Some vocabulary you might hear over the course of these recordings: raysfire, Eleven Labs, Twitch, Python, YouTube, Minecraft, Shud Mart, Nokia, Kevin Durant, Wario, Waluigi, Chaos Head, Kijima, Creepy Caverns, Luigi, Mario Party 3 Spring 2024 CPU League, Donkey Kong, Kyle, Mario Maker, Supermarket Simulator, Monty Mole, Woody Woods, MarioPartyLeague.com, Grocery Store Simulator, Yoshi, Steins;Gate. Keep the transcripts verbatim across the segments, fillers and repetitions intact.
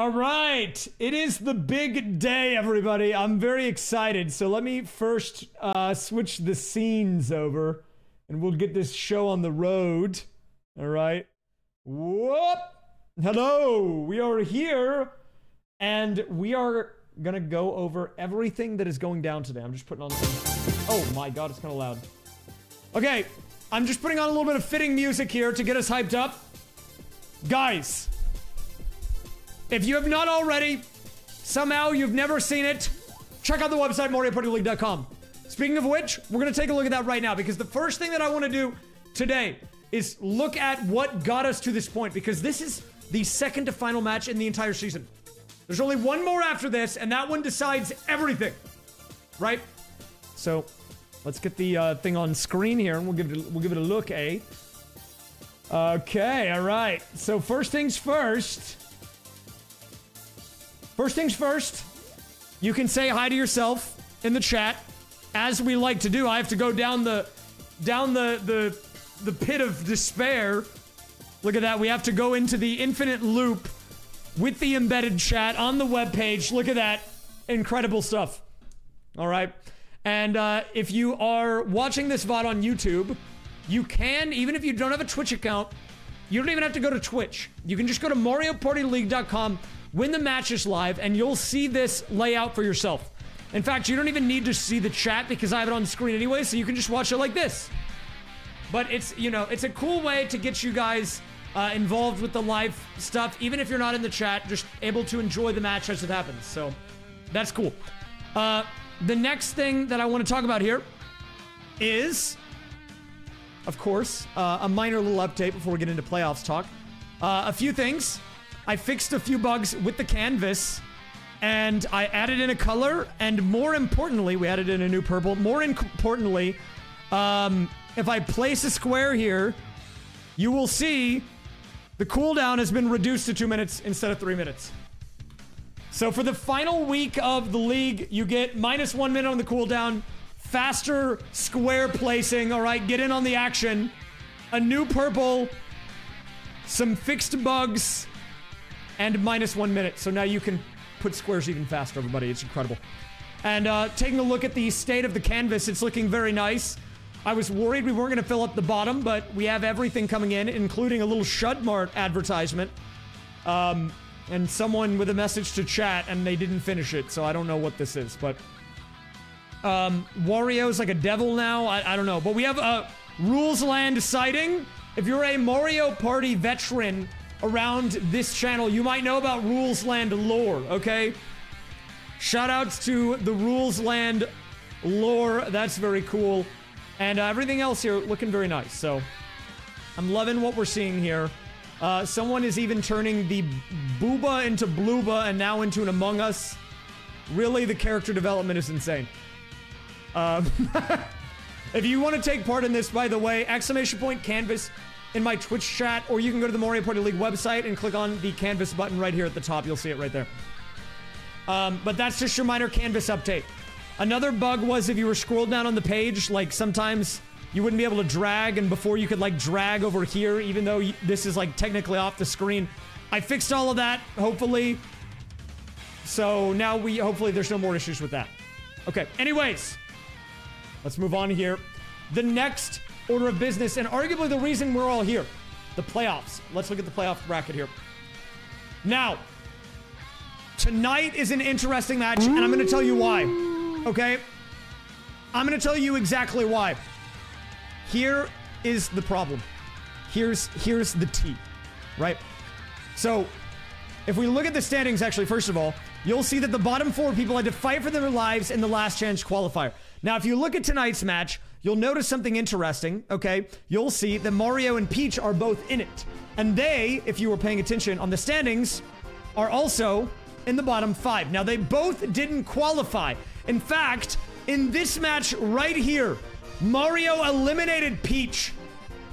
All right, it is the big day, everybody. I'm very excited. So let me first uh, switch the scenes over and we'll get this show on the road. All right. Whoop. Hello, we are here and we are going to go over everything that is going down today. I'm just putting on some... Oh my God, it's kind of loud. Okay, I'm just putting on a little bit of fitting music here to get us hyped up. Guys, if you have not already, somehow you've never seen it, check out the website, Mario Party League dot com. Speaking of which, we're going to take a look at that right now, because the first thing that I want to do today is look at what got us to this point, because this is the second to final match in the entire season. There's only one more after this, and that one decides everything, right? So let's get the uh, thing on screen here, and we'll give it a, we'll give it a look, eh? Okay, all right. So first things first. First things first, you can say hi to yourself in the chat, as we like to do. I have to go down the down the the the pit of despair. Look at that. We have to go into the infinite loop with the embedded chat on the webpage. Look at that. Incredible stuff. All right. And uh, if you are watching this V O D on YouTube, you can, even if you don't have a Twitch account, you don't even have to go to Twitch. You can just go to Mario Party League dot com. When the match is live, and you'll see this layout for yourself. In fact, you don't even need to see the chat because I have it on screen anyway, so you can just watch it like this. But it's, you know, it's a cool way to get you guys uh, involved with the live stuff, even if you're not in the chat, just able to enjoy the match as it happens. So that's cool. Uh, the next thing that I want to talk about here is, of course, uh, a minor little update before we get into playoffs talk. Uh, a few things. I fixed a few bugs with the canvas, and I added in a color, and more importantly, we added in a new purple. More importantly, um, if I place a square here, you will see the cooldown has been reduced to two minutes instead of three minutes. So for the final week of the league, you get minus one minute on the cooldown, faster square placing, all right? Get in on the action. A new purple, some fixed bugs, and minus one minute. So now you can put squares even faster, everybody. It's incredible. And uh, taking a look at the state of the canvas, it's looking very nice. I was worried we weren't going to fill up the bottom, but we have everything coming in, including a little Shud Mart advertisement. Um, and someone with a message to chat, and they didn't finish it, so I don't know what this is, but... Um, Wario's like a devil now? I, I don't know. But we have a Rules Land sighting. If you're a Mario Party veteran around this channel, you might know about Rules Land lore, okay? Shout outs to the Rules Land lore. That's very cool. And uh, everything else here looking very nice. So I'm loving what we're seeing here. Uh, someone is even turning the Booba into Blooba and now into an Among Us. Really, the character development is insane. Um, if you want to take part in this, by the way, exclamation point canvas in my Twitch chat, or you can go to the Mario Party League website and click on the canvas button right here at the top. You'll see it right there. Um, but that's just your minor canvas update. Another bug was if you were scrolled down on the page, like sometimes you wouldn't be able to drag, and before you could like drag over here, even though you, this is like technically off the screen. I fixed all of that, hopefully. So now we, hopefully there's no more issues with that. Okay, anyways, let's move on here. The next order of business, and arguably the reason we're all here, the playoffs. Let's look at the playoff bracket here. Now, tonight is an interesting match, and I'm going to tell you why, okay? I'm going to tell you exactly why. Here is the problem. Here's, here's the tea, right? So, if we look at the standings, actually, first of all, you'll see that the bottom four people had to fight for their lives in the last chance qualifier. Now, if you look at tonight's match, you'll notice something interesting, okay? You'll see that Mario and Peach are both in it. And they, if you were paying attention on the standings, are also in the bottom five. Now, they both didn't qualify. In fact, in this match right here, Mario eliminated Peach,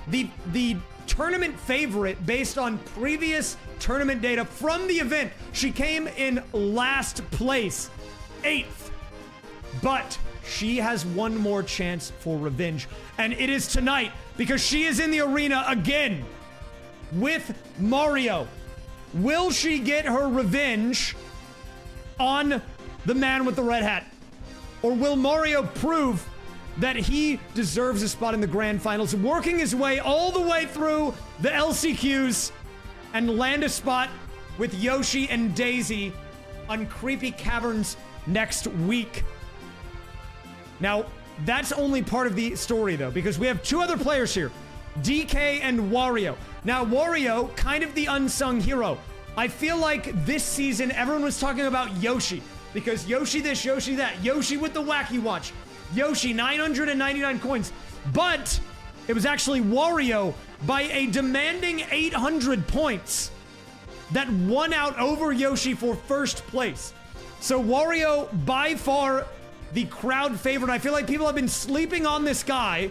the, the tournament favorite based on previous tournament data from the event. She came in last place, eighth. But she has one more chance for revenge, and it is tonight because she is in the arena again with Mario. Will she get her revenge on the man with the red hat? Or will Mario prove that he deserves a spot in the grand finals, working his way all the way through the L C Qs and land a spot with Yoshi and Daisy on Creepy Caverns next week? Now, that's only part of the story, though, because we have two other players here, D K and Wario. Now, Wario, kind of the unsung hero. I feel like this season, everyone was talking about Yoshi, because Yoshi this, Yoshi that, Yoshi with the wacky watch, Yoshi, nine hundred ninety-nine coins. But it was actually Wario by a demanding eight hundred points that won out over Yoshi for first place. So Wario, by far the crowd favorite. I feel like people have been sleeping on this guy,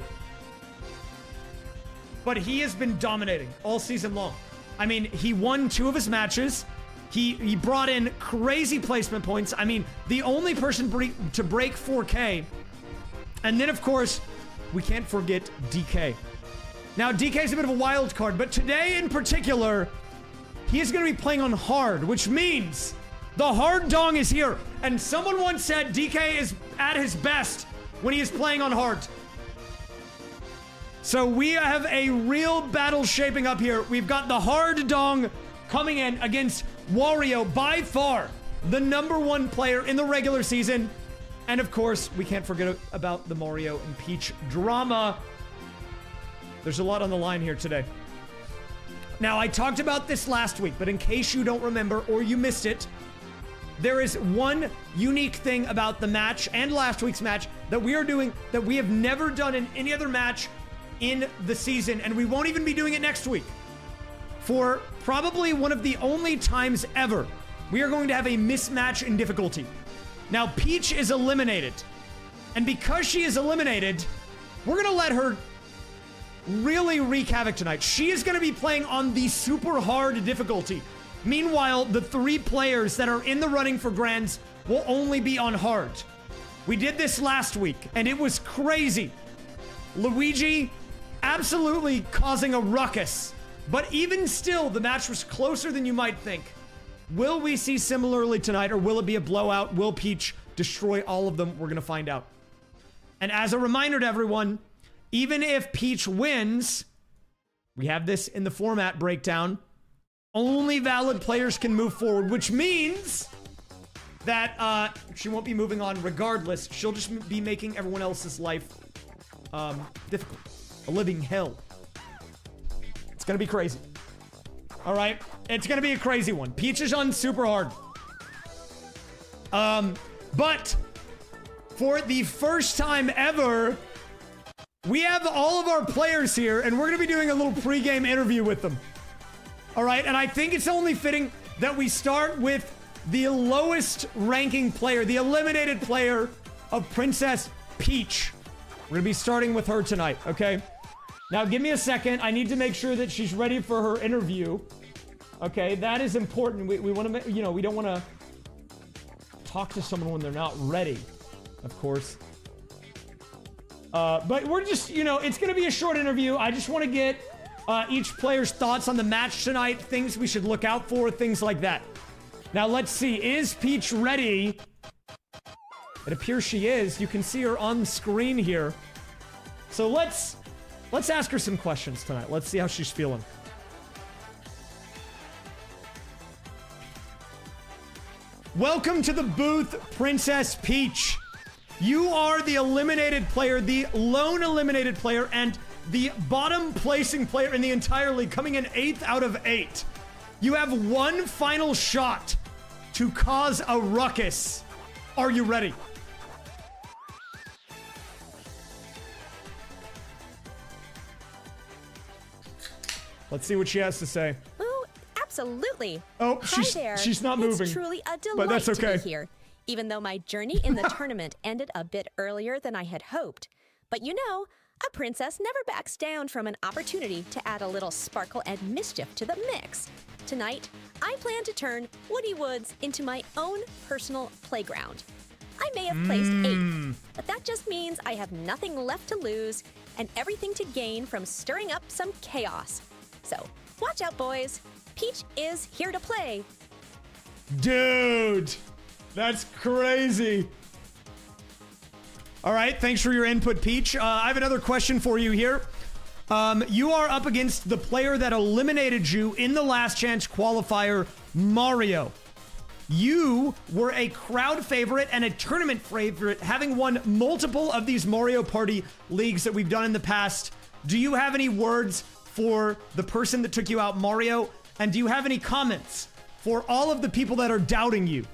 but he has been dominating all season long. I mean, he won two of his matches. He, he brought in crazy placement points. I mean, the only person bre- to break four K. And then, of course, we can't forget D K. Now, D K is a bit of a wild card, but today in particular, he is going to be playing on hard, which means the hard dong is here. And someone once said D K is at his best when he is playing on hard. So we have a real battle shaping up here. We've got the hard dong coming in against Wario, by far the number one player in the regular season. And of course, we can't forget about the Mario and Peach drama. There's a lot on the line here today. Now, I talked about this last week, but in case you don't remember or you missed it, there is one unique thing about the match and last week's match that we are doing that we have never done in any other match in the season, and we won't even be doing it next week. For probably one of the only times ever, we are going to have a mismatch in difficulty. Now, Peach is eliminated, and because she is eliminated, we're gonna let her really wreak havoc tonight. She is gonna be playing on the super hard difficulty. Meanwhile, the three players that are in the running for grands will only be on hard. We did this last week, and it was crazy. Luigi absolutely causing a ruckus, but even still, the match was closer than you might think. Will we see similarly tonight, or will it be a blowout? Will Peach destroy all of them? We're gonna find out. And as a reminder to everyone, even if Peach wins, we have this in the format breakdown, only valid players can move forward, which means that uh, she won't be moving on regardless. She'll just be making everyone else's life Um, difficult. A living hell. It's gonna be crazy. Alright, it's gonna be a crazy one. Peach is on super hard. Um, but for the first time ever, we have all of our players here, and we're gonna be doing a little pre-game interview with them. Alright, and I think it's only fitting that we start with the lowest ranking player, the eliminated player of Princess Peach. We're gonna be starting with her tonight, okay? Now, give me a second. I need to make sure that she's ready for her interview. Okay, that is important. We, we wanna, you know, we don't wanna talk to someone when they're not ready, of course. Uh, but we're just, you know, it's gonna be a short interview. I just wanna get uh, each player's thoughts on the match tonight, things we should look out for, things like that. Now, let's see, is Peach ready? It appears she is. You can see her on screen here. So let's let's ask her some questions tonight. Let's see how she's feeling. Welcome to the booth, Princess Peach. You are the eliminated player, the lone eliminated player, and the bottom placing player in the entire league, coming in eighth out of eight. You have one final shot to cause a ruckus. Are you ready? Let's see what she has to say. Ooh, absolutely. Oh, Hi she's there. she's not moving. It's truly a delight but that's okay. to be here, even though my journey in the tournament ended a bit earlier than I had hoped. But you know, a princess never backs down from an opportunity to add a little sparkle and mischief to the mix. Tonight, I plan to turn Woody Woods into my own personal playground. I may have placed mm. eighth, but that just means I have nothing left to lose and everything to gain from stirring up some chaos. So watch out, boys. Peach is here to play. Dude, that's crazy. All right, thanks for your input, Peach. Uh, I have another question for you here. Um, you are up against the player that eliminated you in the last chance qualifier, Mario. You were a crowd favorite and a tournament favorite, having won multiple of these Mario Party leagues that we've done in the past. Do you have any words for the person that took you out, Mario? And do you have any comments for all of the people that are doubting you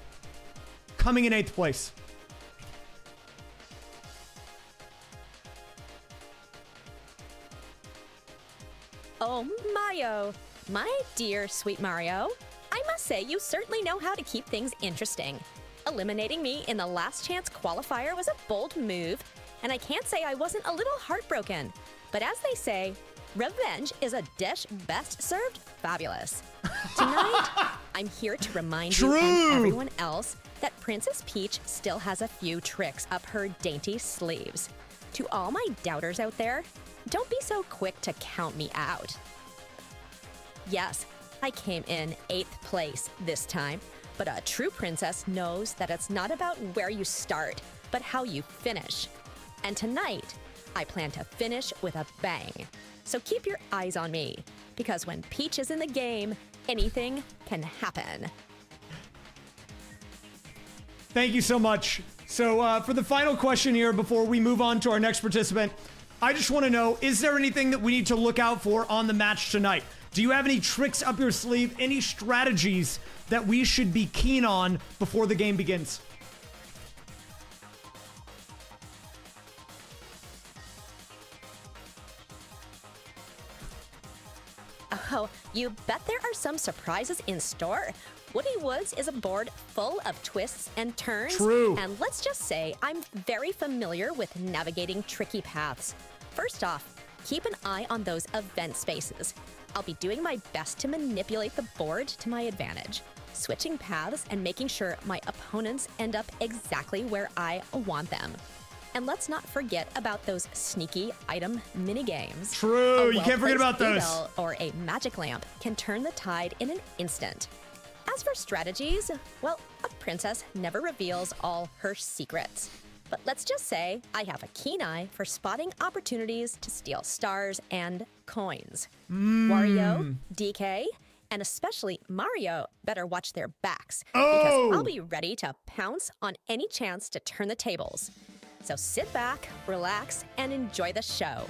coming in eighth place? Oh, Mario, my dear sweet Mario, I must say you certainly know how to keep things interesting. Eliminating me in the last chance qualifier was a bold move, and I can't say I wasn't a little heartbroken. But as they say, revenge is a dish best served fabulous. Tonight, I'm here to remind True. you and everyone else that Princess Peach still has a few tricks up her dainty sleeves. To all my doubters out there, don't be so quick to count me out. Yes, I came in eighth place this time, but a true princess knows that it's not about where you start, but how you finish. And tonight, I plan to finish with a bang. So keep your eyes on me, because when Peach is in the game, anything can happen. Thank you so much. So uh, for the final question here before we move on to our next participant, I just want to know, is there anything that we need to look out for on the match tonight? Do you have any tricks up your sleeve, any strategies that we should be keen on before the game begins? Oh, you bet there are some surprises in store. Woody Woods is a board full of twists and turns. True. And let's just say I'm very familiar with navigating tricky paths. First off, keep an eye on those event spaces. I'll be doing my best to manipulate the board to my advantage, switching paths and making sure my opponents end up exactly where I want them. And let's not forget about those sneaky item minigames. True, you can't forget about those. A well-placed bell or a magic lamp can turn the tide in an instant. As for strategies, well, a princess never reveals all her secrets. But let's just say I have a keen eye for spotting opportunities to steal stars and coins. Mm. Wario, D K, and especially Mario better watch their backs, oh. because I'll be ready to pounce on any chance to turn the tables. So sit back, relax, and enjoy the show,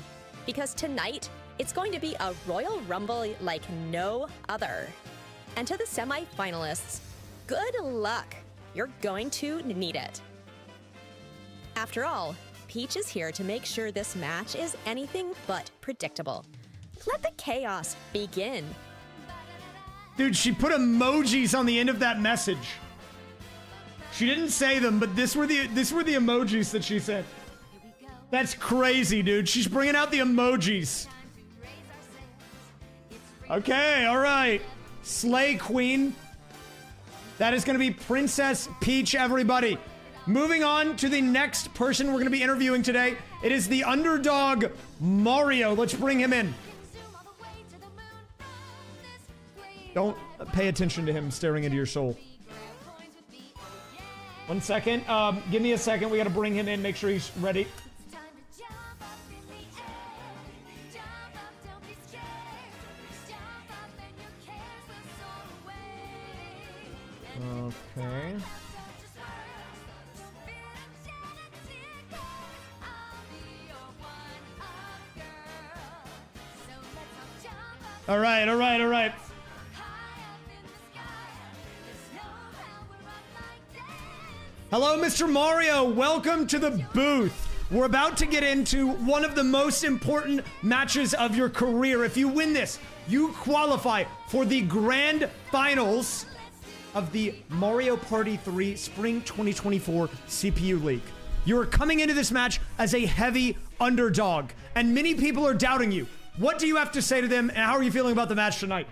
because tonight it's going to be a Royal Rumble like no other. And to the semi-finalists, good luck. You're going to need it. After all, Peach is here to make sure this match is anything but predictable. Let the chaos begin. Dude, she put emojis on the end of that message. She didn't say them, but this were the this were the emojis that she said. That's crazy, dude. She's bringing out the emojis. Okay, all right. Slay Queen. That is going to be Princess Peach, everybody. Moving on to the next person we're going to be interviewing today. It is the underdog, Mario. Let's bring him in. Don't pay attention to him staring into your soul. One second. Um, give me a second. We got to bring him in. Make sure he's ready. Okay. All right, all right, all right. Hello, Mister Mario. Welcome to the booth. We're about to get into one of the most important matches of your career. If you win this, you qualify for the grand finals of the Mario Party three Spring twenty twenty-four C P U League. You are coming into this match as a heavy underdog, and many people are doubting you. What do you have to say to them, and how are you feeling about the match tonight?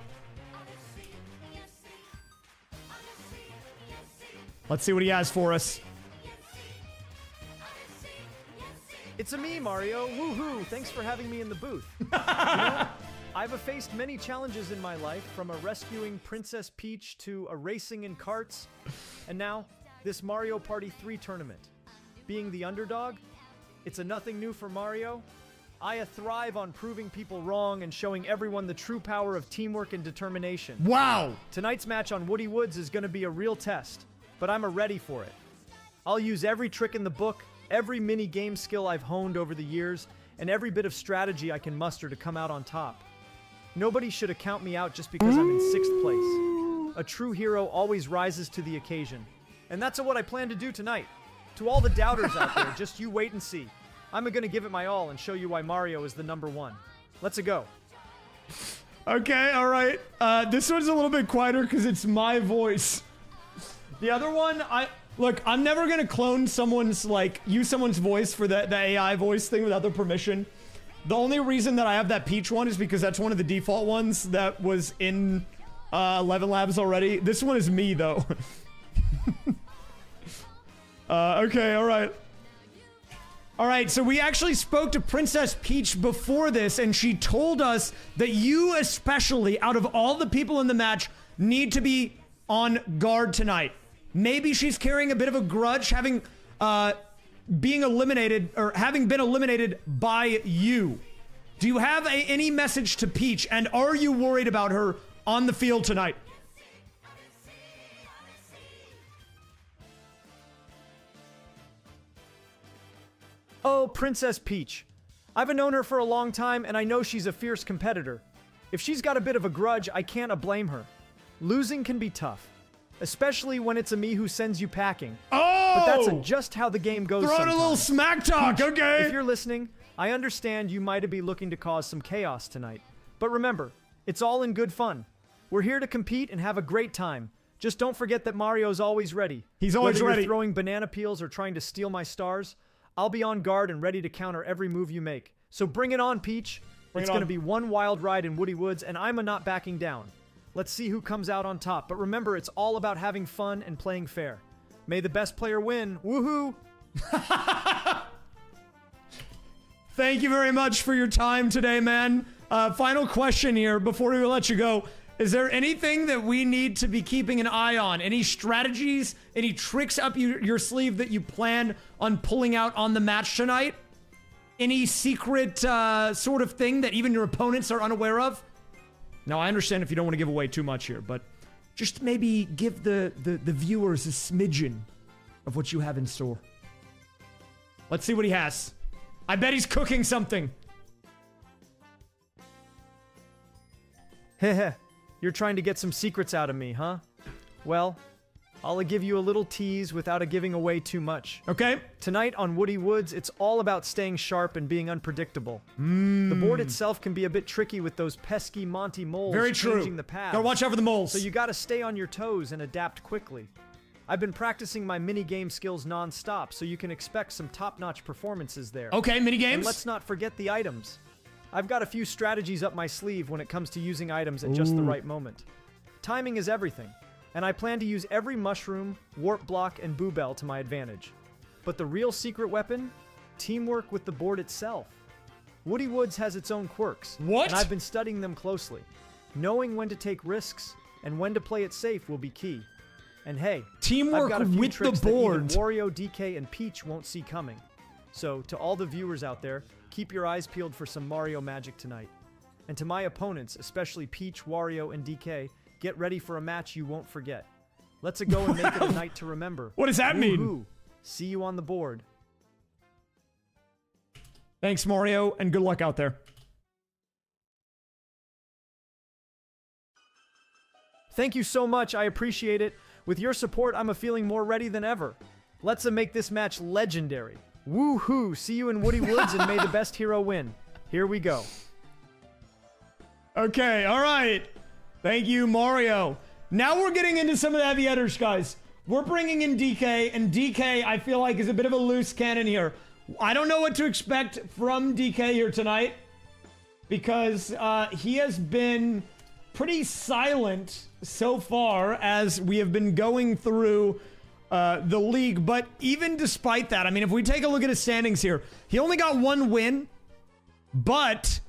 Let's see what he has for us. It's-a me, Mario. Woohoo! Thanks for having me in the booth. You know, I've faced many challenges in my life, from a rescuing Princess Peach to a racing in karts, and now this Mario Party three tournament. Being the underdog, it's a nothing new for Mario. I thrive on proving people wrong and showing everyone the true power of teamwork and determination. Wow! Tonight's match on Woody Woods is going to be a real test, but I'm ready for it. I'll use every trick in the book, every mini game skill I've honed over the years, and every bit of strategy I can muster to come out on top. Nobody should count me out just because I'm in sixth place. A true hero always rises to the occasion. And that's what I plan to do tonight. To all the doubters out there, just you wait and see. I'm gonna give it my all and show you why Mario is the number one. Let's go. Okay, all right. Uh, this one's a little bit quieter because it's my voice. The other one, I look, I'm never gonna clone someone's, like, use someone's voice for the, the A I voice thing without their permission. The only reason that I have that Peach one is because that's one of the default ones that was in uh, Eleven Labs already. This one is me, though. uh, okay, all right. All right, so we actually spoke to Princess Peach before this, and she told us that you especially, out of all the people in the match, need to be on guard tonight. Maybe she's carrying a bit of a grudge, having... Uh, being eliminated, or having been eliminated by you. Do you have a, any message to Peach, and are you worried about her on the field tonight? Oh, Princess Peach. I've known her for a long time, and I know she's a fierce competitor. If she's got a bit of a grudge, I can't blame her. Losing can be tough, especially when it's a me who sends you packing. Oh! But that's a, just how the game goes sometimes. Throw in a little smack talk, okay? If you're listening, I understand you might be looking to cause some chaos tonight. But remember, it's all in good fun. We're here to compete and have a great time. Just don't forget that Mario's always ready. He's always ready. Whether you're throwing banana peels or trying to steal my stars, I'll be on guard and ready to counter every move you make. So bring it on, Peach. It's going to be one wild ride in Woody Woods, and I'm not backing down. Let's see who comes out on top, but remember, it's all about having fun and playing fair. May the best player win. Woohoo! Thank you very much for your time today, man. Uh, final question here before we let you go. Is there anything that we need to be keeping an eye on? Any strategies, any tricks up your, your sleeve that you plan on pulling out on the match tonight? Any secret uh, sort of thing that even your opponents are unaware of? Now, I understand if you don't want to give away too much here, but just maybe give the, the, the viewers a smidgen of what you have in store. Let's see what he has. I bet he's cooking something. Heh. You're trying to get some secrets out of me, huh? Well, I'll give you a little tease without giving away too much. Okay. Tonight on Woody Woods, it's all about staying sharp and being unpredictable. Mm. The board itself can be a bit tricky with those pesky Monty moles. Very true. Changing the path. Gotta watch out for the moles. So you gotta stay on your toes and adapt quickly. I've been practicing my mini-game skills non-stop, so you can expect some top-notch performances there. Okay, mini-games. And let's not forget the items. I've got a few strategies up my sleeve when it comes to using items at Ooh. Just the right moment. Timing is everything. And I plan to use every mushroom, warp block, and boo bell to my advantage. But the real secret weapon? Teamwork with the board itself. Woody Woods has its own quirks, what? And I've been studying them closely. Knowing when to take risks and when to play it safe will be key. And hey, teamwork I've got a few with tricks the board. That Wario, D K, and Peach won't see coming. So, to all the viewers out there, keep your eyes peeled for some Mario magic tonight. And to my opponents, especially Peach, Wario, and D K, get ready for a match you won't forget. Let's go and make it a night to remember. What does that Woo-hoo. Mean? See you on the board. Thanks, Mario, and good luck out there. Thank you so much. I appreciate it. With your support, I'm feeling more ready than ever. Let's make this match legendary. Woohoo! See you in Woody Woods, and may the best hero win. Here we go. Okay, all right. Thank you, Mario. Now we're getting into some of the heavy hitters, guys. We're bringing in D K, and D K, I feel like, is a bit of a loose cannon here. I don't know what to expect from D K here tonight because uh, he has been pretty silent so far as we have been going through uh, the league. But even despite that, I mean, if we take a look at his standings here, he only got one win, but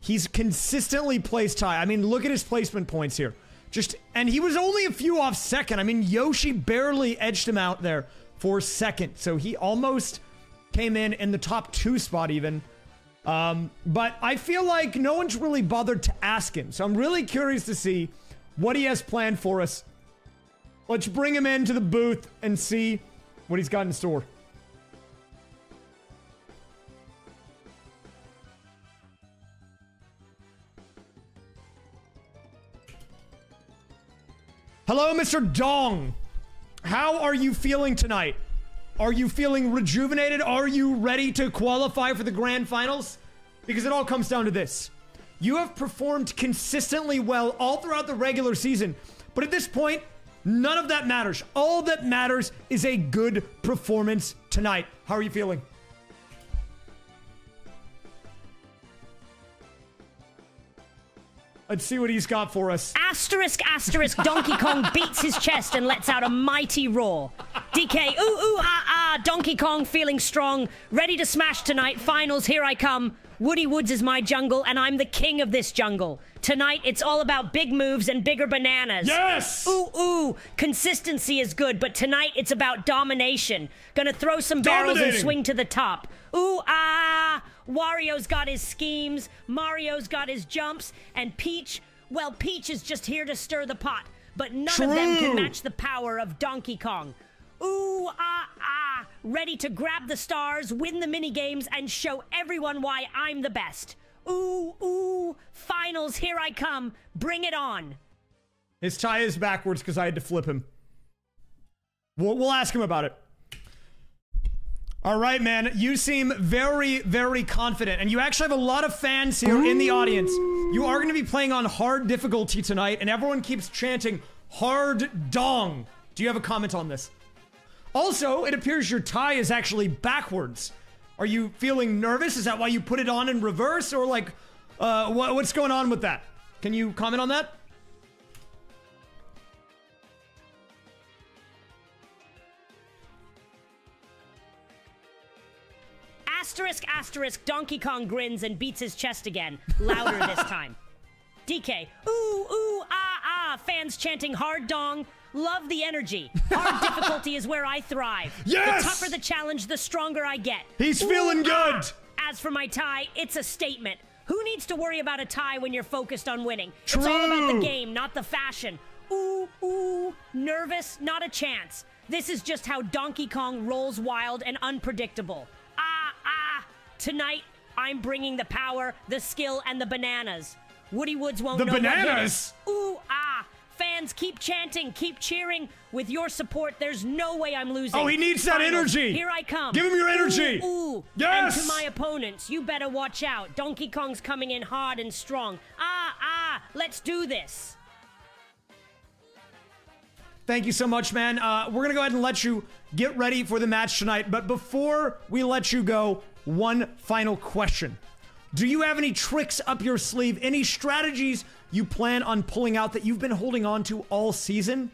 He's consistently placed high. I mean, look at his placement points here. Just, and he was only a few off second. I mean, Yoshi barely edged him out there for second. So he almost came in in the top two spot even. Um, but I feel like no one's really bothered to ask him. So I'm really curious to see what he has planned for us. Let's bring him into the booth and see what he's got in store. Hello, Mister Dong. How are you feeling tonight? Are you feeling rejuvenated? Are you ready to qualify for the grand finals? Because it all comes down to this. You have performed consistently well all throughout the regular season, but at this point, none of that matters. All that matters is a good performance tonight. How are you feeling? Let's see what he's got for us. Asterisk, asterisk, Donkey Kong beats his chest and lets out a mighty roar. D K, ooh, ooh, ah, ah, Donkey Kong feeling strong, ready to smash tonight. Finals, here I come. Woody Woods is my jungle, and I'm the king of this jungle. Tonight, it's all about big moves and bigger bananas. Yes! Ooh, ooh, consistency is good, but tonight it's about domination. Gonna throw some barrels and swing to the top. Ooh, ah, Wario's got his schemes, Mario's got his jumps, and Peach, well, Peach is just here to stir the pot, but none True. of them can match the power of Donkey Kong. Ooh, ah, ah, ready to grab the stars, win the minigames, and show everyone why I'm the best. Ooh, ooh, finals, here I come. Bring it on. His tie is backwards because I had to flip him. We'll, we'll ask him about it. All right, man, you seem very, very confident, and you actually have a lot of fans here in the audience. You are going to be playing on hard difficulty tonight, and everyone keeps chanting, hard dong. Do you have a comment on this? Also, it appears your tie is actually backwards. Are you feeling nervous? Is that why you put it on in reverse? Or like, uh, wh what's going on with that? Can you comment on that? Asterisk, asterisk, Donkey Kong grins and beats his chest again, louder this time. D K, ooh, ooh, ah, ah, fans chanting hard dong. Love the energy. Hard difficulty is where I thrive. Yes! The tougher the challenge, the stronger I get. He's Ooh, feeling good. Ah. As for my tie, it's a statement. Who needs to worry about a tie when you're focused on winning? True. It's all about the game, not the fashion. Ooh, ooh, nervous, not a chance. This is just how Donkey Kong rolls wild and unpredictable. Ah, ah, tonight I'm bringing the power, the skill, and the bananas. Woody Woods won't the know bananas. Ooh, ah. Fans, keep chanting, keep cheering. With your support, there's no way I'm losing. Oh, he needs that Finals. energy. Here I come. Give him your energy. Ooh, ooh. Yes. And to my opponents, you better watch out. Donkey Kong's coming in hard and strong. Ah, ah, let's do this. Thank you so much, man. Uh, we're going to go ahead and let you get ready for the match tonight. But before we let you go, one final question. Do you have any tricks up your sleeve? Any strategies you plan on pulling out that you've been holding on to all season?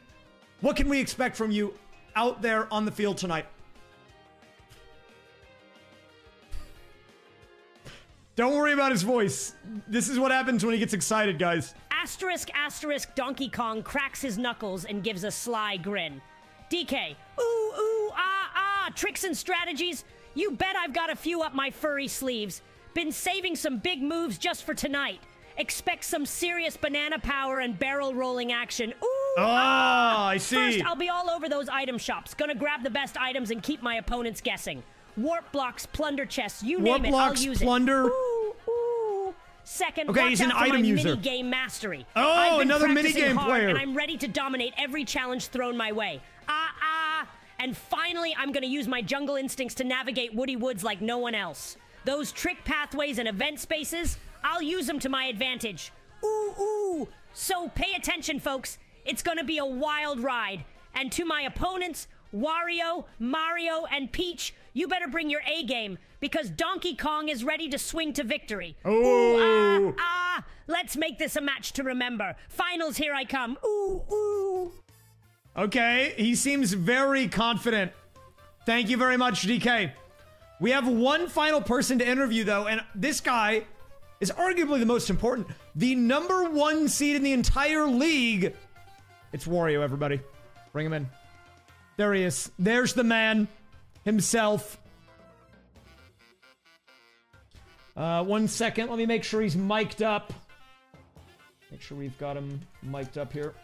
What can we expect from you out there on the field tonight? Don't worry about his voice. This is what happens when he gets excited, guys. Asterisk, asterisk, Donkey Kong cracks his knuckles and gives a sly grin. D K, ooh, ooh, ah, ah, tricks and strategies. You bet I've got a few up my furry sleeves. Been saving some big moves just for tonight. Expect some serious banana power and barrel rolling action. Ooh! Oh, ah. I see. First, I'll be all over those item shops. Gonna grab the best items and keep my opponents guessing. Warp blocks, plunder chests, you Warp name it, blocks, I'll use plunder. It. Ooh, ooh. Second, okay, watch he's out an for item my user. minigame mastery. Oh, another minigame player. And I'm ready to dominate every challenge thrown my way. Ah, ah. And finally, I'm gonna use my jungle instincts to navigate Woody Woods like no one else. Those trick pathways and event spaces, I'll use them to my advantage. Ooh, ooh. So pay attention, folks. It's going to be a wild ride. And to my opponents, Wario, Mario, and Peach, you better bring your A game because Donkey Kong is ready to swing to victory. Oh. Ooh, ah, ah. Let's make this a match to remember. Finals, here I come. Ooh, ooh. Okay, he seems very confident. Thank you very much, D K. We have one final person to interview, though, and this guy is arguably the most important, the number one seed in the entire league. It's Wario, everybody. Bring him in. There he is. There's the man himself. Uh, one second. Let me make sure he's mic'd up. Make sure we've got him mic'd up here.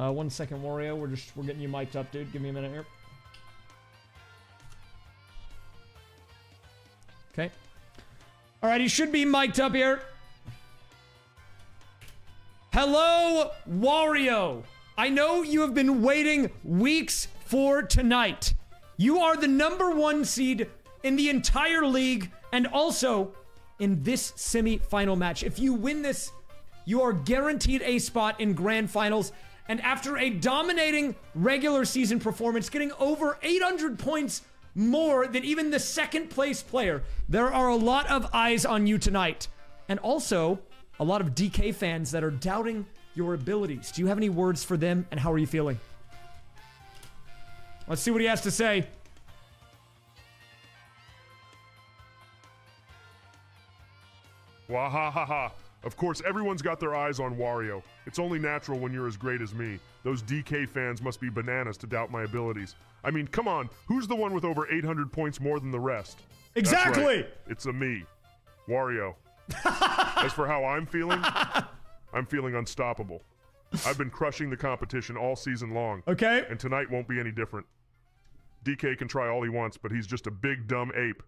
Uh, one second, Wario. We're just we're getting you mic'd up, dude. Give me a minute here. Okay. All right, he should be mic'd up here. Hello, Wario. I know you have been waiting weeks for tonight. You are the number one seed in the entire league and also in this semi-final match. If you win this, you are guaranteed a spot in grand finals. And after a dominating regular season performance, getting over eight hundred points more than even the second place player, there are a lot of eyes on you tonight. And also a lot of D K fans that are doubting your abilities. Do you have any words for them, and how are you feeling? Let's see what he has to say. Wahahaha. Of course, everyone's got their eyes on Wario. It's only natural when you're as great as me. Those D K fans must be bananas to doubt my abilities. I mean, come on, who's the one with over eight hundred points more than the rest? Exactly! That's right. It's a me, Wario. As for how I'm feeling, I'm feeling unstoppable. I've been crushing the competition all season long. Okay. And tonight won't be any different. D K can try all he wants, but he's just a big, dumb ape.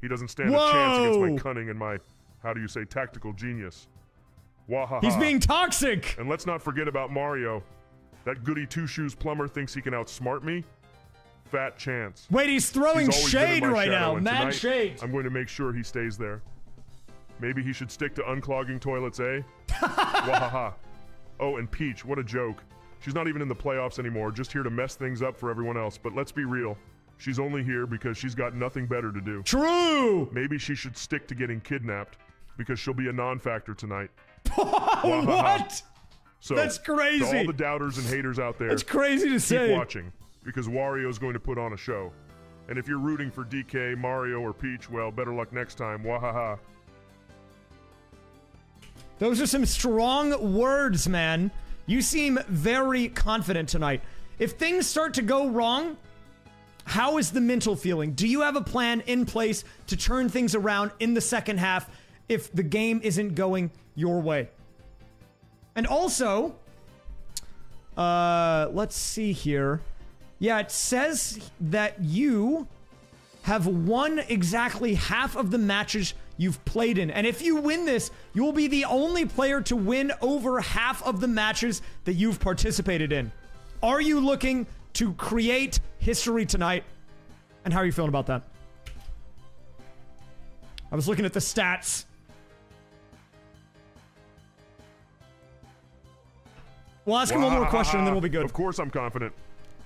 He doesn't stand Whoa. a chance against my cunning and my, how do you say, tactical genius. Wahaha. He's being toxic! And let's not forget about Mario. That goody two-shoes plumber thinks he can outsmart me. Fat chance. Wait, he's throwing he's shade right shadow, now. Mad tonight, shade. I'm going to make sure he stays there. Maybe he should stick to unclogging toilets, eh? Wahaha. Oh, and Peach, what a joke. She's not even in the playoffs anymore, just here to mess things up for everyone else. But let's be real. She's only here because she's got nothing better to do. True! Maybe she should stick to getting kidnapped, because she'll be a non-factor tonight. What? So, that's crazy. To all the doubters and haters out there, that's crazy to keep say. Keep watching, because Wario's going to put on a show. And if you're rooting for D K, Mario, or Peach, well, better luck next time. Wahaha. Those are some strong words, man. You seem very confident tonight. If things start to go wrong, how is the mental feeling? Do you have a plan in place to turn things around in the second half if the game isn't going your way? And also, uh, let's see here. Yeah, it says that you have won exactly half of the matches you've played in. And if you win this, you will be the only player to win over half of the matches that you've participated in. Are you looking to create history tonight? And how are you feeling about that? I was looking at the stats. We'll ask him wow. one more question and then we'll be good. Of course I'm confident.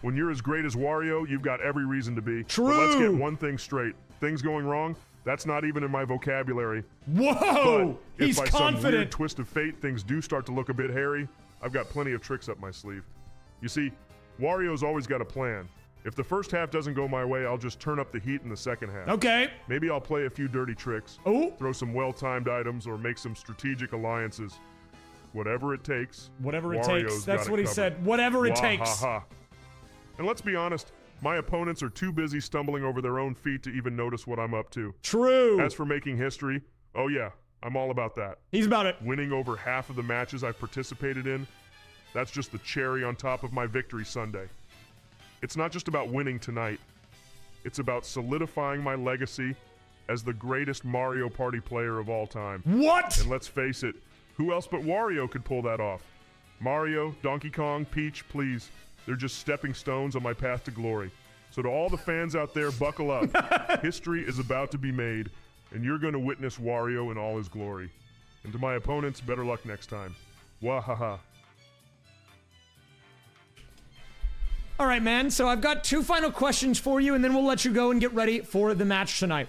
When you're as great as Wario, you've got every reason to be. True! But let's get one thing straight. Things going wrong? That's not even in my vocabulary. Whoa! But he's if by confident. Some weird twist of fate, things do start to look a bit hairy, I've got plenty of tricks up my sleeve. You see, Wario's always got a plan. If the first half doesn't go my way, I'll just turn up the heat in the second half. Okay. Maybe I'll play a few dirty tricks, Ooh. throw some well-timed items, or make some strategic alliances. Whatever it takes. Whatever it Wario's takes. That's what he covered. said. Whatever it Wah takes. Ha ha. And let's be honest, my opponents are too busy stumbling over their own feet to even notice what I'm up to. True. As for making history, oh yeah, I'm all about that. He's about it. Winning over half of the matches I've participated in, that's just the cherry on top of my victory Sunday. It's not just about winning tonight. It's about solidifying my legacy as the greatest Mario Party player of all time. What? And let's face it, who else but Wario could pull that off? Mario, Donkey Kong, Peach, please. They're just stepping stones on my path to glory. So to all the fans out there, buckle up. History is about to be made, and you're going to witness Wario in all his glory. And to my opponents, better luck next time. Wahaha. All right, man. So I've got two final questions for you, and then we'll let you go and get ready for the match tonight.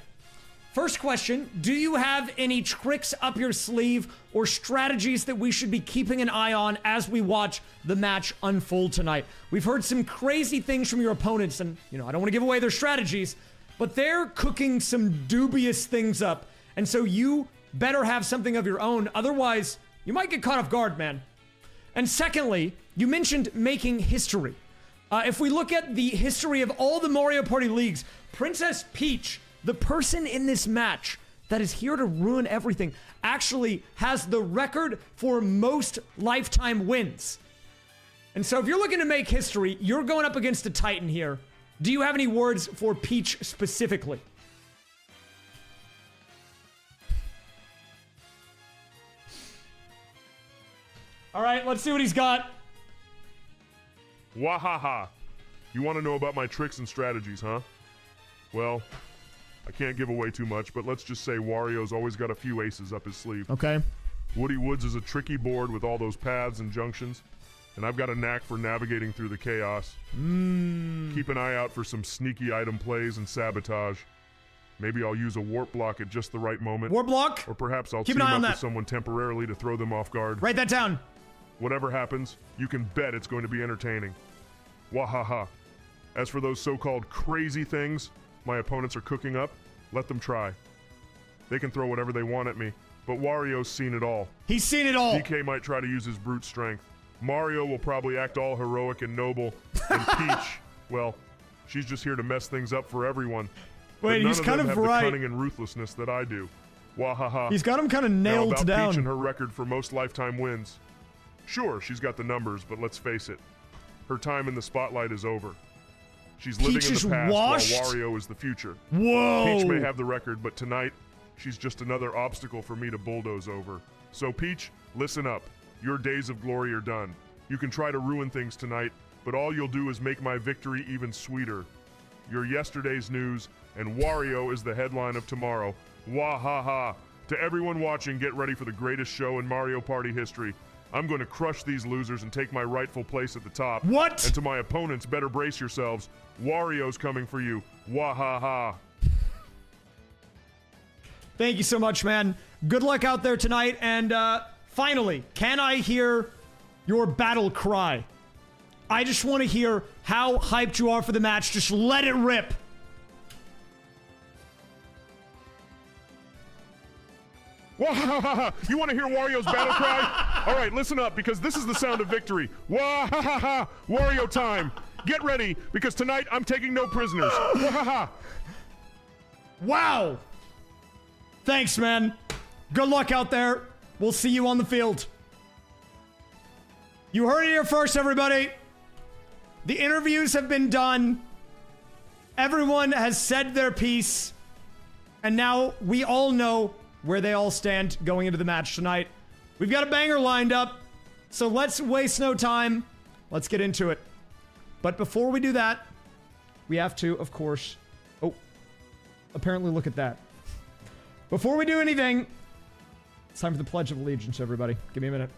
First question, do you have any tricks up your sleeve or strategies that we should be keeping an eye on as we watch the match unfold tonight? We've heard some crazy things from your opponents, and, you know, I don't want to give away their strategies, but they're cooking some dubious things up. And so you better have something of your own. Otherwise, you might get caught off guard, man. And secondly, you mentioned making history. Uh, if we look at the history of all the Mario Party leagues, Princess Peach, the person in this match that is here to ruin everything, actually has the record for most lifetime wins. And so if you're looking to make history, you're going up against a Titan here. Do you have any words for Peach specifically? All right, let's see what he's got. Wahaha. You want to know about my tricks and strategies, huh? Well, I can't give away too much, but let's just say Wario's always got a few aces up his sleeve. Okay. Woody Woods is a tricky board with all those paths and junctions, and I've got a knack for navigating through the chaos. Mm. Keep an eye out for some sneaky item plays and sabotage. Maybe I'll use a warp block at just the right moment. Warp block? Or perhaps I'll keep team an eye up on that with someone temporarily to throw them off guard. Write that down. Whatever happens, you can bet it's going to be entertaining. Wahaha. As for those so-called crazy things my opponents are cooking up, let them try. They can throw whatever they want at me, but Wario's seen it all. He's seen it all. D K might try to use his brute strength. Mario will probably act all heroic and noble. And Peach, well, she's just here to mess things up for everyone. Wait, he's kind of right. None of them have the cunning and ruthlessness that I do. Wahaha. He's got him kind of nailed down. Now about Peach and her record for most lifetime wins. Sure, she's got the numbers, but let's face it. Her time in the spotlight is over. She's living Peach in the past washed? While Wario is the future. Whoa! Peach may have the record, but tonight, she's just another obstacle for me to bulldoze over. So Peach, listen up. Your days of glory are done. You can try to ruin things tonight, but all you'll do is make my victory even sweeter. You're yesterday's news, and Wario is the headline of tomorrow. Wahaha. To everyone watching, get ready for the greatest show in Mario Party history. I'm going to crush these losers and take my rightful place at the top. What? And to my opponents, better brace yourselves. Wario's coming for you. Wahaha. Thank you so much, man. Good luck out there tonight. And uh, finally, can I hear your battle cry? I just want to hear how hyped you are for the match. Just let it rip. Wahaha! You want to hear Wario's battle cry? All right, listen up, because this is the sound of victory. Wahaha! Wario time! Get ready, because tonight I'm taking no prisoners. Wahaha! Wow! Thanks, man. Good luck out there. We'll see you on the field. You heard it here first, everybody. The interviews have been done. Everyone has said their piece. And now we all know where they all stand going into the match tonight. We've got a banger lined up, so let's waste no time. Let's get into it. But before we do that, we have to, of course... Oh, apparently look at that. Before we do anything, it's time for the Pledge of Allegiance, everybody. Give me a minute.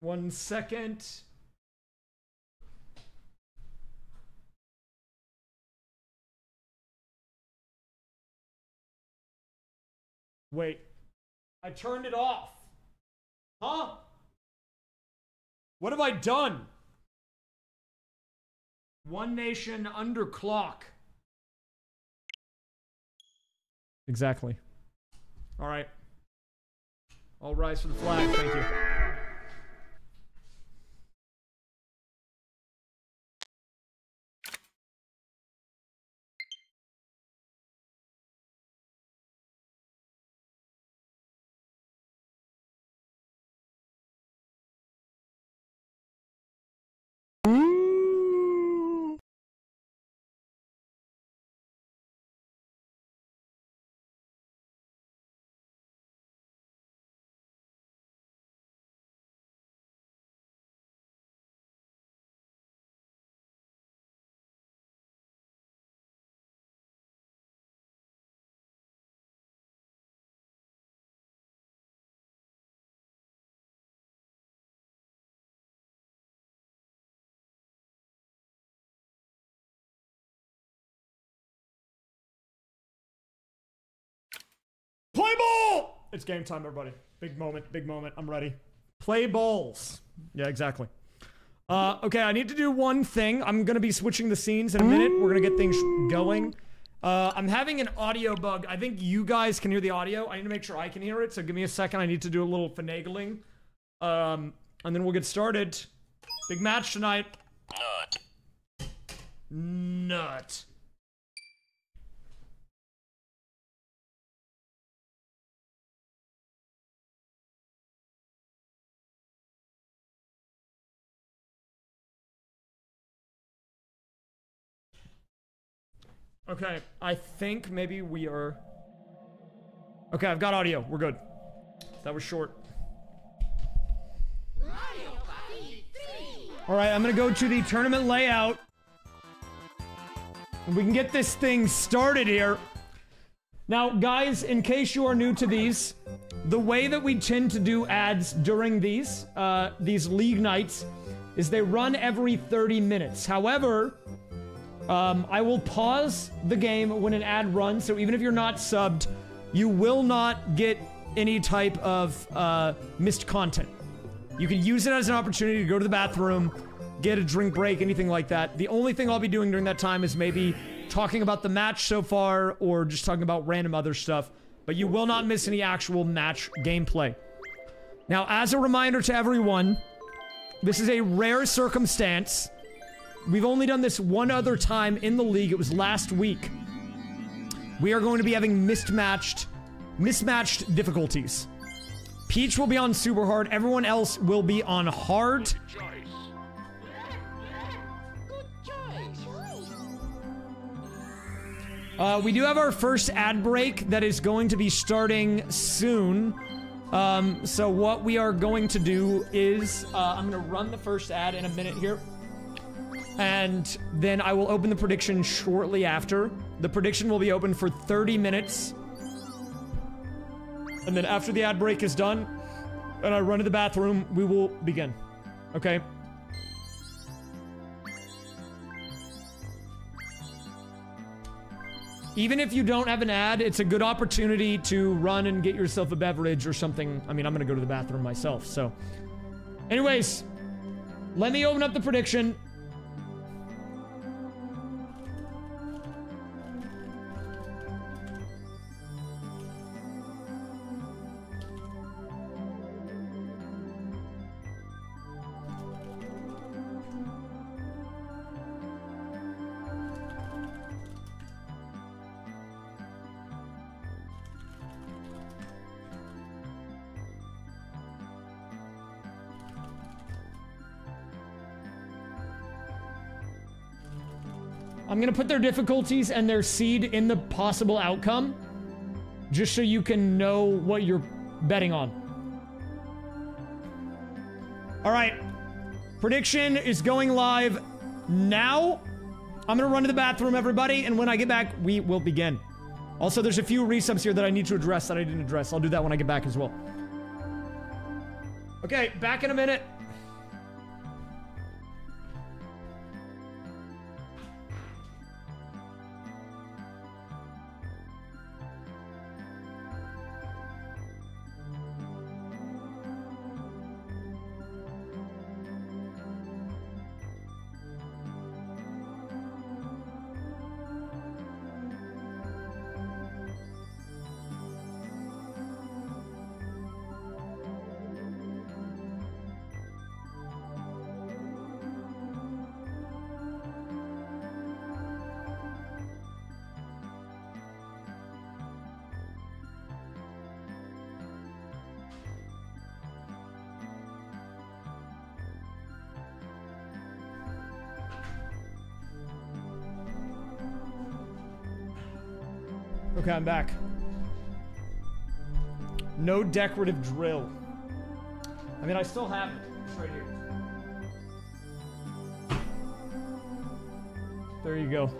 One second. Wait. I turned it off. Huh? What have I done? One nation under clock. Exactly. All right. I'll rise for the flag. Thank you. Play ball! It's game time, everybody. Big moment, big moment. I'm ready. Play balls. Yeah, exactly. Uh, okay, I need to do one thing. I'm gonna be switching the scenes in a minute. We're gonna get things going. Uh, I'm having an audio bug. I think you guys can hear the audio. I need to make sure I can hear it, so give me a second. I need to do a little finagling. Um, and then we'll get started. Big match tonight. Nut. Nut. Okay, I think maybe we are... Okay, I've got audio. We're good. That was short. Mario Party three. All right, I'm gonna go to the tournament layout. We can get this thing started here. Now, guys, in case you are new to these, the way that we tend to do ads during these, uh, these league nights is they run every thirty minutes. However, Um, I will pause the game when an ad runs, so even if you're not subbed, you will not get any type of uh, missed content. You can use it as an opportunity to go to the bathroom, get a drink break, anything like that. The only thing I'll be doing during that time is maybe talking about the match so far, or just talking about random other stuff, but you will not miss any actual match gameplay. Now, as a reminder to everyone, this is a rare circumstance. We've only done this one other time in the league. It was last week. We are going to be having mismatched, mismatched difficulties. Peach will be on super hard. Everyone else will be on hard. Good choice. Good choice. Uh, we do have our first ad break that is going to be starting soon. Um, so what we are going to do is uh, I'm going to run the first ad in a minute here. And then I will open the prediction shortly after. The prediction will be open for thirty minutes. And then after the ad break is done, and I run to the bathroom, we will begin. Okay? Even if you don't have an ad, it's a good opportunity to run and get yourself a beverage or something. I mean, I'm gonna go to the bathroom myself, so. Anyways, let me open up the prediction. I'm gonna put their difficulties and their seed in the possible outcome, just so you can know what you're betting on. All right, prediction is going live now. I'm gonna run to the bathroom, everybody, and when I get back, we will begin. Also, there's a few resubs here that I need to address that I didn't address. I'll do that when I get back as well. Okay, back in a minute. Okay, I'm back. No decorative drill. I mean, I still have it. It's right here. There you go.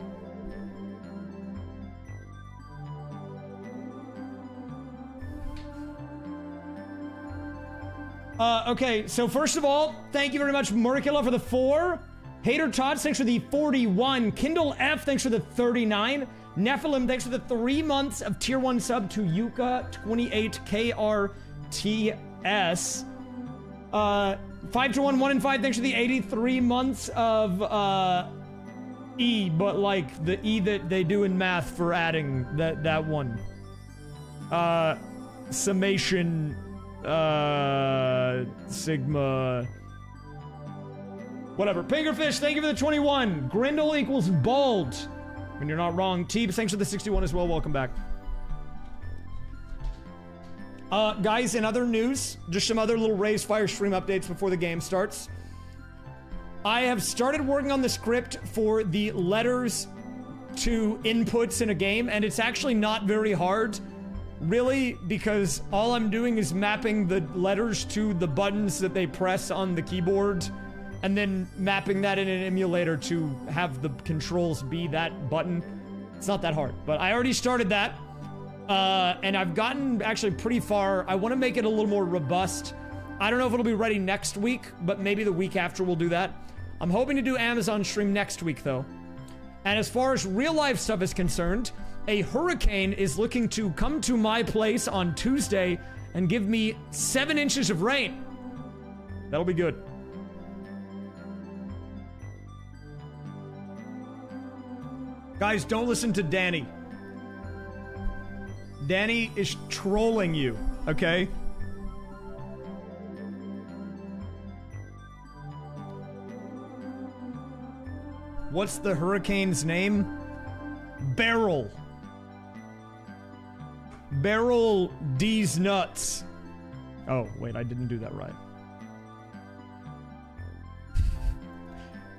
Uh, okay, so first of all, thank you very much, Murkilla, for the four. Hater Tots, thanks for the forty-one. Kindle F, thanks for the thirty-nine. Nephilim, thanks for the three months of tier one sub to Yuka twenty-eight K R T S. Uh, five to one, one and five, thanks for the eighty-three months of uh, E, but like the E that they do in math for adding that, that one. Uh, summation, uh, sigma, whatever. Pingerfish, thank you for the twenty-one. Grindle equals bald. When you're not wrong. Teebs, thanks for the sixty-one as well. Welcome back. Uh, guys, in other news, just some other little Rays Fire stream updates before the game starts. I have started working on the script for the letters to inputs in a game, and it's actually not very hard, really, because all I'm doing is mapping the letters to the buttons that they press on the keyboard, and then mapping that in an emulator to have the controls be that button. It's not that hard, but I already started that. Uh, and I've gotten actually pretty far. I want to make it a little more robust. I don't know if it'll be ready next week, but maybe the week after we'll do that. I'm hoping to do Amazon stream next week, though. And as far as real life stuff is concerned, a hurricane is looking to come to my place on Tuesday and give me seven inches of rain. That'll be good. Guys, don't listen to Danny. Danny is trolling you, okay? What's the hurricane's name? Barrel. Barrel D's nuts. Oh, wait, I didn't do that right.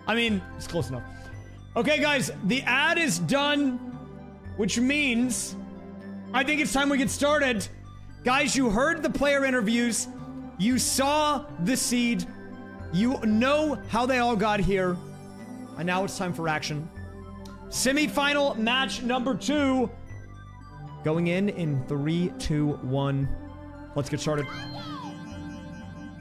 I mean, it's close enough. Okay, guys, the ad is done, which means I think it's time we get started. Guys, you heard the player interviews. You saw the seed. You know how they all got here. And now it's time for action. Semi-final match number two. Going in in three, two, one. Let's get started.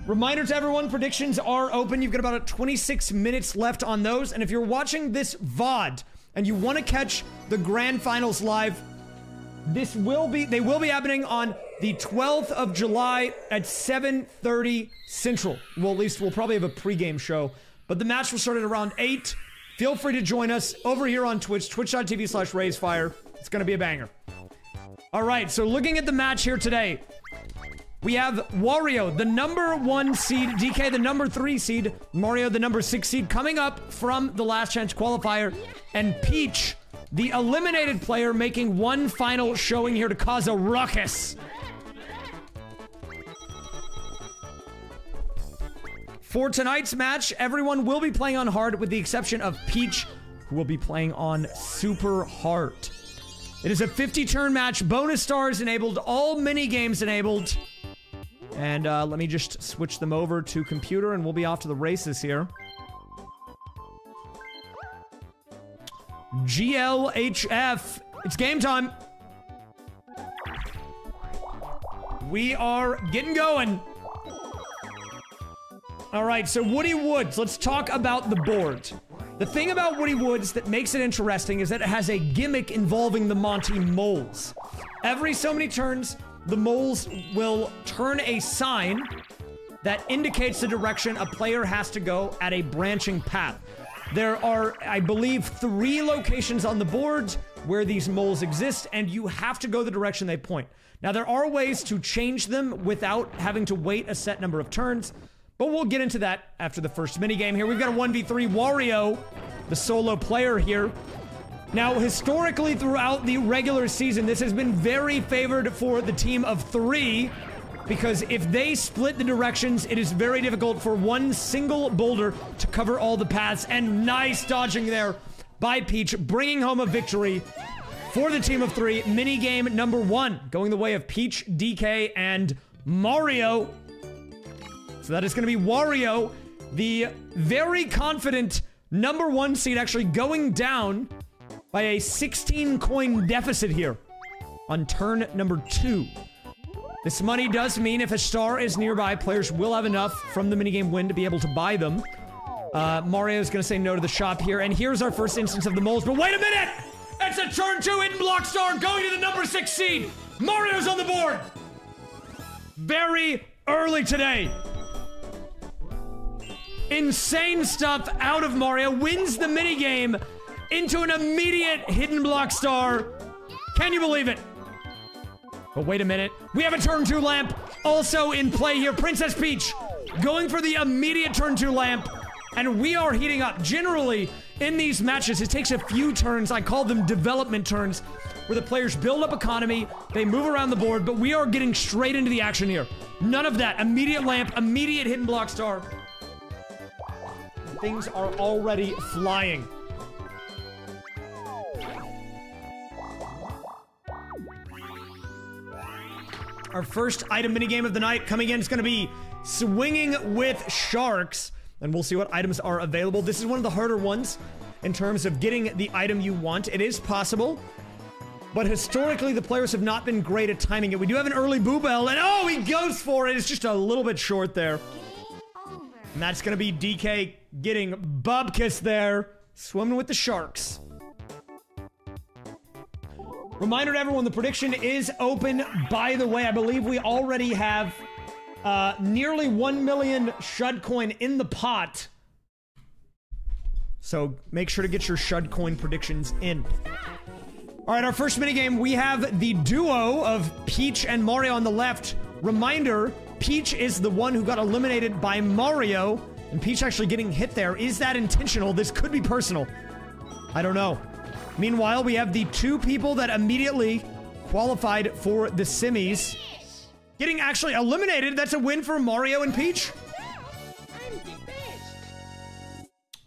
Reminder to everyone, predictions are open. You've got about twenty-six minutes left on those. And if you're watching this V O D and you want to catch the grand finals live, this will be, they will be happening on the twelfth of July at seven thirty Central. Well, at least we'll probably have a pregame show, but the match will start at around eight. Feel free to join us over here on Twitch, twitch dot T V slash raysfire. It's going to be a banger. All right, so looking at the match here today, we have Wario, the number one seed, D K, the number three seed, Mario, the number six seed, coming up from the Last Chance qualifier, and Peach, the eliminated player, making one final showing here to cause a ruckus. For tonight's match, everyone will be playing on hard with the exception of Peach, who will be playing on super hard. It is a fifty turn match, bonus stars enabled, all mini games enabled. And uh, let me just switch them over to computer and we'll be off to the races here. G L H F, it's game time. We are getting going. All right, so Woody Woods, let's talk about the board. The thing about Woody Woods that makes it interesting is that it has a gimmick involving the Monty moles. Every so many turns, the moles will turn a sign that indicates the direction a player has to go at a branching path. There are, I believe, three locations on the board where these moles exist, and you have to go the direction they point. Now, there are ways to change them without having to wait a set number of turns, but we'll get into that after the first minigame here. We've got a one v three Wario, the solo player here. Now, historically, throughout the regular season, this has been very favored for the team of three, because if they split the directions, it is very difficult for one single boulder to cover all the paths. And nice dodging there by Peach, bringing home a victory for the team of three. Mini game number one, going the way of Peach, D K, and Mario. So that is going to be Wario, the very confident number one seed, actually going down by a sixteen coin deficit here on turn number two. This money does mean if a star is nearby, players will have enough from the minigame win to be able to buy them. Uh, Mario's gonna say no to the shop here, and here's our first instance of the moles, but wait a minute! chance at turn two in Blockstar going to the number six seed. Mario's on the board. Very early today. Insane stuff out of Mario. Wins the minigame into an immediate hidden block star. Can you believe it? But wait a minute. We have a turn two lamp also in play here. Princess Peach going for the immediate turn two lamp. And we are heating up. Generally, in these matches, it takes a few turns. I call them development turns, where the players build up economy, they move around the board, but we are getting straight into the action here. None of that. Immediate lamp, immediate hidden block star. Things are already flying. Our first item minigame of the night coming in is going to be Swinging with Sharks. And we'll see what items are available. This is one of the harder ones in terms of getting the item you want. It is possible, but historically the players have not been great at timing it. We do have an early Boo Bell, and oh, he goes for it. It's just a little bit short there. And that's going to be D K getting bubkiss there, swimming with the sharks. Reminder to everyone, the prediction is open. By the way, I believe we already have Uh, nearly one million Shud coin in the pot. So make sure to get your Shud coin predictions in. All right, our first minigame, we have the duo of Peach and Mario on the left. Reminder, Peach is the one who got eliminated by Mario, and Peach actually getting hit there. Is that intentional? This could be personal. I don't know. Meanwhile, we have the two people that immediately qualified for the semis getting actually eliminated. That's a win for Mario and Peach.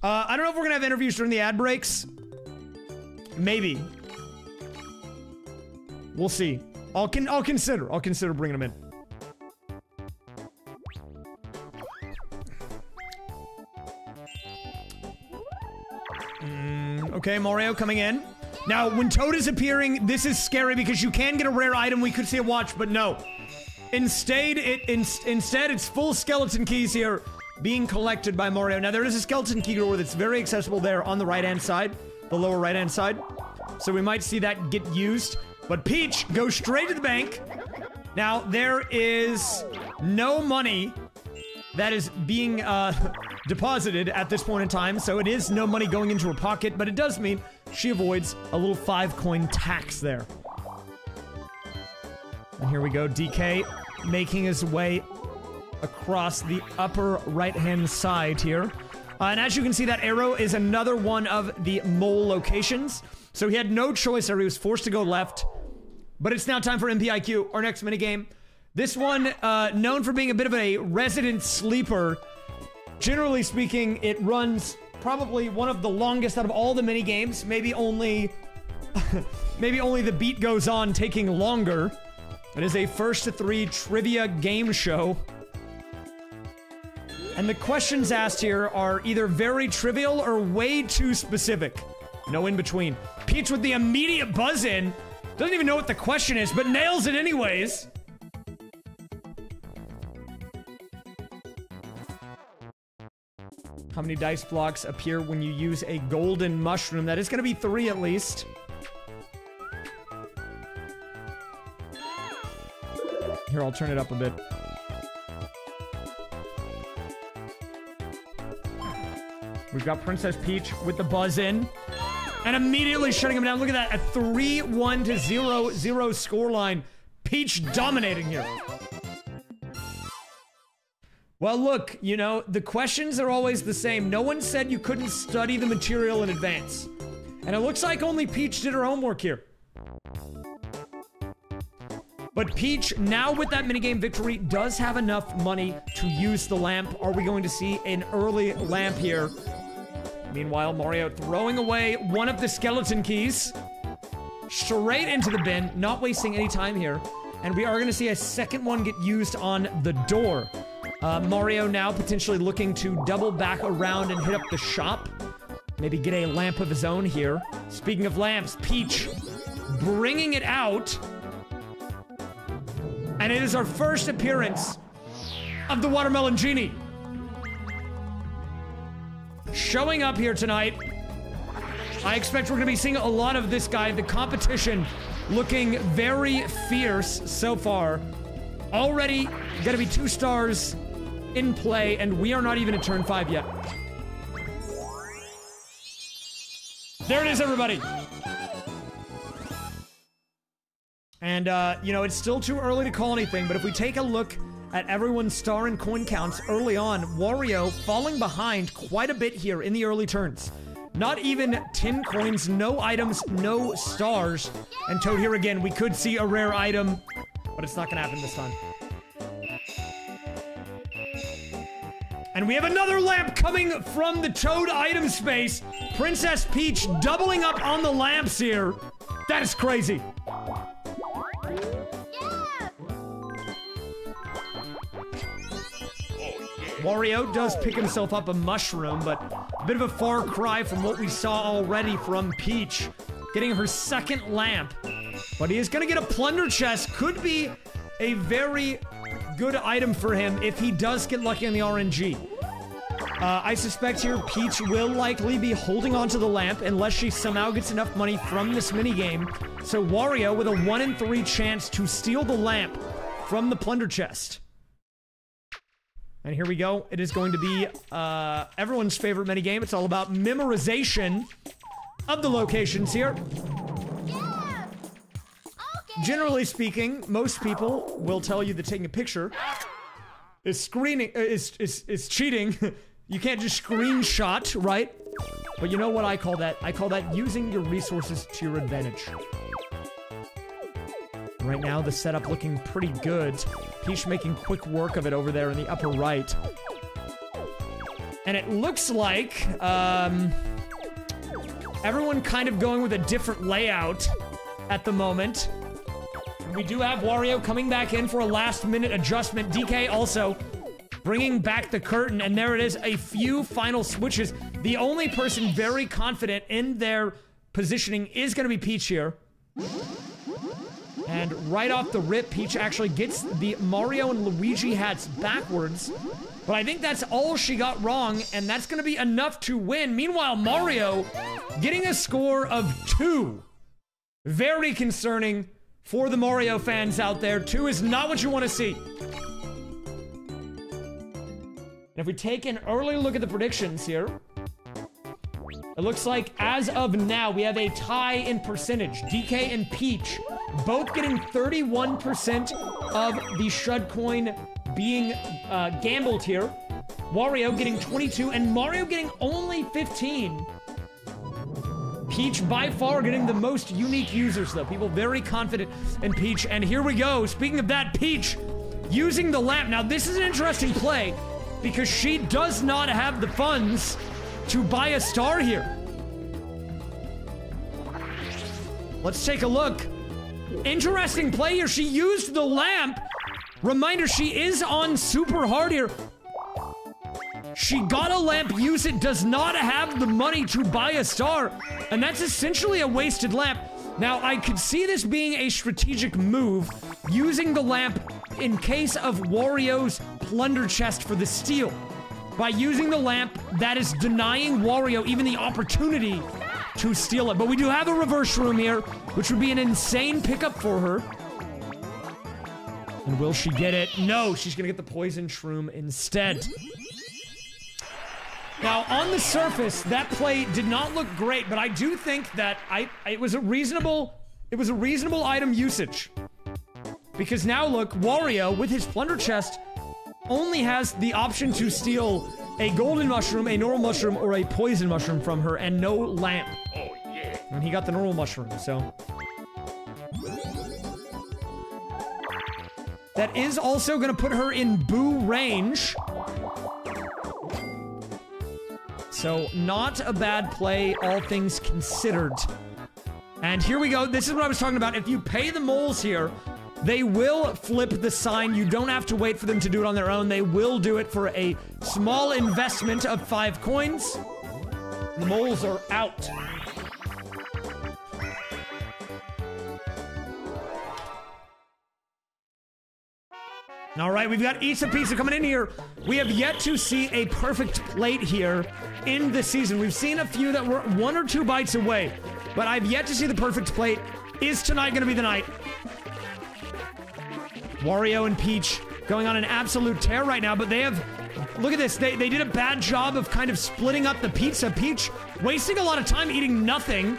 Uh, I don't know if we're gonna have interviews during the ad breaks. Maybe. We'll see. I'll con I'll consider. I'll consider bringing them in. Mm, okay, Mario coming in. Now, when Toad is appearing, this is scary because you can get a rare item. We could see a watch, but no. Instead, it, in, instead, it's full skeleton keys here being collected by Mario. Now, there is a skeleton key drawer that's very accessible there on the right-hand side, the lower right-hand side. So we might see that get used. But Peach goes straight to the bank. Now, there is no money that is being uh, deposited at this point in time. So it is no money going into her pocket, but it does mean she avoids a little five-coin tax there. And here we go, D K making his way across the upper right-hand side here. Uh, and as you can see, that arrow is another one of the mole locations. So he had no choice there. He was forced to go left. But it's now time for M P I Q, our next minigame. This one, uh, known for being a bit of a resident sleeper. Generally speaking, it runs probably one of the longest out of all the minigames. Maybe only, maybe only the beat goes on taking longer. It is a first to three trivia game show. And the questions asked here are either very trivial or way too specific. No in between. Peach with the immediate buzz in. Doesn't even know what the question is, but nails it anyways. How many dice blocks appear when you use a golden mushroom? That is going to be three at least. Here, I'll turn it up a bit. We've got Princess Peach with the buzz in. And immediately shutting him down. Look at that, a three one to zero zero scoreline. Peach dominating here. Well, look, you know, the questions are always the same. No one said you couldn't study the material in advance. And it looks like only Peach did her homework here. But Peach, now with that minigame victory, does have enough money to use the lamp. Are we going to see an early lamp here? Meanwhile, Mario throwing away one of the skeleton keys. Straight into the bin, not wasting any time here. And we are going to see a second one get used on the door. Uh, Mario now potentially looking to double back around and hit up the shop. Maybe get a lamp of his own here. Speaking of lamps, Peach bringing it out. And it is our first appearance of the Watermelon Genie. Showing up here tonight. I expect we're going to be seeing a lot of this guy. The competition looking very fierce so far. Already going to be two stars in play, and we are not even at turn five yet. There it is, everybody. And, uh, you know, it's still too early to call anything, but if we take a look at everyone's star and coin counts early on, Wario falling behind quite a bit here in the early turns. Not even ten coins, no items, no stars. And Toad, here again, we could see a rare item, but it's not gonna happen this time. And we have another lamp coming from the Toad item space. Princess Peach doubling up on the lamps here. That is crazy. Wario does pick himself up a mushroom, but a bit of a far cry from what we saw already from Peach, getting her second lamp. But he is gonna get a plunder chest. Could be a very good item for him if he does get lucky on the R N G. Uh, I suspect here Peach will likely be holding onto the lamp unless she somehow gets enough money from this minigame. So Wario with a one in three chance to steal the lamp from the plunder chest. And here we go. It is going to be uh, everyone's favorite minigame. It's all about memorization of the locations here. Yeah. Okay. Generally speaking, most people will tell you that taking a picture is screening uh, is, is is cheating. You can't just screenshot, right? But you know what I call that? I call that using your resources to your advantage. Right now, the setup looking pretty good. Peach making quick work of it over there in the upper right. And it looks like um, everyone kind of going with a different layout at the moment. We do have Wario coming back in for a last-minute adjustment. D K also bringing back the curtain, and there it is, a few final switches. The only person very confident in their positioning is going to be Peach here. And right off the rip, Peach actually gets the Mario and Luigi hats backwards. But I think that's all she got wrong, and that's going to be enough to win. Meanwhile, Mario getting a score of two. Very concerning for the Mario fans out there. Two is not what you want to see. And if we take an early look at the predictions here, it looks like, as of now, we have a tie in percentage. D K and Peach both getting thirty-one percent of the Shred Coin being uh, gambled here. Wario getting twenty-two, and Mario getting only fifteen. Peach by far getting the most unique users, though. People very confident in Peach, and here we go. Speaking of that, Peach using the lamp. Now, this is an interesting play because she does not have the funds to buy a star here. Let's take a look. Interesting play here. She used the lamp. Reminder, she is on super hard here. She got a lamp, use it, does not have the money to buy a star. And that's essentially a wasted lamp. Now, I could see this being a strategic move, using the lamp in case of Wario's plunder chest for the steal. By using the lamp, that is denying Wario even the opportunity to steal it. But we do have a reverse room here, which would be an insane pickup for her. And will she get it? No, she's gonna get the poison shroom instead. Now, on the surface, that play did not look great, but I do think that I it was a reasonable it was a reasonable item usage. Because now look, Wario with his plunder chest only has the option to steal a golden mushroom, a normal mushroom, or a poison mushroom from her, and no lamp. Oh, yeah. And he got the normal mushroom, so. That is also gonna put her in Boo range. So, not a bad play, all things considered. And here we go, this is what I was talking about. If you pay the moles here, they will flip the sign. You don't have to wait for them to do it on their own. They will do it for a small investment of five coins. The moles are out. All right, we've got Eats a Pizza coming in here. We have yet to see a perfect plate here in the season. We've seen a few that were one or two bites away, but I've yet to see the perfect plate. Is tonight going to be the night? Wario and Peach going on an absolute tear right now, but they have... Look at this. They, they did a bad job of kind of splitting up the pizza. Peach wasting a lot of time eating nothing.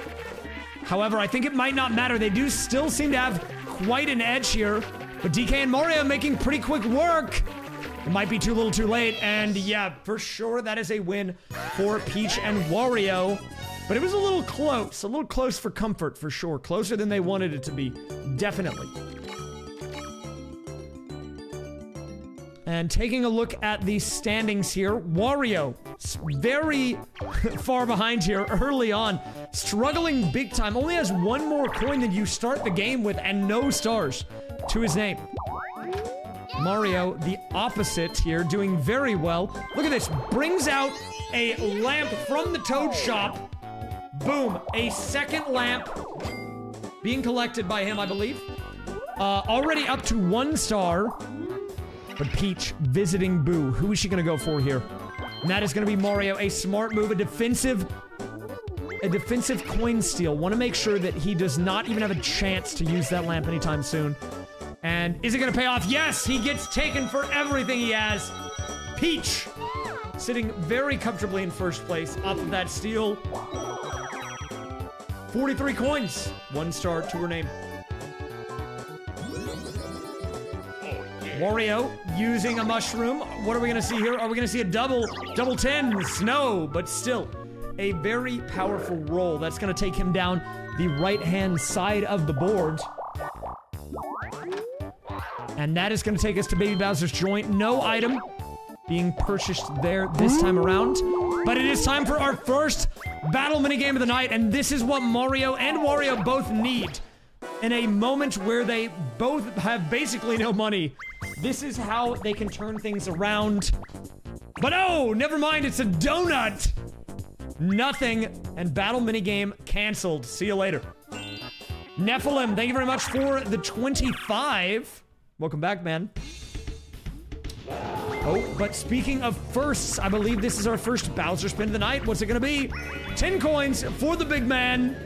However, I think it might not matter. They do still seem to have quite an edge here. But D K and Mario making pretty quick work. It might be too little too late. And yeah, for sure that is a win for Peach and Wario. But it was a little close. A little close for comfort, for sure. Closer than they wanted it to be. Definitely. And taking a look at the standings here, Wario, very far behind here early on, struggling big time, only has one more coin than you start the game with and no stars to his name. Mario, the opposite here, doing very well. Look at this, brings out a lamp from the Toad shop. Boom, a second lamp being collected by him, I believe. Uh, already up to one star. But Peach visiting Boo. Who is she going to go for here? And that is going to be Mario. A smart move, a defensive, a defensive coin steal. Want to make sure that he does not even have a chance to use that lamp anytime soon. And is it going to pay off? Yes, he gets taken for everything he has. Peach sitting very comfortably in first place off of that steal. forty-three coins. One star to her name. Wario using a mushroom. What are we gonna see here? Are we gonna see a double? Double tens? No, but still a very powerful roll. That's gonna take him down the right-hand side of the board. And that is gonna take us to Baby Bowser's Joint. No item being purchased there this time around. But it is time for our first battle minigame of the night, and this is what Mario and Wario both need. In a moment where they both have basically no money, this is how they can turn things around. But oh, never mind, it's a donut! Nothing, and battle minigame canceled. See you later. Nephilim, thank you very much for the twenty-five. Welcome back, man. Oh, but speaking of firsts, I believe this is our first Bowser spin of the night. What's it gonna be? ten coins for the big man.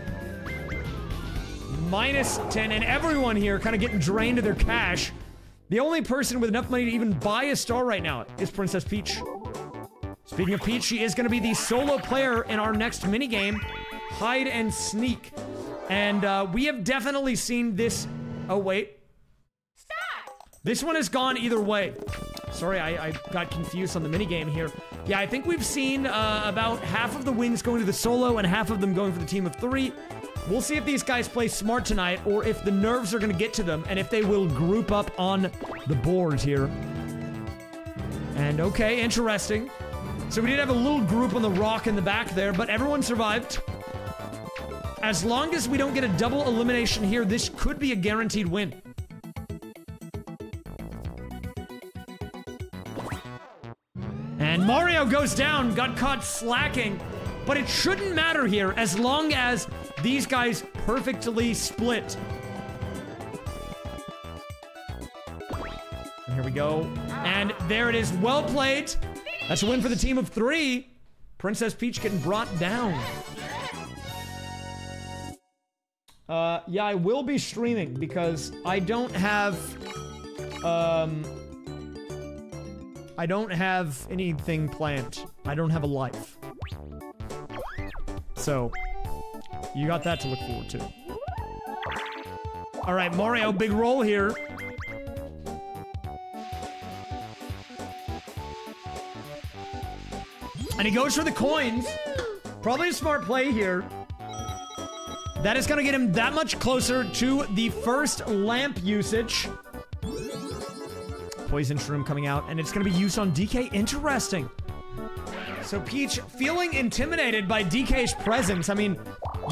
Minus ten, and everyone here kind of getting drained of their cash. The only person with enough money to even buy a star right now is Princess Peach. Speaking of Peach, she is going to be the solo player in our next minigame, Hide and Sneak. And uh, we have definitely seen this... Oh, wait. Stop! This one has gone either way. Sorry, I, I got confused on the minigame here. Yeah, I think we've seen uh, about half of the wins going to the solo and half of them going for the team of three. We'll see if these guys play smart tonight or if the nerves are going to get to them and if they will group up on the board here. And okay, interesting. So we did have a little group on the rock in the back there, but everyone survived. As long as we don't get a double elimination here, this could be a guaranteed win. And Mario goes down, got caught slacking. But it shouldn't matter here as long as these guys perfectly split. And here we go. And there it is. Well played. That's a win for the team of three. Princess Peach getting brought down. Uh, yeah, I will be streaming because I don't have... Um, I don't have anything planned. I don't have a life. So, you got that to look forward to. All right, Mario, big roll here. And he goes for the coins. Probably a smart play here. That is going to get him that much closer to the first lamp usage. Poison Shroom coming out, and it's going to be used on D K. Interesting. So Peach feeling intimidated by D K's presence. I mean,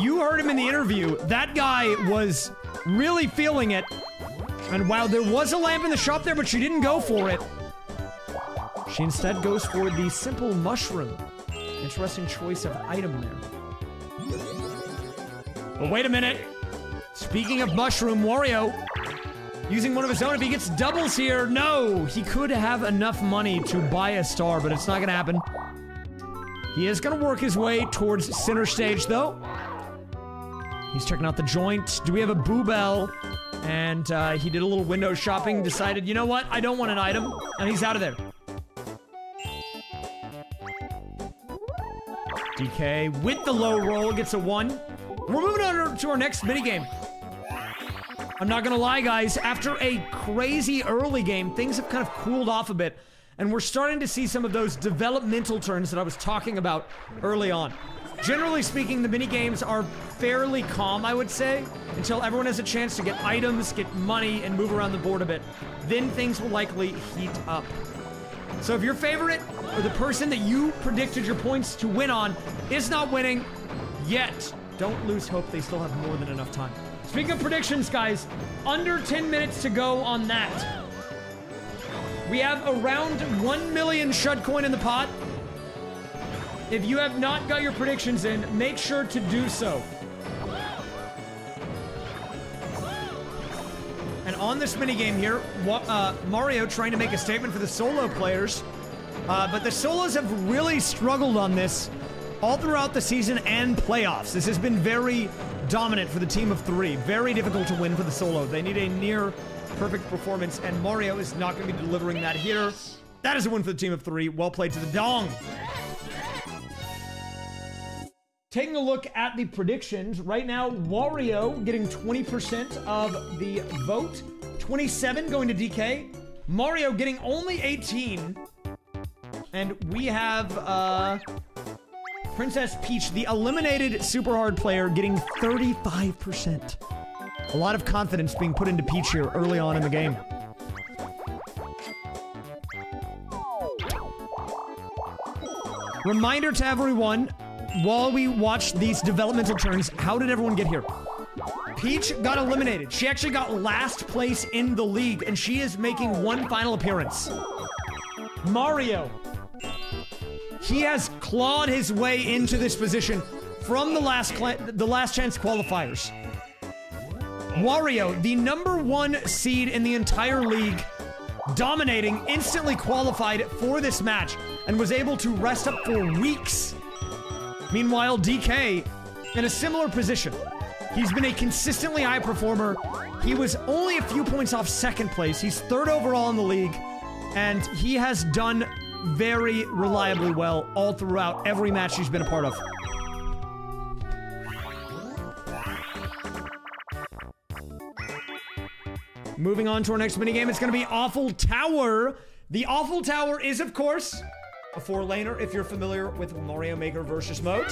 you heard him in the interview. That guy was really feeling it. And wow, there was a lamp in the shop there, but she didn't go for it. She instead goes for the simple mushroom. Interesting choice of item there. But wait a minute. Speaking of mushroom, Wario using one of his own. If he gets doubles here, no! He could have enough money to buy a star, but it's not gonna happen. He is gonna work his way towards center stage, though. He's checking out the joint. Do we have a Boo Bell? And uh, he did a little window shopping, decided, you know what? I don't want an item, and he's out of there. D K with the low roll gets a one. We're moving on to our next minigame. I'm not gonna lie, guys. After a crazy early game, things have kind of cooled off a bit. And we're starting to see some of those developmental turns that I was talking about early on. Generally speaking, the mini games are fairly calm, I would say, until everyone has a chance to get items, get money, and move around the board a bit. Then things will likely heat up. So if your favorite, or the person that you predicted your points to win on, is not winning yet, don't lose hope. They still have more than enough time. Speaking of predictions, guys, under ten minutes to go on that. We have around one million shutcoin in the pot. If you have not got your predictions in, make sure to do so. And on this minigame here, uh, Mario trying to make a statement for the solo players. Uh, but the solos have really struggled on this all throughout the season and playoffs. This has been very dominant for the team of three. Very difficult to win for the solo. They need a near perfect performance, and Mario is not going to be delivering that here. That is a win for the team of three. Well played to the Dong. Taking a look at the predictions, right now, Wario getting twenty percent of the vote, twenty-seven going to D K, Mario getting only eighteen, and we have uh, Princess Peach, the eliminated super hard player, getting thirty-five percent. A lot of confidence being put into Peach here early on in the game. Reminder to everyone, while we watch these developmental turns, how did everyone get here? Peach got eliminated. She actually got last place in the league, and she is making one final appearance. Mario, he has clawed his way into this position from the last, the last chance qualifiers. Wario, the number one seed in the entire league, dominating, instantly qualified for this match and was able to rest up for weeks. Meanwhile, D K, in a similar position. He's been a consistently high performer. He was only a few points off second place. He's third overall in the league, and he has done very reliably well all throughout every match he's been a part of. Moving on to our next minigame, it's going to be Awful Tower. The Awful Tower is, of course, a four-laner if you're familiar with Mario Maker versus mode.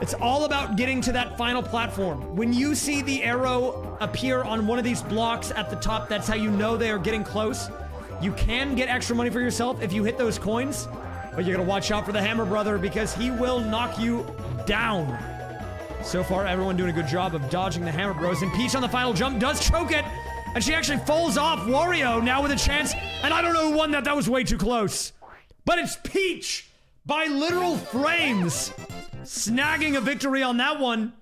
It's all about getting to that final platform. When you see the arrow appear on one of these blocks at the top, that's how you know they are getting close. You can get extra money for yourself if you hit those coins, but you're going to watch out for the Hammer Brother because he will knock you down. So far, everyone doing a good job of dodging the Hammer Bros, and Peach on the final jump does choke it. And she actually falls off. Wario now with a chance. And I don't know who won that. That was way too close. But it's Peach by literal frames. Snagging a victory on that one.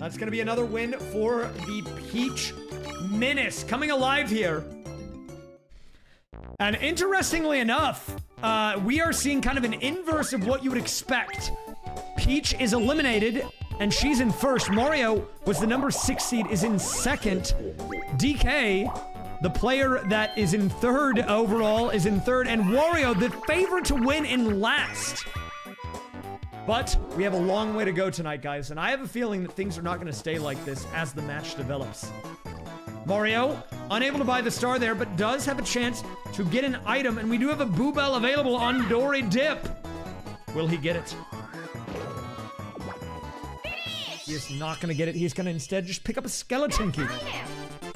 That's going to be another win for the Peach Menace. Coming alive here. And interestingly enough, uh, we are seeing kind of an inverse of what you would expect. Peach is eliminated, and she's in first. Mario was the number six seed, is in second. D K, the player that is in third overall, is in third. And Wario, the favorite to win, in last. But we have a long way to go tonight, guys. And I have a feeling that things are not going to stay like this as the match develops. Mario, unable to buy the star there, but does have a chance to get an item. And we do have a Boo Bell available on Dory Dip. Will he get it? He is not going to get it. He's going to instead just pick up a skeleton key,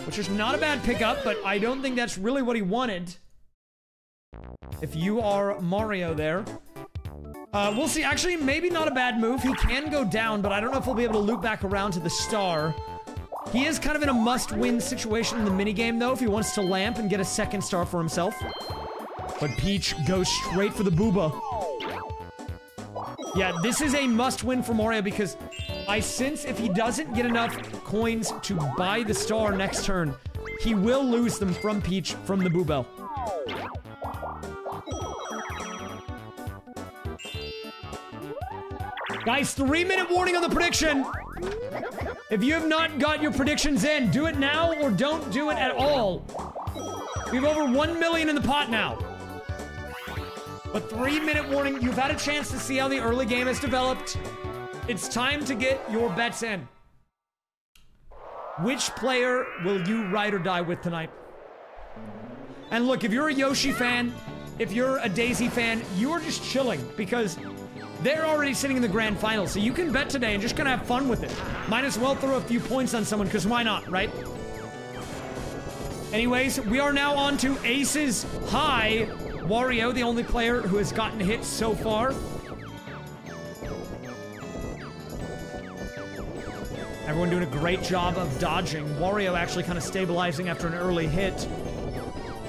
which is not a bad pickup, but I don't think that's really what he wanted. If you are Mario there. Uh, we'll see. Actually, maybe not a bad move. He can go down, but I don't know if he'll be able to loop back around to the star. He is kind of in a must-win situation in the minigame, though, if he wants to lamp and get a second star for himself. But Peach goes straight for the booba. Yeah, this is a must-win for Mario because I sense if he doesn't get enough coins to buy the star next turn, he will lose them from Peach from the Boo Bell. Guys, three-minute warning on the prediction. If you have not got your predictions in, do it now or don't do it at all. We have over one million in the pot now. But three-minute warning, you've had a chance to see how the early game has developed. It's time to get your bets in. Which player will you ride or die with tonight? And look, if you're a Yoshi fan, if you're a Daisy fan, you are just chilling because they're already sitting in the grand final, so you can bet today and just gonna have fun with it. Might as well throw a few points on someone, because why not, right? Anyways, we are now on to Aces High. Wario, the only player who has gotten hit so far. Everyone doing a great job of dodging. Wario actually kind of stabilizing after an early hit.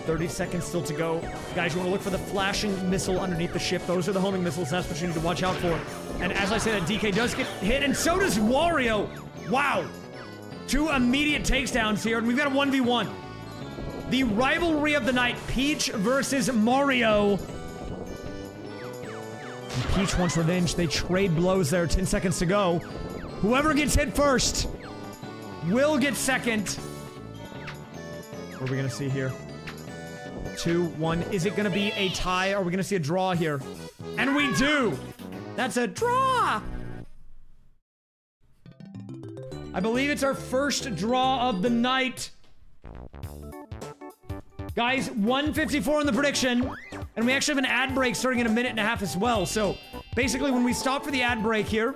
thirty seconds still to go. Guys, you want to look for the flashing missile underneath the ship. Those are the homing missiles. That's what you need to watch out for. And as I say, that D K does get hit, and so does Wario. Wow. Two immediate takedowns here, and we've got a one v one. The rivalry of the night, Peach versus Mario. And Peach wants revenge. They trade blows there. ten seconds to go. Whoever gets hit first will get second. What are we going to see here? Two, one. Is it going to be a tie? Are we going to see a draw here? And we do. That's a draw. I believe it's our first draw of the night. Guys, one fifty-four on the prediction. And we actually have an ad break starting in a minute and a half as well. So basically when we stop for the ad break here,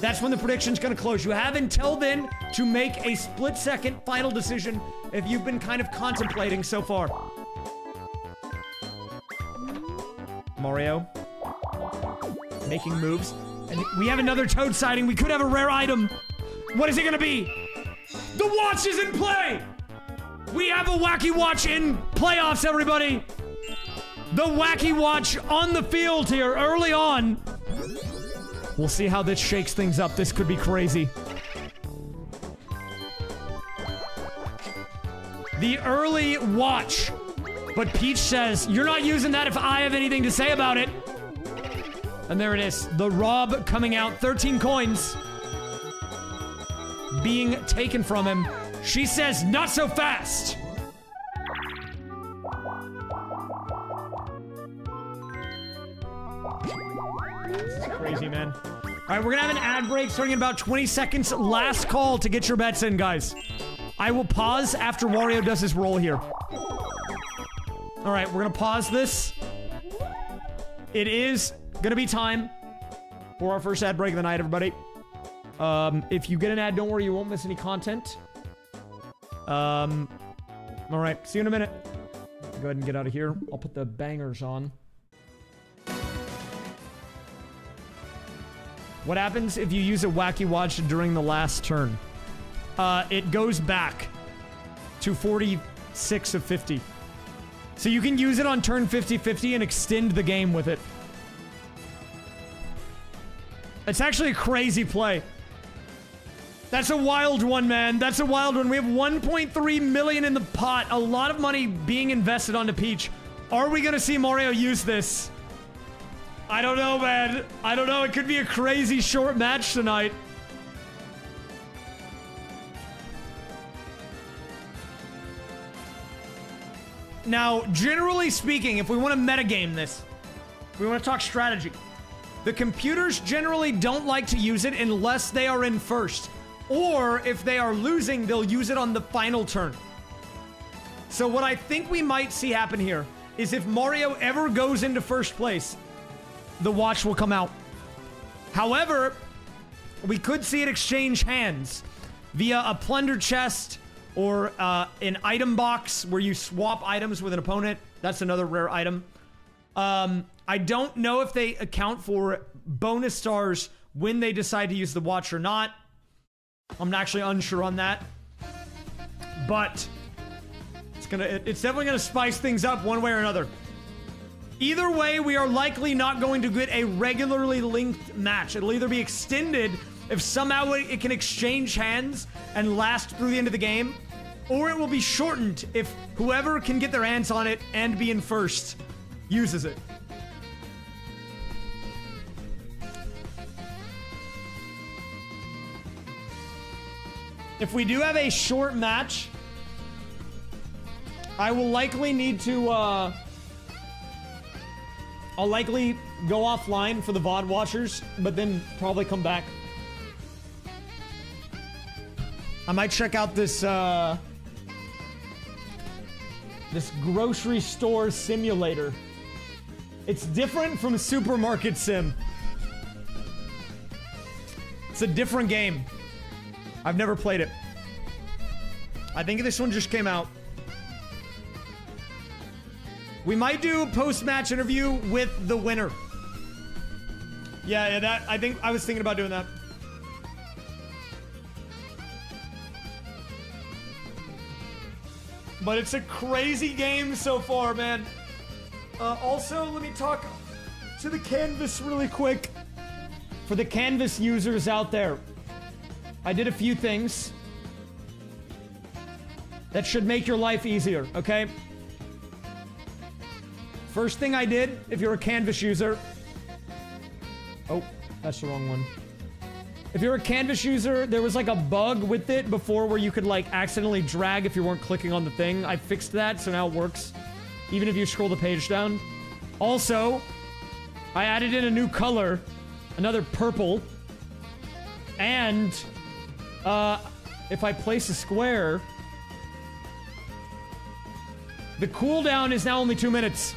that's when the prediction's going to close. You have until then to make a split second final decision if you've been kind of contemplating so far. Mario making moves, and we have another Toad sighting. We could have a rare item. What is it gonna be? The watch is in play. We have a wacky watch in playoffs, everybody. The wacky watch on the field here early on. We'll see how this shakes things up. This could be crazy. The early watch. But Peach says, you're not using that if I have anything to say about it. And there it is. The Rob coming out. thirteen coins being taken from him. She says, not so fast. This is crazy, man. All right, we're going to have an ad break starting in about twenty seconds. Last call to get your bets in, guys. I will pause after Wario does his roll here. All right, we're gonna pause this. It is gonna be time for our first ad break of the night, everybody. Um, if you get an ad, don't worry, you won't miss any content. Um, all right, see you in a minute. Go ahead and get out of here. I'll put the bangers on. What happens if you use a wacky watch during the last turn? Uh, it goes back to forty-six of fifty. So you can use it on turn fifty fifty and extend the game with it. It's actually a crazy play. That's a wild one, man. That's a wild one. We have one point three million in the pot. A lot of money being invested onto Peach. Are we going to see Mario use this? I don't know, man. I don't know. It could be a crazy short match tonight. Now, generally speaking, if we want to metagame this, we want to talk strategy. The computers generally don't like to use it unless they are in first. Or if they are losing, they'll use it on the final turn. So what I think we might see happen here is if Mario ever goes into first place, the watch will come out. However, we could see it exchange hands via a plunder chest, or uh, an item box where you swap items with an opponent. That's another rare item. Um, I don't know if they account for bonus stars when they decide to use the watch or not. I'm actually unsure on that. But it's gonna, it's definitely gonna spice things up one way or another. Either way, we are likely not going to get a regularly linked match. It'll either be extended if somehow it can exchange hands and last through the end of the game, or it will be shortened if whoever can get their hands on it and be in first uses it. If we do have a short match, I will likely need to, uh... I'll likely go offline for the V O D watchers, but then probably come back. I might check out this, uh... this Grocery Store Simulator. It's different from Supermarket Sim. It's a different game. I've never played it. I think this one just came out. We might do a post-match interview with the winner. Yeah, yeah, that, I think I was thinking about doing that. But it's a crazy game so far, man. Uh, also, let me talk to the canvas really quick. For the canvas users out there, I did a few things that should make your life easier, okay? First thing I did, if you're a Canvas user... Oh, that's the wrong one. If you're a Canvas user, there was like a bug with it before where you could like accidentally drag if you weren't clicking on the thing. I fixed that, so now it works. Even if you scroll the page down. Also, I added in a new color, another purple, and... Uh, if I place a square, the cooldown is now only two minutes.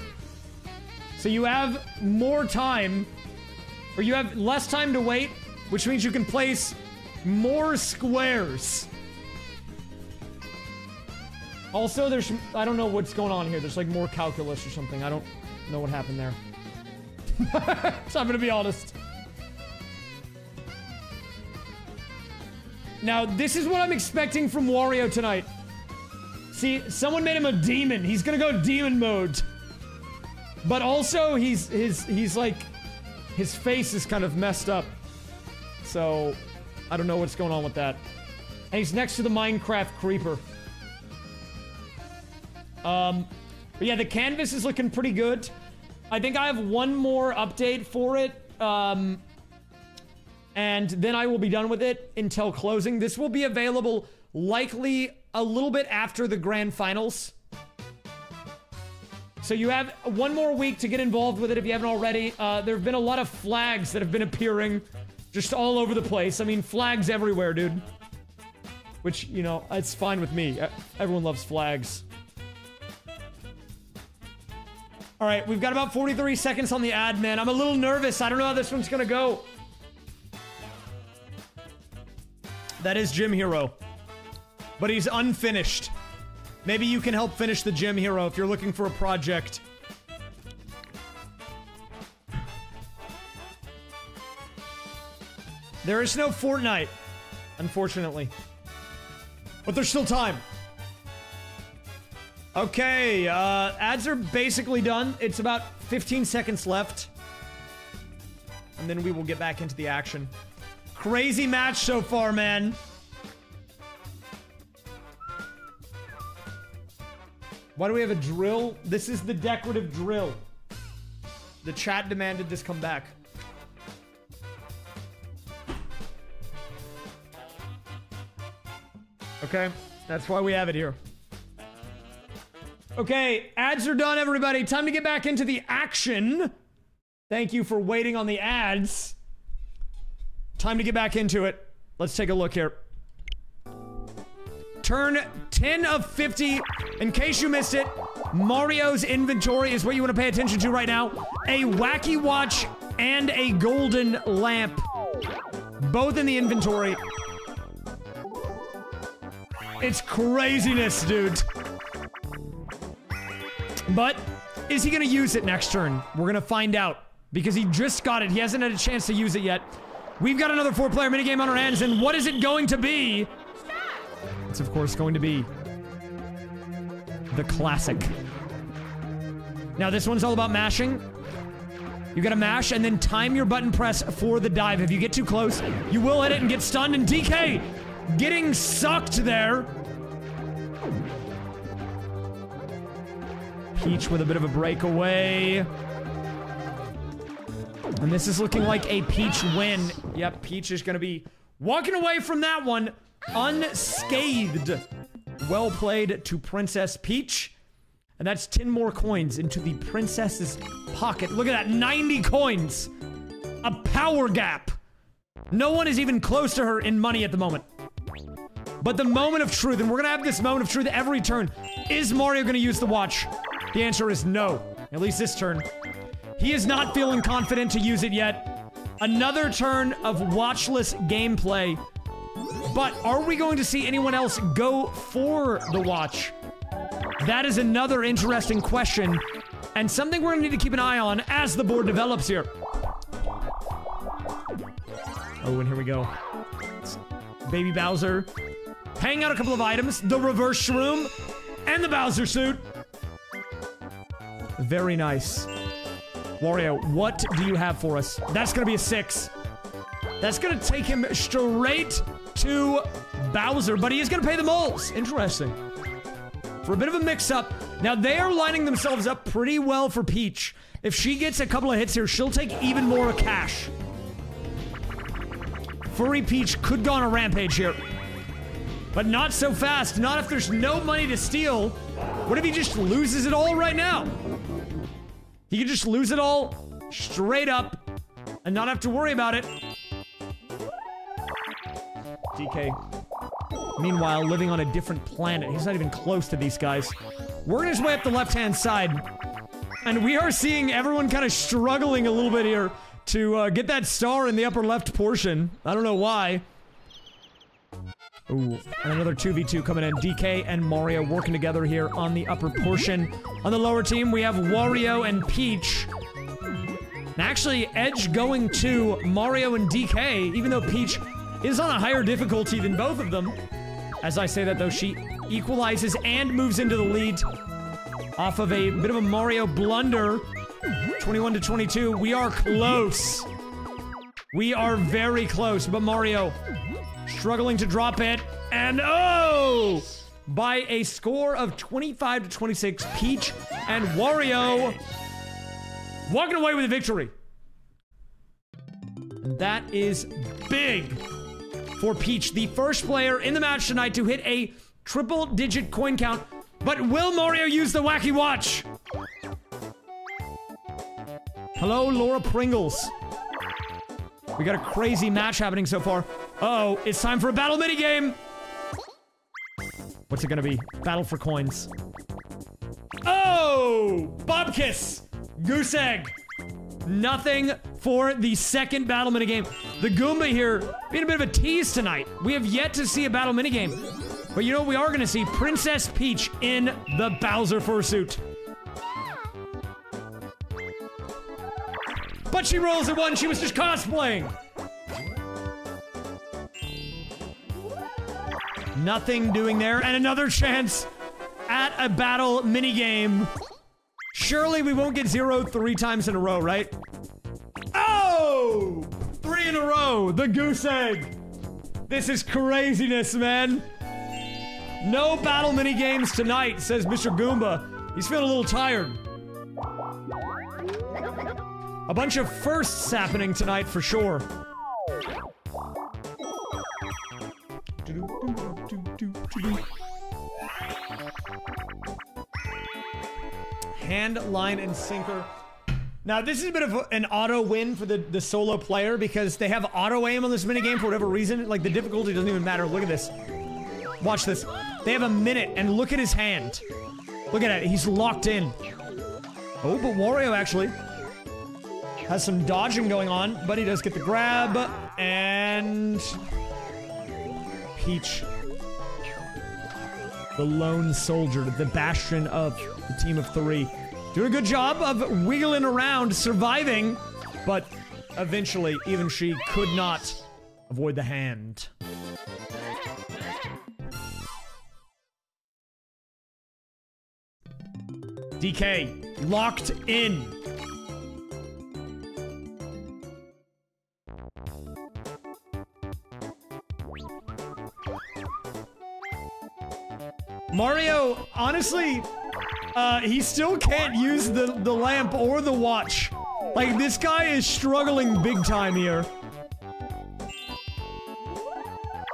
So you have more time, or you have less time to wait, which means you can place more squares. Also, there's, I don't know what's going on here. There's like more calculus or something. I don't know what happened there. So I'm gonna be honest. Now, this is what I'm expecting from Wario tonight. See, someone made him a demon. He's gonna go demon mode. But also, he's, his, he's like, his face is kind of messed up. So, I don't know what's going on with that. And he's next to the Minecraft creeper. Um, but yeah, the canvas is looking pretty good. I think I have one more update for it. Um... And then I will be done with it until closing. This will be available likely a little bit after the grand finals. So you have one more week to get involved with it if you haven't already. Uh, there have been a lot of flags that have been appearing just all over the place. I mean, flags everywhere, dude. Which, you know, it's fine with me. Everyone loves flags. All right, we've got about forty-three seconds on the ad, man. I'm a little nervous. I don't know how this one's gonna go. That is Gym Hero, but he's unfinished. Maybe you can help finish the Gym Hero if you're looking for a project. There is no Fortnite, unfortunately, but there's still time. Okay, uh, ads are basically done. It's about fifteen seconds left, and then we will get back into the action. Crazy match so far, man. Why do we have a drill? This is the decorative drill. The chat demanded this come back. Okay, that's why we have it here. Okay, ads are done, everybody. Time to get back into the action. Thank you for waiting on the ads. Time to get back into it. Let's take a look here. Turn ten of fifty. In case you missed it, Mario's inventory is what you want to pay attention to right now. A wacky watch and a golden lamp. Both in the inventory. It's craziness, dude. But is he going to use it next turn? We're going to find out. Because he just got it. He hasn't had a chance to use it yet. We've got another four-player minigame on our hands, and what is it going to be? It's, of course, going to be the classic. Now this one's all about mashing. You gotta mash and then time your button press for the dive. If you get too close, you will hit it and get stunned. And D K getting sucked there. Peach with a bit of a breakaway. And this is looking like a Peach win. Yep, Peach is gonna be walking away from that one unscathed. Well played to Princess Peach. And that's ten more coins into the princess's pocket. Look at that, ninety coins. A power gap. No one is even close to her in money at the moment. But the moment of truth, and we're gonna have this moment of truth every turn. Is Mario gonna use the watch? The answer is no, at least this turn. He is not feeling confident to use it yet. Another turn of watchless gameplay. But are we going to see anyone else go for the watch? That is another interesting question, and something we're gonna need to keep an eye on as the board develops here. Oh, and here we go. It's Baby Bowser. Hang out a couple of items, the reverse shroom, and the Bowser suit. Very nice. Wario, what do you have for us? That's gonna be a six. That's gonna take him straight to Bowser, but he is gonna pay the moles. Interesting. For a bit of a mix-up. Now, they are lining themselves up pretty well for Peach. If she gets a couple of hits here, she'll take even more cash. Furry Peach could go on a rampage here. But not so fast. Not if there's no money to steal. What if he just loses it all right now? He could just lose it all straight up and not have to worry about it. D K. Meanwhile, living on a different planet. He's not even close to these guys. We're in his way up the left-hand side. And we are seeing everyone kind of struggling a little bit here to uh, get that star in the upper left portion. I don't know why. Ooh, and another two v two coming in. D K and Mario working together here on the upper portion. On the lower team, we have Wario and Peach. And actually, edge going to Mario and D K, even though Peach is on a higher difficulty than both of them. As I say that, though, she equalizes and moves into the lead off of a bit of a Mario blunder. twenty-one to twenty-two. We are close. We are very close, but Mario struggling to drop it. And oh! By a score of twenty-five to twenty-six, Peach and Wario walking away with a victory. And that is big for Peach, the first player in the match tonight to hit a triple-digit coin count. But will Mario use the wacky watch? Hello, Laura Pringles. We got a crazy match happening so far. Uh-oh, it's time for a battle minigame. What's it gonna be? Battle for coins. Oh! Bob Kiss! Goose Egg! Nothing for the second battle minigame. The Goomba here being a bit of a tease tonight. We have yet to see a battle minigame. But you know what we are going to see? Princess Peach in the Bowser fursuit. But she rolls at one. She was just cosplaying. Nothing doing there. And another chance at a battle minigame. Surely we won't get zero three times in a row, right? Oh! Three in a row, the goose egg. This is craziness, man. No battle mini games tonight, says Mister Goomba. He's feeling a little tired. A bunch of firsts happening tonight for sure. Hand, line, and sinker. Now, this is a bit of an auto win for the, the solo player because they have auto aim on this minigame for whatever reason. Like, the difficulty doesn't even matter. Look at this. Watch this. They have a minute, and look at his hand. Look at it. He's locked in. Oh, but Wario actually has some dodging going on, but he does get the grab, and Peach, the lone soldier, the bastion of the team of three. Doing a good job of wiggling around, surviving, but eventually even she could not avoid the hand. D K, locked in. Mario, honestly, uh, he still can't use the, the lamp or the watch. Like, this guy is struggling big time here.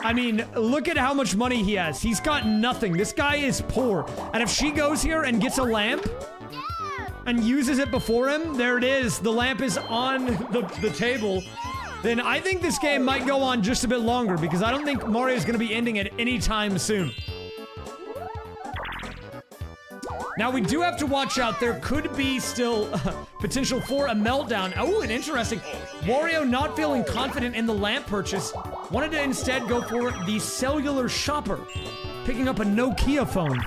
I mean, look at how much money he has. He's got nothing. This guy is poor. And if she goes here and gets a lamp and uses it before him, there it is. The lamp is on the, the table. Then I think this game might go on just a bit longer because I don't think Mario's going to be ending it any time soon. Now, we do have to watch out. There could be still uh, potential for a meltdown. Oh, and interesting. Wario not feeling confident in the lamp purchase. Wanted to instead go for the cellular shopper. Picking up a Nokia phone.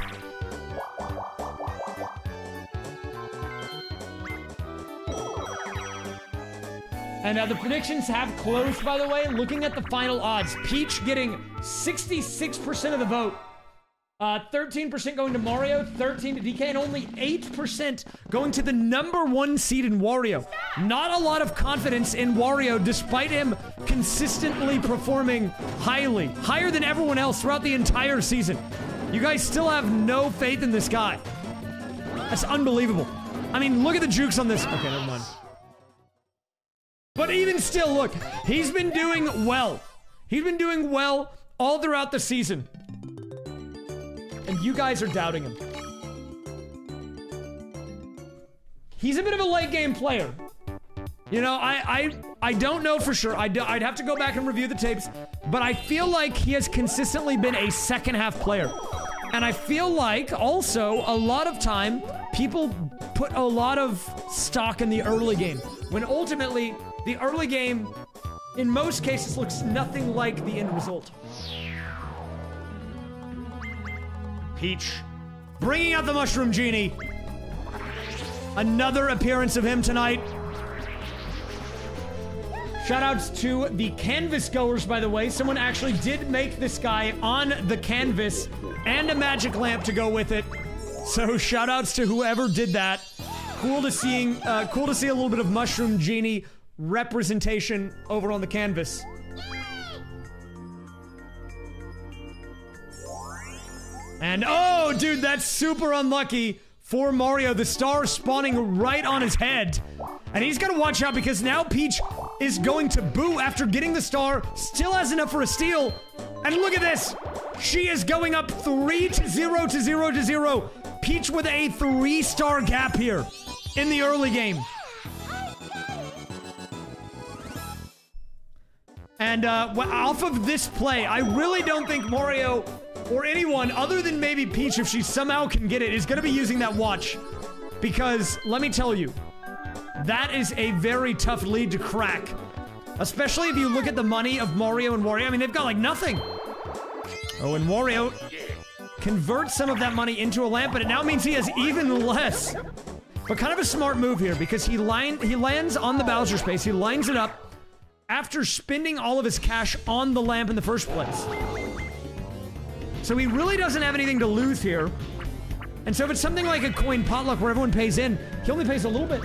And uh, the predictions have closed, by the way. Looking at the final odds. Peach getting sixty-six percent of the vote. thirteen percent uh, going to Mario, thirteen to D K, and only eight percent going to the number one seed in Wario. Not a lot of confidence in Wario, despite him consistently performing highly. Higher than everyone else throughout the entire season. You guys still have no faith in this guy. That's unbelievable. I mean, look at the jukes on this. Okay, never mind. But even still, look, he's been doing well. He's been doing well all throughout the season. And you guys are doubting him. He's a bit of a late game player. You know, I I, I don't know for sure. I'd, I'd have to go back and review the tapes. But I feel like he has consistently been a second half player. And I feel like also a lot of time people put a lot of stock in the early game. When ultimately the early game in most cases looks nothing like the end result. Peach, bringing out the Mushroom Genie. Another appearance of him tonight. Shoutouts to the canvas goers, by the way. Someone actually did make this guy on the canvas and a magic lamp to go with it. So shoutouts to whoever did that. Cool to seeing, uh, cool to see a little bit of Mushroom Genie representation over on the canvas. And oh, dude, that's super unlucky for Mario. The star spawning right on his head. And he's got to watch out because now Peach is going to boo after getting the star. Still has enough for a steal. And look at this. She is going up three to zero to zero to zero. Peach with a three-star gap here in the early game. And uh, well, off of this play, I really don't think Mario... or anyone other than maybe Peach, if she somehow can get it, is going to be using that watch. Because, let me tell you, that is a very tough lead to crack. Especially if you look at the money of Mario and Wario. I mean, they've got like nothing. Oh, and Wario converts some of that money into a lamp, but it now means he has even less. But kind of a smart move here, because he, line, he lands on the Bowser space. He lines it up after spending all of his cash on the lamp in the first place. So he really doesn't have anything to lose here. And so if it's something like a coin potluck where everyone pays in, he only pays a little bit.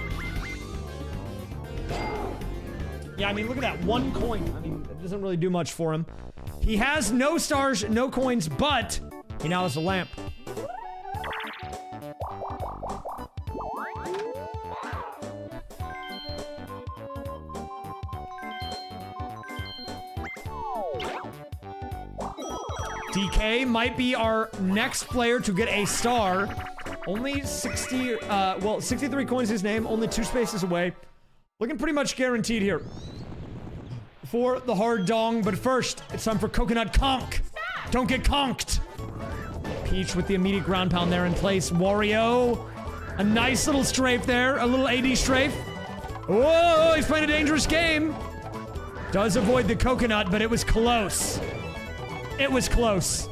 Yeah, I mean, look at that. One coin. I mean, it doesn't really do much for him. He has no stars, no coins, but he now has a lamp. D K might be our next player to get a star. Only sixty, uh, well, sixty-three coins his name, only two spaces away. Looking pretty much guaranteed here for the hard dong. But first, it's time for Coconut Conk. Don't get conked. Peach with the immediate ground pound there in place. Wario, a nice little strafe there, a little A D strafe. Whoa, he's playing a dangerous game. Does avoid the coconut, but it was close. It was close.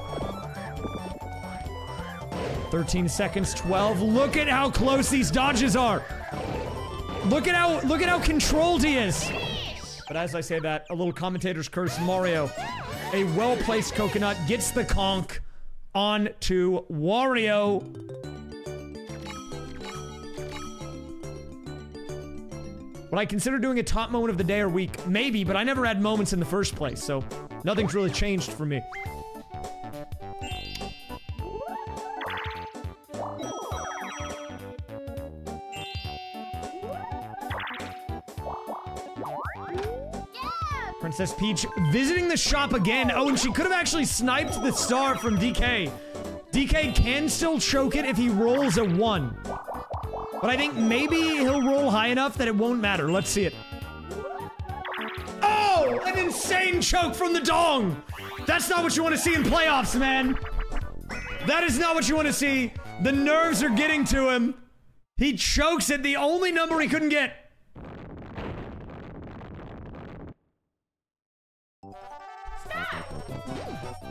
thirteen seconds, twelve. Look at how close these dodges are. Look at how look at how controlled he is. But as I say that, a little commentator's curse. Mario, a well-placed coconut, gets the conk on to Wario. Would I consider doing a top moment of the day or week? Maybe, but I never had moments in the first place, so nothing's really changed for me. Princess Peach visiting the shop again. Oh, and she could have actually sniped the star from D K. D K can still choke it if he rolls a one. But I think maybe he'll roll high enough that it won't matter. Let's see it. Oh, an insane choke from the dong. That's not what you want to see in playoffs, man. That is not what you want to see. The nerves are getting to him. He chokes at the only number he couldn't get.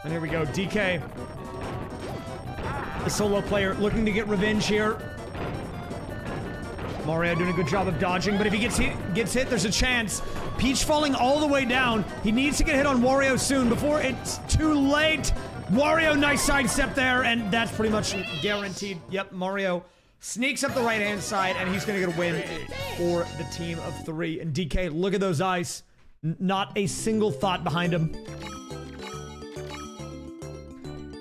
And here we go, D K. The solo player looking to get revenge here. Mario doing a good job of dodging, but if he gets hit, gets hit, there's a chance. Peach falling all the way down. He needs to get hit on Wario soon before it's too late. Wario, nice sidestep there, and that's pretty much guaranteed. Yep, Mario sneaks up the right-hand side, and he's going to get a win for the team of three. And D K, look at those eyes. Not a single thought behind him.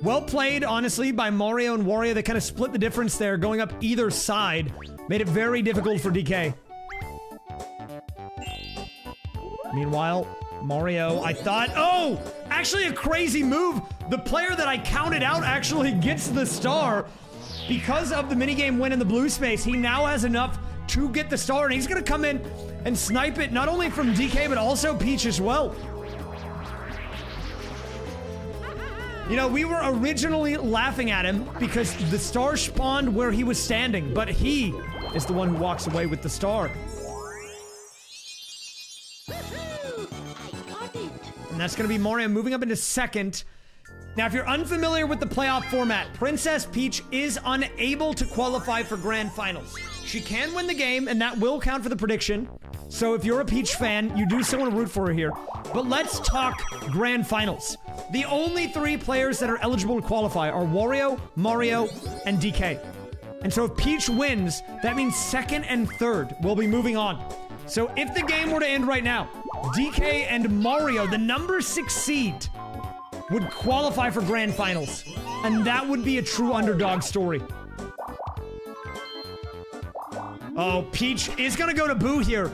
Well played, honestly, by Mario and Wario. They kind of split the difference there, going up either side. Made it very difficult for D K. Meanwhile, Mario, I thought... Oh! Actually a crazy move. The player that I counted out actually gets the star. Because of the minigame win in the blue space, he now has enough to get the star. And he's going to come in and snipe it, not only from D K, but also Peach as well. You know, we were originally laughing at him because the star spawned where he was standing, but he is the one who walks away with the star. And that's going to be Mario moving up into second. Now, if you're unfamiliar with the playoff format, Princess Peach is unable to qualify for grand finals. She can win the game, and that will count for the prediction. So if you're a Peach fan, you do still want to root for her here. But let's talk grand finals. The only three players that are eligible to qualify are Wario, Mario, and D K. And so if Peach wins, that means second and third will be moving on. So if the game were to end right now, D K and Mario, the number six seed, would qualify for grand finals. And that would be a true underdog story. Oh, Peach is going to go to Boo here.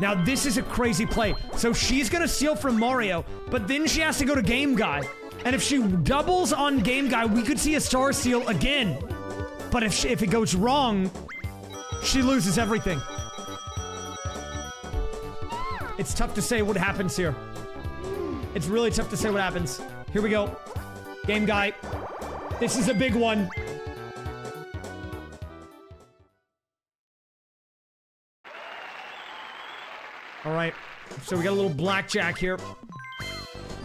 Now, this is a crazy play. So she's going to steal from Mario, but then she has to go to Game Guy. And if she doubles on Game Guy, we could see a star steal again. But if, she, if it goes wrong, she loses everything. It's tough to say what happens here. It's really tough to say what happens. Here we go. Game Guy. This is a big one. All right, so we got a little blackjack here.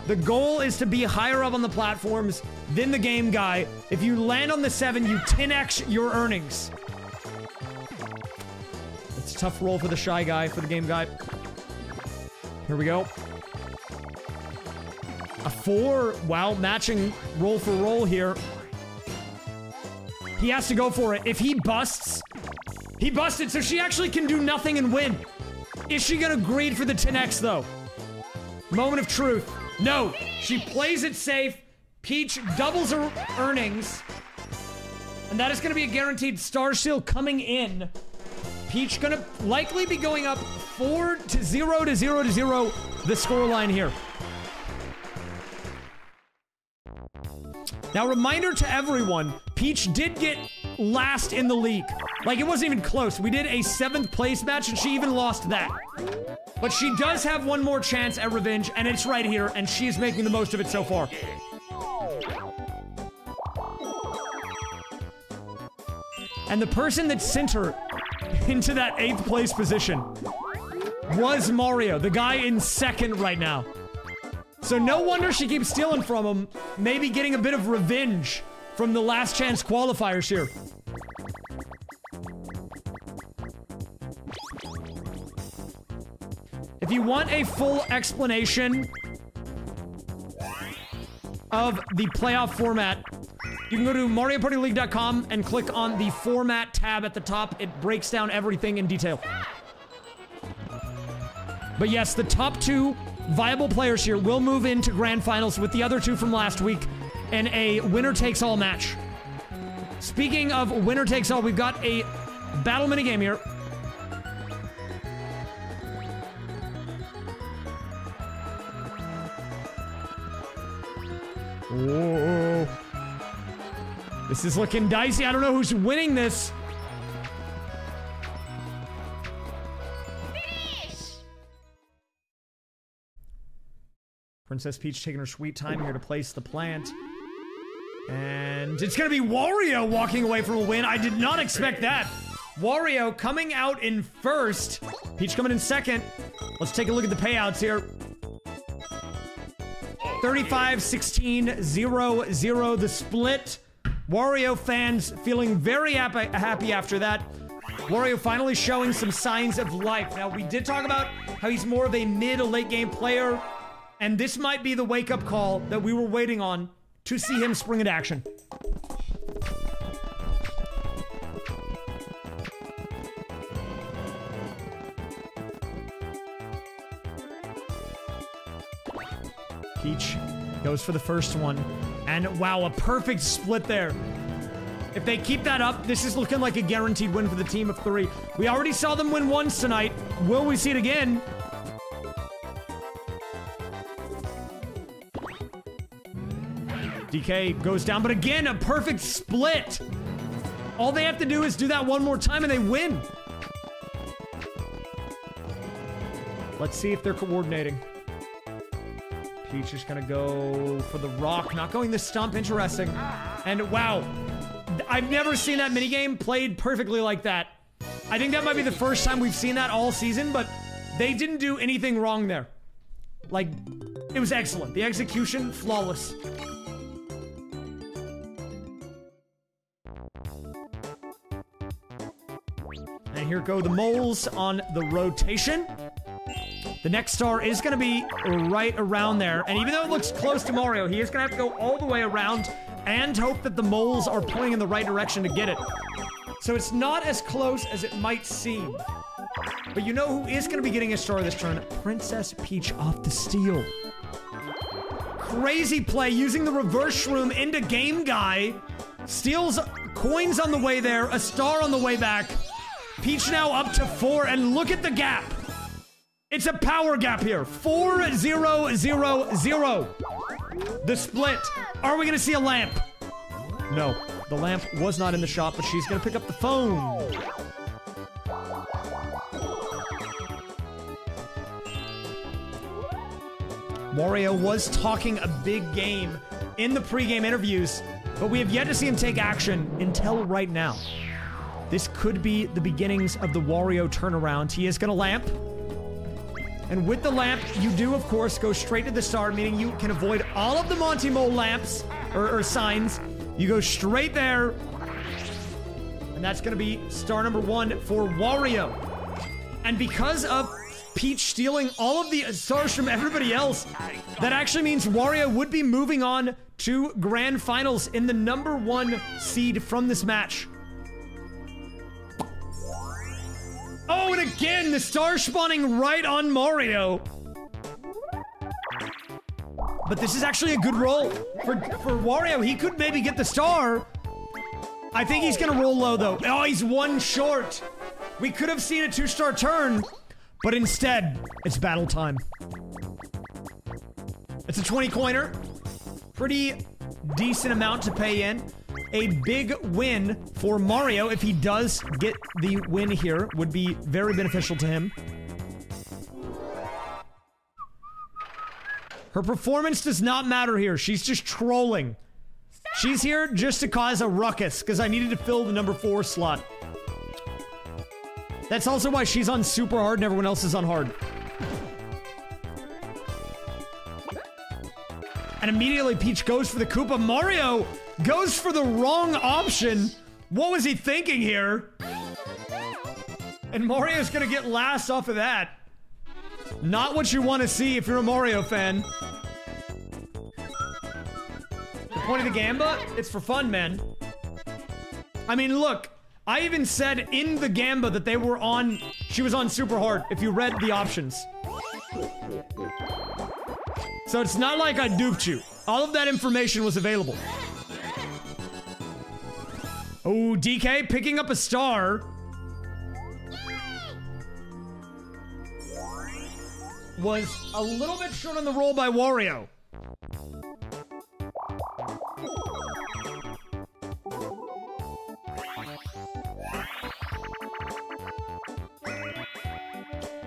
The goal is to be higher up on the platforms than the Game Guy. If you land on the seven, you ten X your earnings. It's a tough roll for the Shy Guy, for the Game Guy. Here we go. A four, wow, matching roll for roll here. He has to go for it. If he busts, he busted, so she actually can do nothing and win. Is she gonna greed for the ten X though? Moment of truth. No, she plays it safe. Peach doubles her earnings. And that is gonna be a guaranteed star seal coming in. Peach gonna likely be going up four to zero to zero to zero, the scoreline here. Now, reminder to everyone, Peach did get last in the league. Like, it wasn't even close. We did a seventh place match, and she even lost that. But she does have one more chance at revenge, and it's right here, and she is making the most of it so far. And the person that sent her into that eighth place position was Mario, the guy in second right now. So no wonder she keeps stealing from him, maybe getting a bit of revenge from the last chance qualifiers here. If you want a full explanation of the playoff format, you can go to Mario Party League dot com and click on the format tab at the top. It breaks down everything in detail. But yes, the top two viable players here will move into grand finals with the other two from last week in a winner-takes-all match. Speaking of winner-takes-all, we've got a battle minigame here. Whoa. This is looking dicey. I don't know who's winning this. Finish. Princess Peach taking her sweet time here to place the plant. And it's gonna be Wario walking away from a win. I did not expect that. Wario coming out in first. Peach coming in second. Let's take a look at the payouts here. thirty-five, sixteen, zero, zero, the split. Wario fans feeling very happy after that. Wario finally showing some signs of life. Now, we did talk about how he's more of a mid to late game player, and this might be the wake-up call that we were waiting on to see him spring into action. Peach goes for the first one. And wow, a perfect split there. If they keep that up, this is looking like a guaranteed win for the team of three. We already saw them win once tonight. Will we see it again? D K goes down, but again, a perfect split. All they have to do is do that one more time and they win. Let's see if they're coordinating. Peach is gonna go for the rock, not going the stump, interesting. And wow, I've never seen that minigame played perfectly like that. I think that might be the first time we've seen that all season, but they didn't do anything wrong there. Like, it was excellent. The execution, flawless. And here go the moles on the rotation. The next star is going to be right around there. And even though it looks close to Mario, he is going to have to go all the way around and hope that the moles are pulling in the right direction to get it. So it's not as close as it might seem. But you know who is going to be getting a star this turn? Princess Peach off the steal. Crazy play using the reverse shroom into Game Guy. Steals coins on the way there, a star on the way back. Peach now up to four, and look at the gap. It's a power gap here. four zero zero zero. The split. Are we gonna see a lamp? No, the lamp was not in the shop, but she's gonna pick up the phone. Mario was talking a big game in the pregame interviews, but we have yet to see him take action until right now. This could be the beginnings of the Wario turnaround. He is gonna lamp. And with the lamp, you do, of course, go straight to the star, meaning you can avoid all of the Monty Mole lamps, or, or signs. You go straight there. And that's gonna be star number one for Wario. And because of Peach stealing all of the stars from everybody else, that actually means Wario would be moving on to grand finals in the number one seed from this match. Oh, and again, the star spawning right on Mario. But this is actually a good roll for, for Wario. He could maybe get the star. I think he's gonna roll low though. Oh, he's one short. We could have seen a two-star turn, but instead, it's battle time. It's a twenty coiner. Pretty decent amount to pay in. A big win for Mario, if he does get the win here, would be very beneficial to him. Her performance does not matter here. She's just trolling. Stop. She's here just to cause a ruckus, because I needed to fill the number four slot. That's also why she's on super hard and everyone else is on hard. And immediately Peach goes for the Koopa. Mario goes for the wrong option. What was he thinking here? And Mario's gonna get last off of that. Not what you want to see if you're a Mario fan. The point of the Gamba? It's for fun, man. I mean, look, I even said in the Gamba that they were on, she was on super hard if you read the options. So it's not like I duped you. All of that information was available. Oh, D K picking up a star. Was a little bit short on the roll by Wario.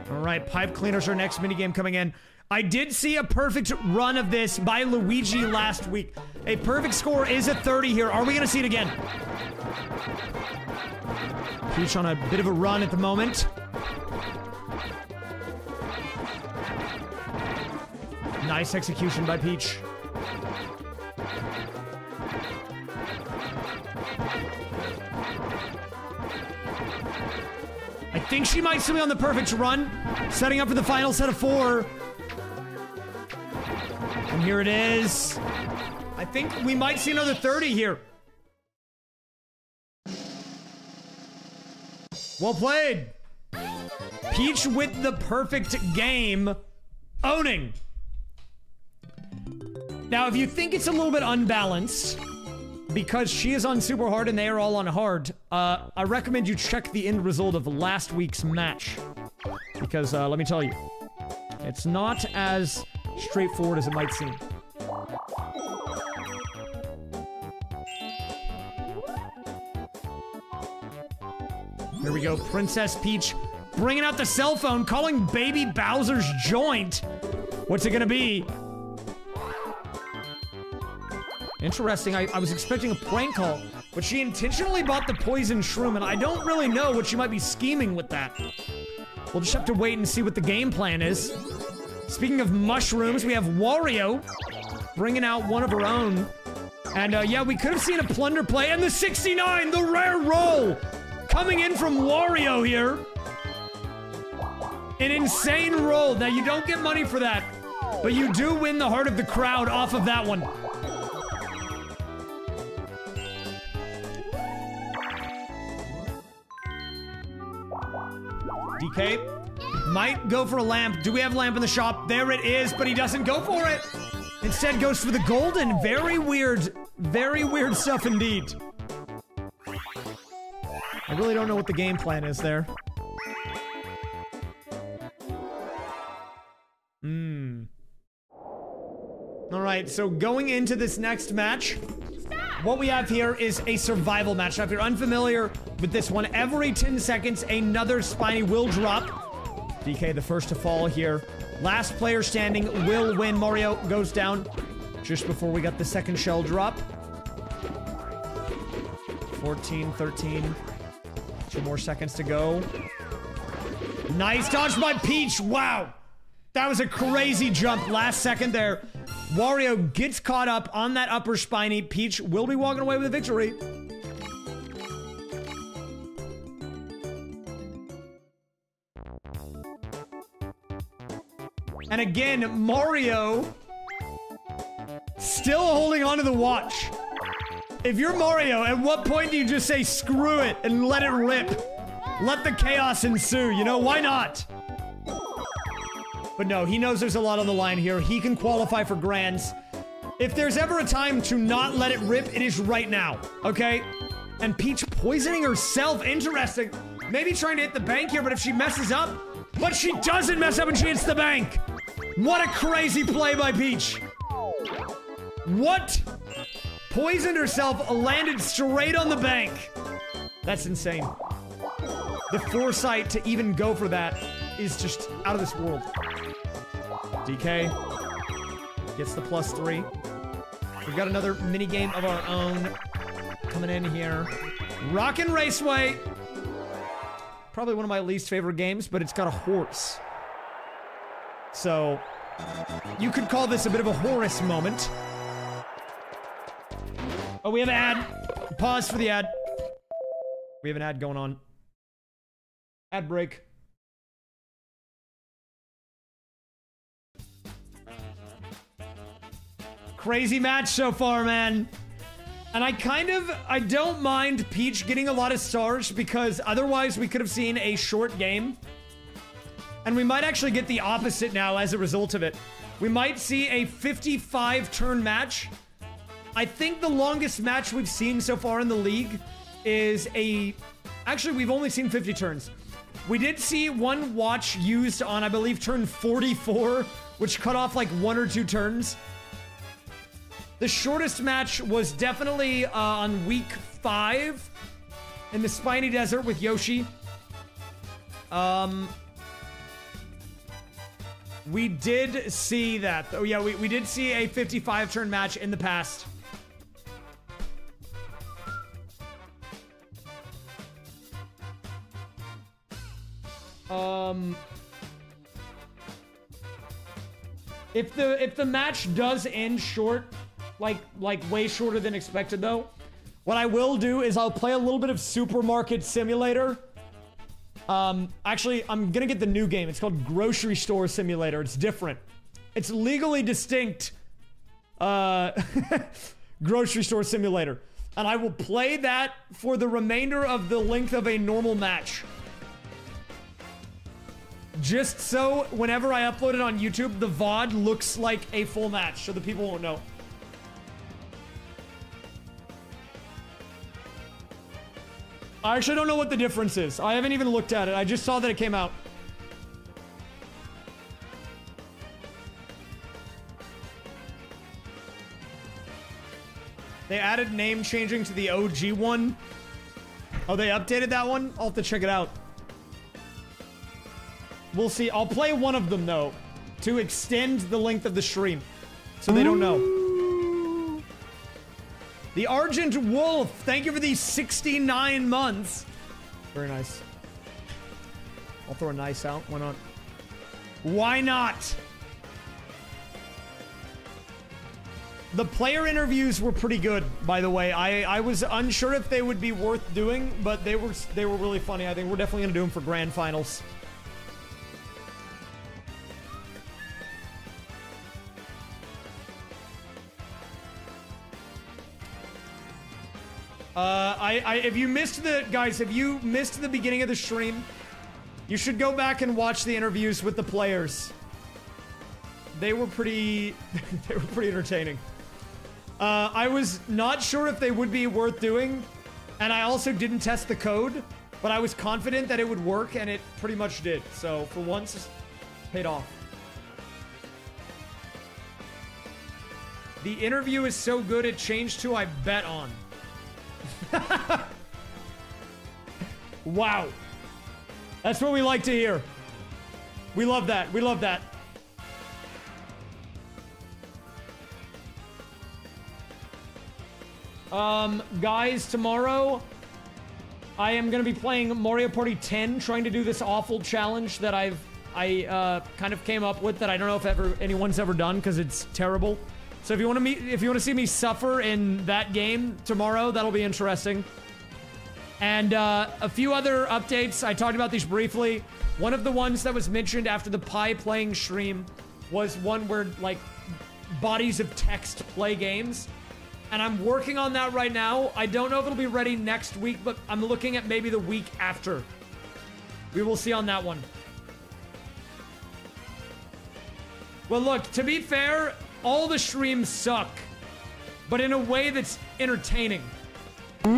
All right, pipe cleaners are next minigame coming in. I did see a perfect run of this by Luigi last week. A perfect score is a thirty here. Are we gonna see it again? Peach on a bit of a run at the moment. Nice execution by Peach. I think she might still be on the perfect run. Setting up for the final set of four. And here it is. I think we might see another thirty here. Well played. Peach with the perfect game. Owning. Now, if you think it's a little bit unbalanced, because she is on super hard and they are all on hard, uh, I recommend you check the end result of last week's match. Because, uh, let me tell you, it's not as straightforward as it might seem. Here we go, Princess Peach bringing out the cell phone, calling Baby Bowser's joint. What's it gonna be? Interesting, I, I was expecting a prank call, but she intentionally bought the poison shroom, and I don't really know what she might be scheming with that. We'll just have to wait and see what the game plan is. Speaking of mushrooms, we have Wario bringing out one of her own. And uh, yeah, we could have seen a plunder play, and the sixty-nine, the rare roll, coming in from Wario here. An insane roll. Now, you don't get money for that, but you do win the heart of the crowd off of that one. D K might go for a lamp. Do we have lamp in the shop? There it is, but he doesn't go for it. Instead goes for the golden. Very weird, very weird stuff indeed. I really don't know what the game plan is there. Hmm. All right, so going into this next match, what we have here is a survival match. Now, if you're unfamiliar with this one, every ten seconds, another Spiny will drop. D K, the first to fall here. Last player standing will win. Mario goes down just before we got the second shell drop. fourteen, thirteen, two more seconds to go. Nice dodge by Peach, wow. That was a crazy jump last second there. Wario gets caught up on that upper Spiny. Peach will be walking away with a victory. And again, Mario still holding on to the watch. If you're Mario, at what point do you just say, screw it, and let it rip? Let the chaos ensue, you know, why not? But no, he knows there's a lot on the line here. He can qualify for grands. If there's ever a time to not let it rip, it is right now, okay? And Peach poisoning herself, interesting. Maybe trying to hit the bank here, but if she messes up, but she doesn't mess up and she hits the bank. What a crazy play by Peach. What? Poisoned herself, landed straight on the bank. That's insane. The foresight to even go for that is just out of this world. D K gets the plus three. We've got another mini game of our own coming in here. Rockin' Raceway. Probably one of my least favorite games, but it's got a horse. So you could call this a bit of a Horace moment. Oh, we have an ad. Pause for the ad. We have an ad going on. Ad break. Crazy match so far, man. And I kind of, I don't mind Peach getting a lot of stars because otherwise we could have seen a short game. And we might actually get the opposite now as a result of it. We might see a fifty-five turn match. I think the longest match we've seen so far in the league is a... Actually, we've only seen fifty turns. We did see one watch used on, I believe, turn forty-four, which cut off like one or two turns. The shortest match was definitely uh, on week five in the Spiny Desert with Yoshi. Um, we did see that. Oh yeah, we, we did see a fifty-five turn match in the past. Um, if the if the match does end short, like like way shorter than expected though, what I will do is I'll play a little bit of Supermarket Simulator. Um, actually, I'm gonna get the new game. It's called Grocery Store Simulator. It's different. It's legally distinct. Uh, Grocery Store Simulator, and I will play that for the remainder of the length of a normal match. Just so whenever I upload it on YouTube, the V O D looks like a full match, so the people won't know. I actually don't know what the difference is. I haven't even looked at it. I just saw that it came out. They added name changing to the O G one. Oh, they updated that one? I'll have to check it out. We'll see. I'll play one of them, though, to extend the length of the stream, so they don't know. The Argent Wolf, thank you for the sixty-nine months. Very nice. I'll throw a nice out. Why not? Why not? The player interviews were pretty good, by the way. I, I was unsure if they would be worth doing, but they were, they were really funny. I think we're definitely going to do them for grand finals. Uh, I, I, if you missed the, guys, if you missed the beginning of the stream, you should go back and watch the interviews with the players. They were pretty, they were pretty entertaining. Uh, I was not sure if they would be worth doing, and I also didn't test the code, but I was confident that it would work, and it pretty much did. So, for once, it paid off. The interview is so good, it changed to I bet on. Wow. That's what we like to hear. We love that. We love that. Um, guys, tomorrow I am going to be playing Mario Party ten, trying to do this awful challenge that I've I uh, kind of came up with that I don't know if ever anyone's ever done because it's terrible. So if you want to meet, if you want to see me suffer in that game tomorrow, that'll be interesting. And uh, a few other updates. I talked about these briefly. One of the ones that was mentioned after the pie playing stream was one where like bodies of text play games, and I'm working on that right now. I don't know if it'll be ready next week, but I'm looking at maybe the week after. We will see on that one. Well, look. To be fair. All the streams suck, but in a way that's entertaining. For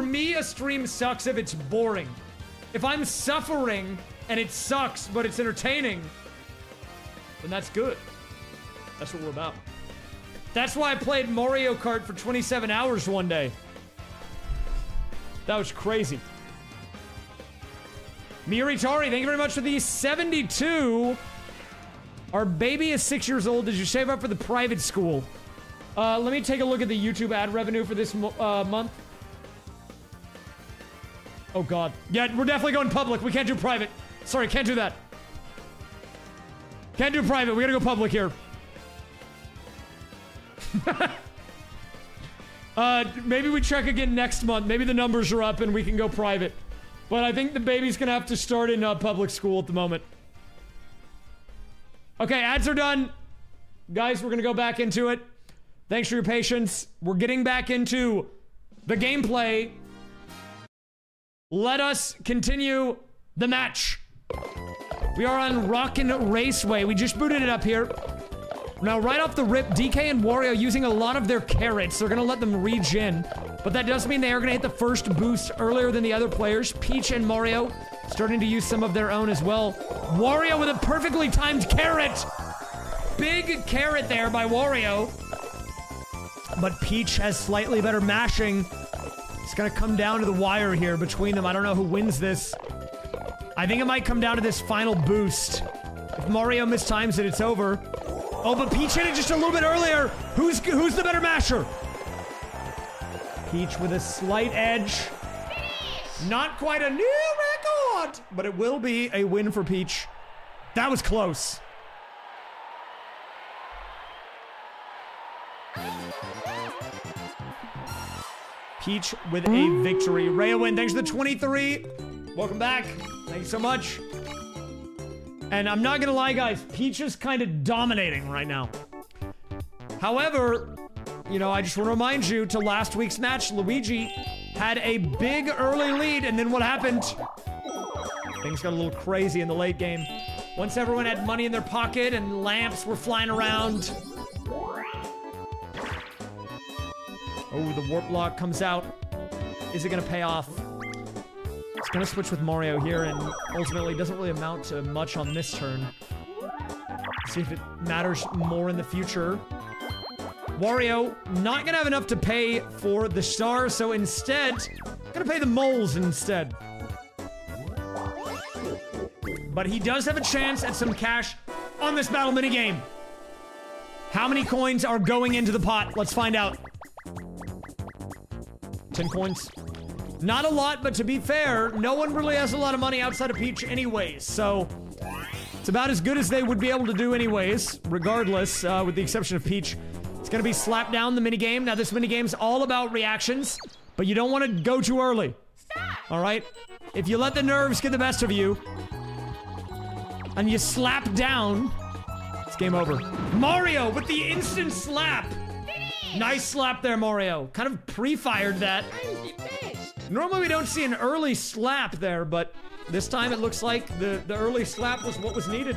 me, a stream sucks if it's boring. If I'm suffering and it sucks, but it's entertaining, then that's good. That's what we're about. That's why I played Mario Kart for twenty-seven hours one day. That was crazy. Miritari, thank you very much for the seventy-two. Our baby is six years old. Did you save up for the private school? Uh, let me take a look at the YouTube ad revenue for this uh, month. Oh, God. Yeah, we're definitely going public. We can't do private. Sorry, can't do that. Can't do private. We gotta go public here. uh, maybe we check again next month. Maybe the numbers are up and we can go private. But I think the baby's gonna have to start in uh, public school at the moment. Okay, ads are done. Guys, we're gonna go back into it. Thanks for your patience. We're getting back into the gameplay. Let us continue the match. We are on Rockin' Raceway. We just booted it up here. Now, right off the rip, D K and Wario using a lot of their carrots. They're gonna let them regen. But that does mean they are gonna hit the first boost earlier than the other players. Peach and Mario starting to use some of their own as well. Wario with a perfectly timed carrot! Big carrot there by Wario. But Peach has slightly better mashing. It's gonna come down to the wire here between them. I don't know who wins this. I think it might come down to this final boost. If Mario mistimes it, it's over. Oh, but Peach hit it just a little bit earlier. Who's who's the better masher? Peach with a slight edge. Finish. Not quite a new record, but it will be a win for Peach. That was close. Peach with a victory. Rayowin, thanks for the twenty-three. Welcome back. Thanks so much. And I'm not gonna lie, guys, Peach is kind of dominating right now. However, you know, I just want to remind you, to last week's match, Luigi had a big early lead, and then what happened? Things got a little crazy in the late game. Once everyone had money in their pocket and lamps were flying around. Oh, the warp lock comes out. Is it gonna pay off? It's gonna switch with Mario here, and ultimately doesn't really amount to much on this turn. See if it matters more in the future. Wario, not gonna have enough to pay for the star, so instead, gonna pay the moles instead. But he does have a chance at some cash on this battle minigame. How many coins are going into the pot? Let's find out. ten coins. Not a lot, but to be fair, no one really has a lot of money outside of Peach anyways, so it's about as good as they would be able to do anyways, regardless, uh, with the exception of Peach. It's gonna be slap down the minigame. Now this minigame's all about reactions, but you don't want to go too early. Stop. All right? If you let the nerves get the best of you, and you slap down, it's game over. Mario with the instant slap! Finish. Nice slap there, Mario. Kind of pre-fired that. Normally we don't see an early slap there, but this time it looks like the, the early slap was what was needed.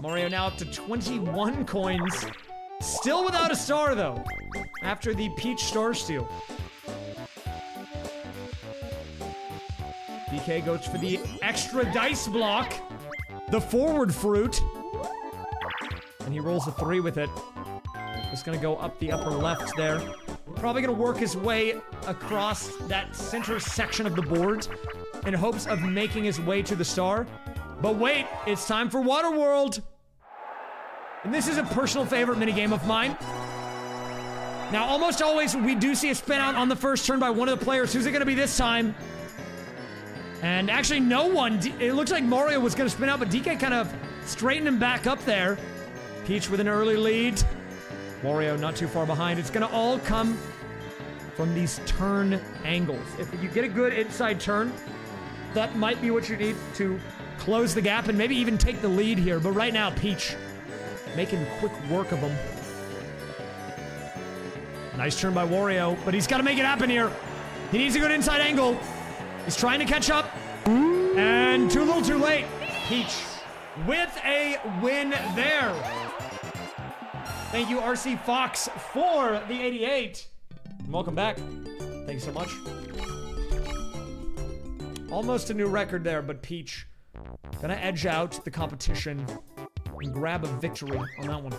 Mario now up to twenty-one coins. Still without a star though, after the Peach star steal. D K goes for the extra dice block, the forward fruit. And he rolls a three with it. Just gonna go up the upper left there. Probably gonna work his way across that center section of the board in hopes of making his way to the star. But wait, it's time for Waterworld! And this is a personal favorite minigame of mine. Now, almost always we do see a spin out on the first turn by one of the players. Who's it gonna be this time? And actually no one. It looks like Mario was gonna spin out, but D K kind of straightened him back up there. Peach with an early lead. Wario not too far behind. It's gonna all come from these turn angles. If you get a good inside turn, that might be what you need to close the gap and maybe even take the lead here. But right now, Peach making quick work of them. Nice turn by Wario, but he's gotta make it happen here. He needs a good inside angle. He's trying to catch up. And too little too late. Peach with a win there. Thank you, R C Fox, for the eighty-eight. Welcome back. Thanks so much. Almost a new record there, but Peach gonna edge out the competition and grab a victory on that one.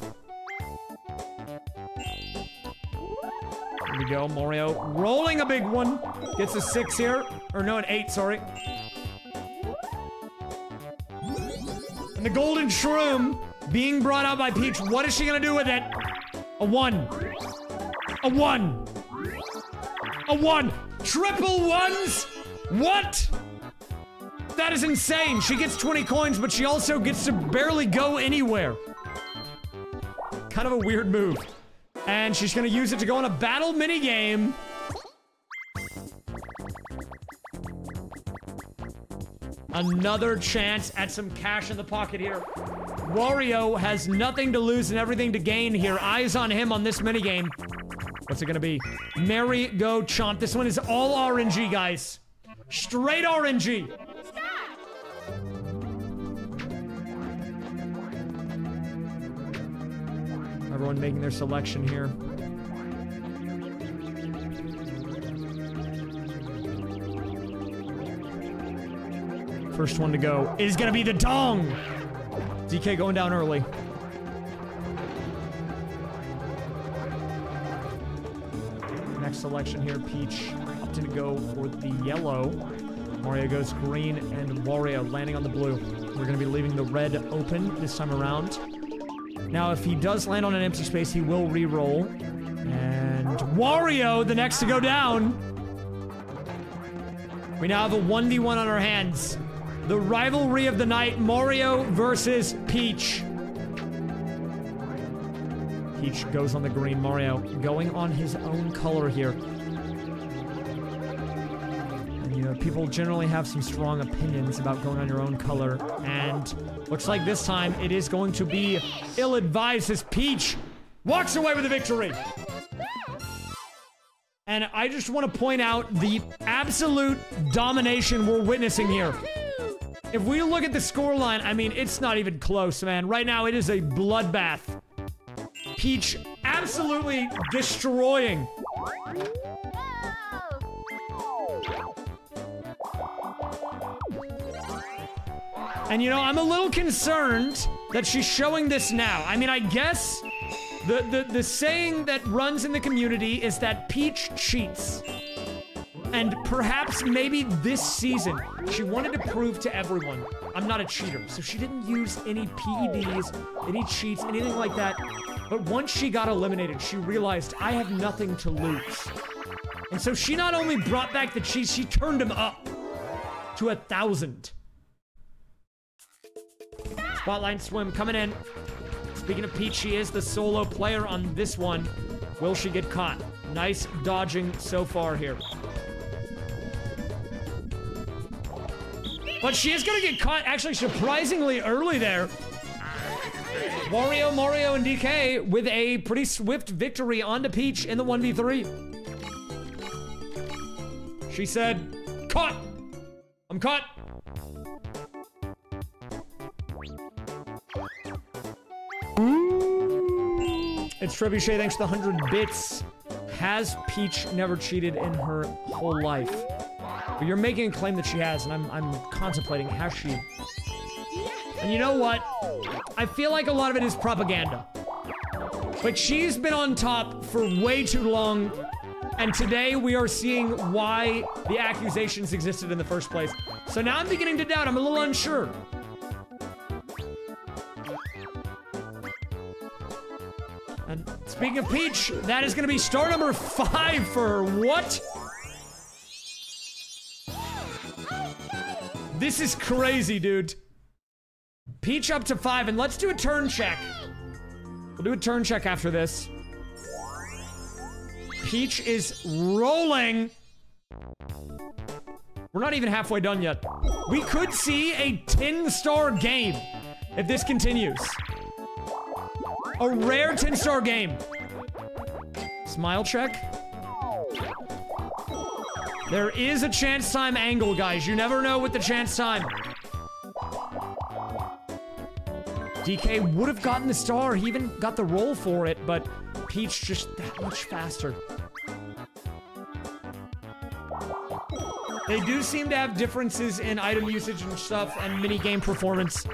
Here we go, Mario rolling a big one. Gets a six here, or no, an eight, sorry. And the golden shroom being brought out by Peach. What is she gonna do with it? A one. A one. A one. Triple ones? What? That is insane. She gets twenty coins, but she also gets to barely go anywhere. Kind of a weird move. And she's gonna use it to go on a battle minigame. Another chance at some cash in the pocket here. Wario has nothing to lose and everything to gain here. Eyes on him on this minigame. What's it gonna be? Merry Go Chomp. This one is all R N G, guys. Straight R N G. Stop. Everyone making their selection here. First one to go is gonna be the dong. D K going down early. Next selection here, Peach opting to go for the yellow. Mario goes green and Wario landing on the blue. We're gonna be leaving the red open this time around. Now, if he does land on an empty space, he will re-roll. And Wario, the next to go down. We now have a one v one on our hands. The rivalry of the night, Mario versus Peach. Peach goes on the green. Mario going on his own color here. And, you know, people generally have some strong opinions about going on your own color. And looks like this time it is going to be ill-advised as Peach walks away with the victory. And I just want to point out the absolute domination we're witnessing here. If we look at the scoreline, I mean, it's not even close, man. Right now, it is a bloodbath. Peach absolutely destroying. And, you know, I'm a little concerned that she's showing this now. I mean, I guess the, the, the saying that runs in the community is that Peach cheats. And perhaps maybe this season, she wanted to prove to everyone, I'm not a cheater. So she didn't use any P E Ds, any cheats, anything like that. But once she got eliminated, she realized, I have nothing to lose. And so she not only brought back the cheats, she turned them up to a thousand. Spotlight Swim coming in. Speaking of Peach, she is the solo player on this one. Will she get caught? Nice dodging so far here. But she is going to get caught, actually, surprisingly early there. Wario, Mario, and D K with a pretty swift victory onto Peach in the one v three. She said, caught! I'm caught! It's Trebuchet, thanks to the one hundred bits. Has Peach never cheated in her whole life? But you're making a claim that she has, and I'm, I'm contemplating, has she? And you know what? I feel like a lot of it is propaganda. But she's been on top for way too long, and today we are seeing why the accusations existed in the first place. So now I'm beginning to doubt. I'm a little unsure. And speaking of Peach, that is going to be star number five for her. What? This is crazy, dude. Peach up to five, and let's do a turn check. We'll do a turn check after this. Peach is rolling. We're not even halfway done yet. We could see a ten star game if this continues. A rare ten star game. Smile check. There is a chance time angle, guys. You never know with the chance time. D K would have gotten the star. He even got the roll for it, but Peach just that much faster. They do seem to have differences in item usage and stuff and minigame performance.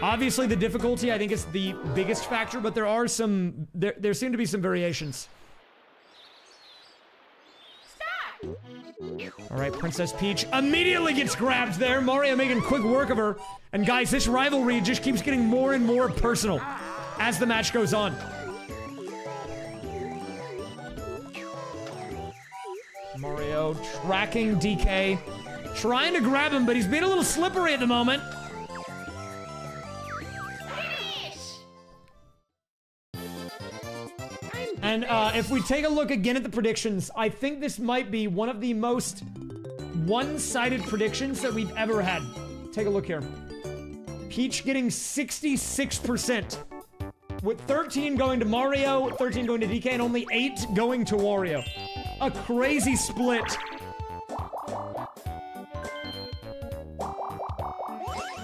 Obviously, the difficulty, I think, is the biggest factor, but there are some... There, there seem to be some variations. All right, Princess Peach immediately gets grabbed there. Mario making quick work of her. And guys, this rivalry just keeps getting more and more personal as the match goes on. Mario tracking D K, trying to grab him, but he's being a little slippery at the moment. And uh, if we take a look again at the predictions, I think this might be one of the most one-sided predictions that we've ever had. Take a look here. Peach getting sixty-six percent, with thirteen going to Mario, thirteen going to D K, and only eight going to Wario. A crazy split.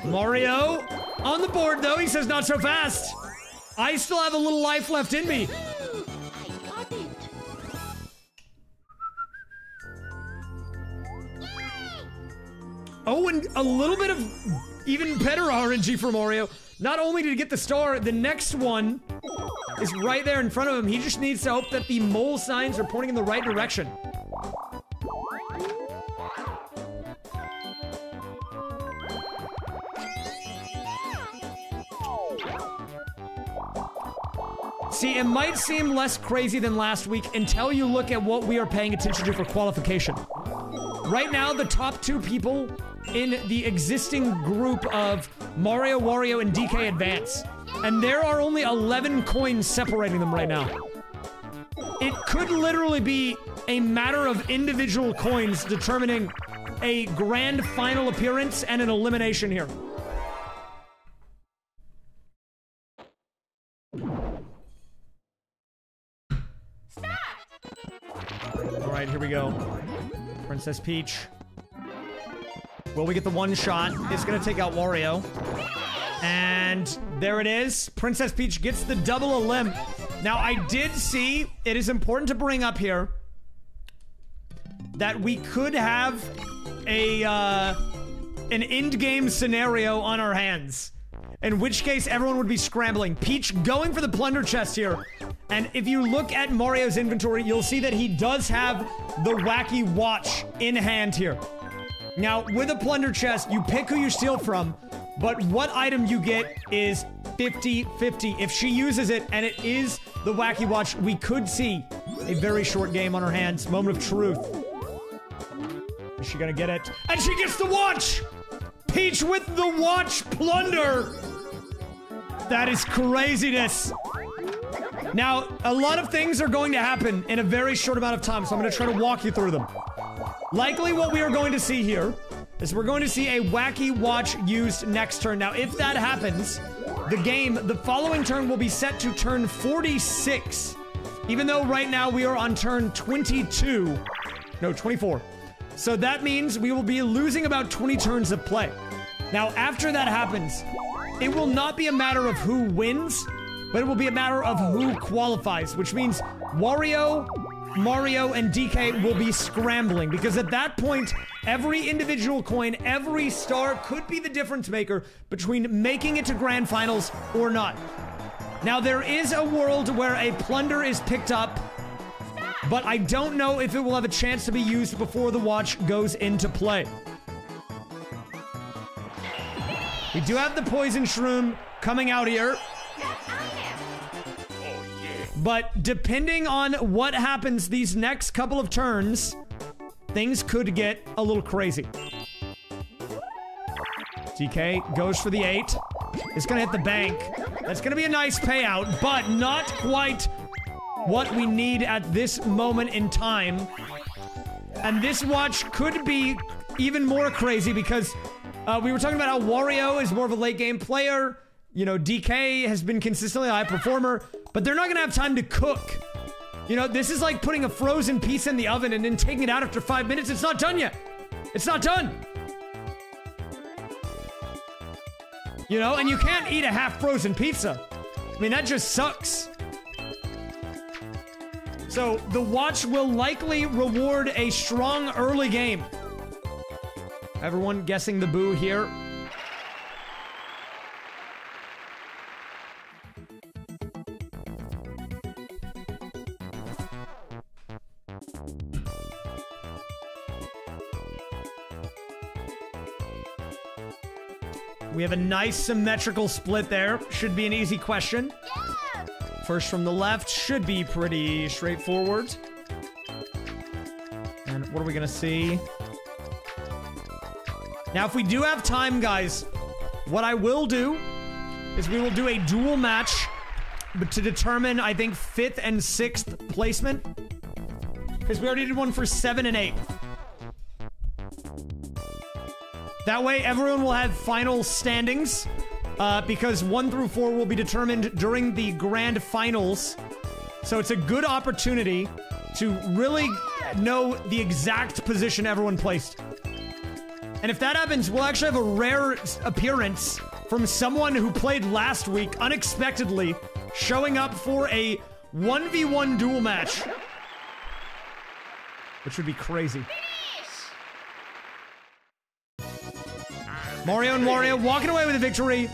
Mario on the board, though. He says, not so fast. I still have a little life left in me. I got it. Oh, and a little bit of even better R N G for Mario. Not only did he get the star, the next one is right there in front of him. He just needs to hope that the mole signs are pointing in the right direction. See, it might seem less crazy than last week until you look at what we are paying attention to for qualification. Right now, the top two people in the existing group of Mario, Wario, and D K advance. And there are only eleven coins separating them right now. It could literally be a matter of individual coins determining a grand final appearance and an elimination here. Alright, here we go. Princess Peach. Will we get the one shot? It's gonna take out Wario. And there it is. Princess Peach gets the double elim. Now, I did see, it is important to bring up here that we could have a uh, an end-game scenario on our hands. In which case, everyone would be scrambling. Peach going for the plunder chest here. And if you look at Mario's inventory, you'll see that he does have the wacky watch in hand here. Now, with a plunder chest, you pick who you steal from, but what item you get is fifty fifty. If she uses it, and it is the wacky watch, we could see a very short game on her hands. Moment of truth. Is she gonna get it? And she gets the watch! Peach with the watch plunder! That is craziness. Now, a lot of things are going to happen in a very short amount of time, so I'm going to try to walk you through them. Likely what we are going to see here is we're going to see a wacky watch used next turn. Now, if that happens, the game, the following turn will be set to turn forty-six, even though right now we are on turn twenty-two. No, twenty-four. So that means we will be losing about twenty turns of play. Now, after that happens, it will not be a matter of who wins, but it will be a matter of who qualifies, which means Wario, Mario, and D K will be scrambling, because at that point, every individual coin, every star could be the difference maker between making it to grand finals or not. Now, there is a world where a plunder is picked up, but I don't know if it will have a chance to be used before the watch goes into play. We do have the poison shroom coming out here. But depending on what happens these next couple of turns, things could get a little crazy. D K goes for the eight. It's gonna hit the bank. That's gonna be a nice payout, but not quite what we need at this moment in time. And this watch could be even more crazy because uh, we were talking about how Wario is more of a late game player. You know, D K has been consistently a high performer, but they're not gonna have time to cook. You know, this is like putting a frozen piece in the oven and then taking it out after five minutes. It's not done yet. It's not done. You know, and you can't eat a half-frozen pizza. I mean, that just sucks. So the watch will likely reward a strong early game. Everyone guessing the boo here. We have a nice symmetrical split there. Should be an easy question. Yeah. First from the left should be pretty straightforward. And what are we gonna see? Now, if we do have time, guys, what I will do is we will do a dual match to determine, I think, fifth and sixth placement. Because we already did one for seven and eight. That way, everyone will have final standings, uh, because one through four will be determined during the grand finals. So it's a good opportunity to really know the exact position everyone placed. And if that happens, we'll actually have a rare appearance from someone who played last week unexpectedly, showing up for a one v one duel match. Which would be crazy. Mario and Wario walking away with a victory,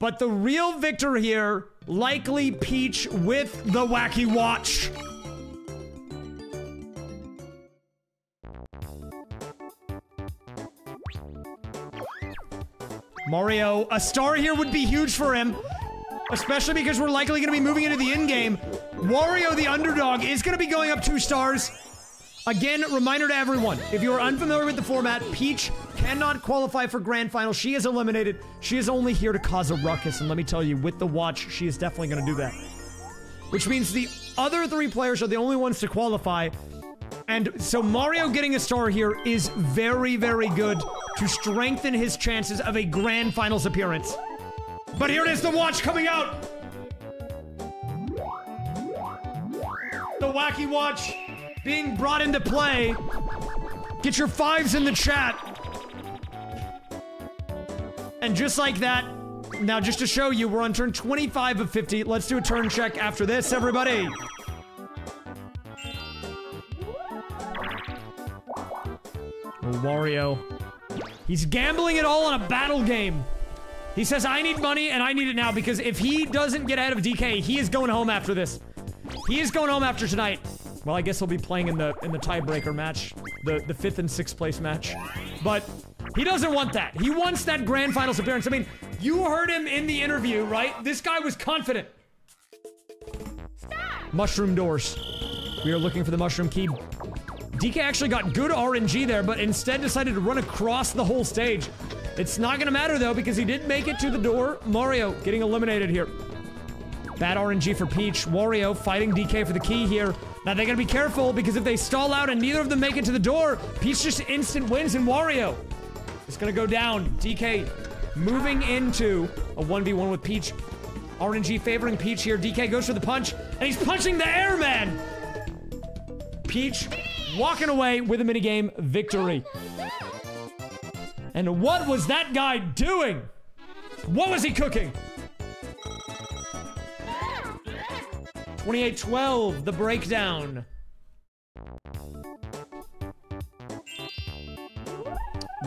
but the real victor here, likely Peach with the wacky watch. Mario, a star here would be huge for him, especially because we're likely going to be moving into the end game. Wario, the underdog, is going to be going up two stars. Again, reminder to everyone, if you are unfamiliar with the format, Peach cannot qualify for grand final. She is eliminated. She is only here to cause a ruckus, and let me tell you, with the watch, she is definitely going to do that. Which means the other three players are the only ones to qualify, and so Mario getting a star here is very, very good to strengthen his chances of a grand finals appearance. But here it is, the watch coming out! The wacky watch being brought into play. Get your fives in the chat. And just like that, now just to show you, we're on turn twenty-five of fifty. Let's do a turn check after this, everybody. Oh, Wario. He's gambling it all on a battle game. He says, I need money and I need it now, because if he doesn't get ahead of D K, he is going home after this. He is going home after tonight. Well, I guess he'll be playing in the in the tiebreaker match, the, the fifth and sixth place match. But he doesn't want that. He wants that grand finals appearance. I mean, you heard him in the interview, right? This guy was confident. Stop. Mushroom doors. We are looking for the mushroom key. D K actually got good R N G there, but instead decided to run across the whole stage. It's not gonna matter though, because he did make it to the door. Mario getting eliminated here. Bad R N G for Peach. Wario fighting D K for the key here. Now they gotta be careful, because if they stall out and neither of them make it to the door, Peach just instant wins, and Wario is gonna go down. D K moving into a one v one with Peach. R N G favoring Peach here. D K goes for the punch, and he's punching the air, man! Peach walking away with a minigame victory. And what was that guy doing? What was he cooking? twenty-eight twelve, the breakdown.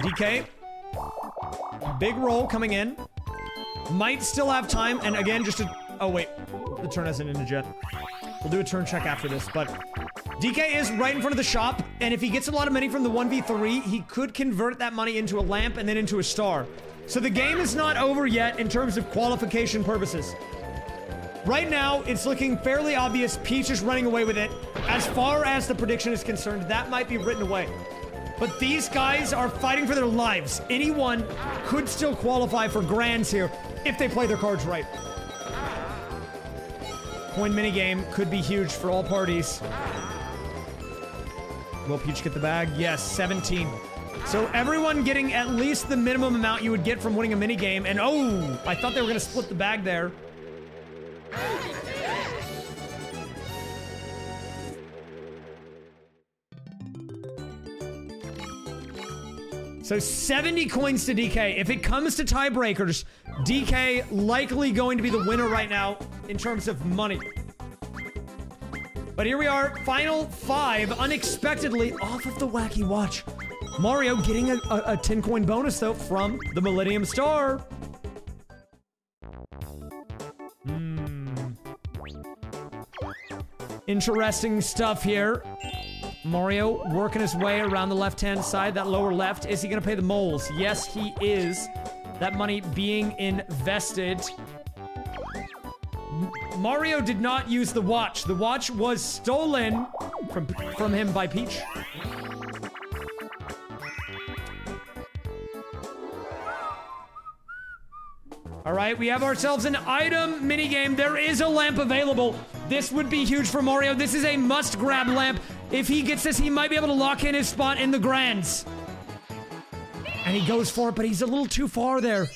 D K, big roll coming in. Might still have time, and again, just a... Oh, wait. The turn hasn't ended yet. We'll do a turn check after this, but... D K is right in front of the shop, and if he gets a lot of money from the one v three, he could convert that money into a lamp and then into a star. So the game is not over yet in terms of qualification purposes. Right now, it's looking fairly obvious Peach is running away with it. As far as the prediction is concerned, that might be written away. But these guys are fighting for their lives. Anyone could still qualify for grands here if they play their cards right. Coin minigame could be huge for all parties. Will Peach get the bag? Yes, seventeen. So everyone getting at least the minimum amount you would get from winning a minigame. And oh, I thought they were gonna split the bag there. So seventy coins to D K. If it comes to tiebreakers, D K likely going to be the winner right now in terms of money. But here we are, final five, unexpectedly off of the wacky watch. Mario getting a, a, a ten coin bonus though from the Millennium Star. Interesting stuff here. Mario working his way around the left-hand side, that lower left. Is he gonna pay the moles? Yes, he is. That money being invested. M Mario did not use the watch. The watch was stolen from, from him by Peach. All right, we have ourselves an item minigame. There is a lamp available. This would be huge for Mario. This is a must-grab lamp. If he gets this, he might be able to lock in his spot in the grands. And he goes for it, but he's a little too far there.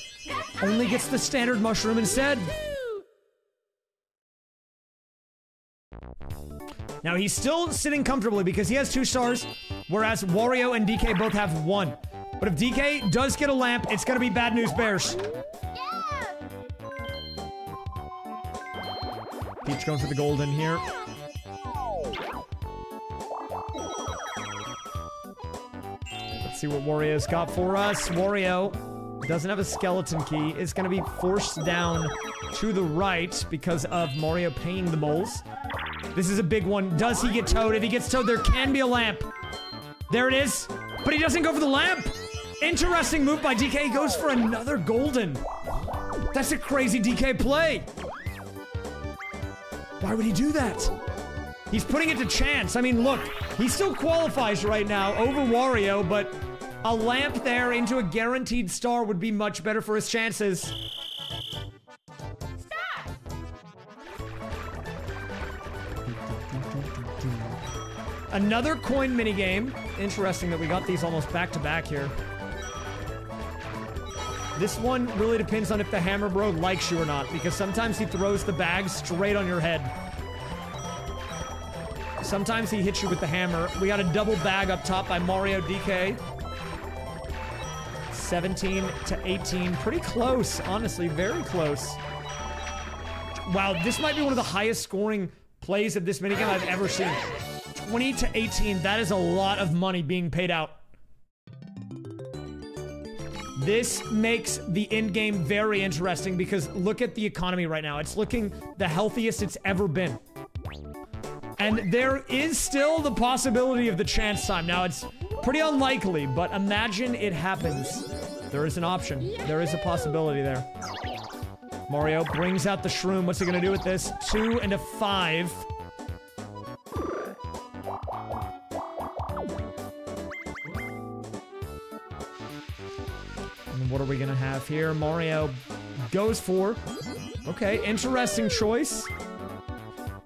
Only gets the standard mushroom instead. Now he's still sitting comfortably because he has two stars, whereas Wario and D K both have one. But if D K does get a lamp, it's gonna be bad news bears. Yeah. Peach going for the gold in here. Let's see what Wario's got for us. Wario doesn't have a skeleton key. It's gonna be forced down to the right because of Mario paying the bowls. This is a big one. Does he get towed? If he gets towed, there can be a lamp. There it is. But he doesn't go for the lamp. Interesting move by D K. He goes for another golden. That's a crazy D K play. Why would he do that? He's putting it to chance. I mean, look, he still qualifies right now over Wario, but a lamp there into a guaranteed star would be much better for his chances. Another coin minigame. Interesting that we got these almost back-to-back here. This one really depends on if the Hammer Bro likes you or not, because sometimes he throws the bag straight on your head. Sometimes he hits you with the hammer. We got a double bag up top by Mario D K. seventeen to eighteen. Pretty close, honestly. Very close. Wow, this might be one of the highest scoring plays of this minigame I've ever seen. twenty to eighteen, that is a lot of money being paid out. This makes the end game very interesting because look at the economy right now. It's looking the healthiest it's ever been. And there is still the possibility of the chance time. Now it's pretty unlikely, but imagine it happens. There is an option. There is a possibility there. Mario brings out the shroom. What's he gonna do with this? Two and a five. What are we gonna have here? Mario goes for... Okay, interesting choice.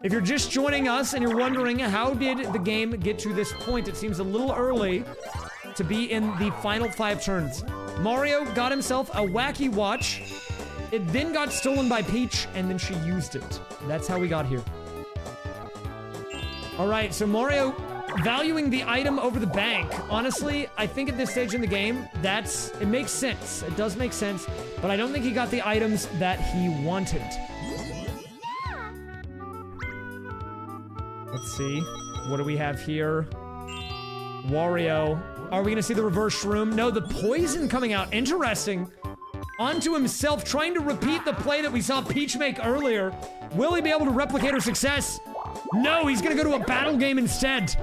If you're just joining us and you're wondering how did the game get to this point, it seems a little early to be in the final five turns. Mario got himself a wacky watch. It then got stolen by Peach, and then she used it. That's how we got here. All right, so Mario valuing the item over the bank. Honestly, I think at this stage in the game, that's, it makes sense. It does make sense, but I don't think he got the items that he wanted. Let's see. What do we have here? Wario. Are we gonna see the reverse shroom? No, the poison coming out. Interesting. Onto himself, trying to repeat the play that we saw Peach make earlier. Will he be able to replicate her success? No, he's gonna go to a battle game instead.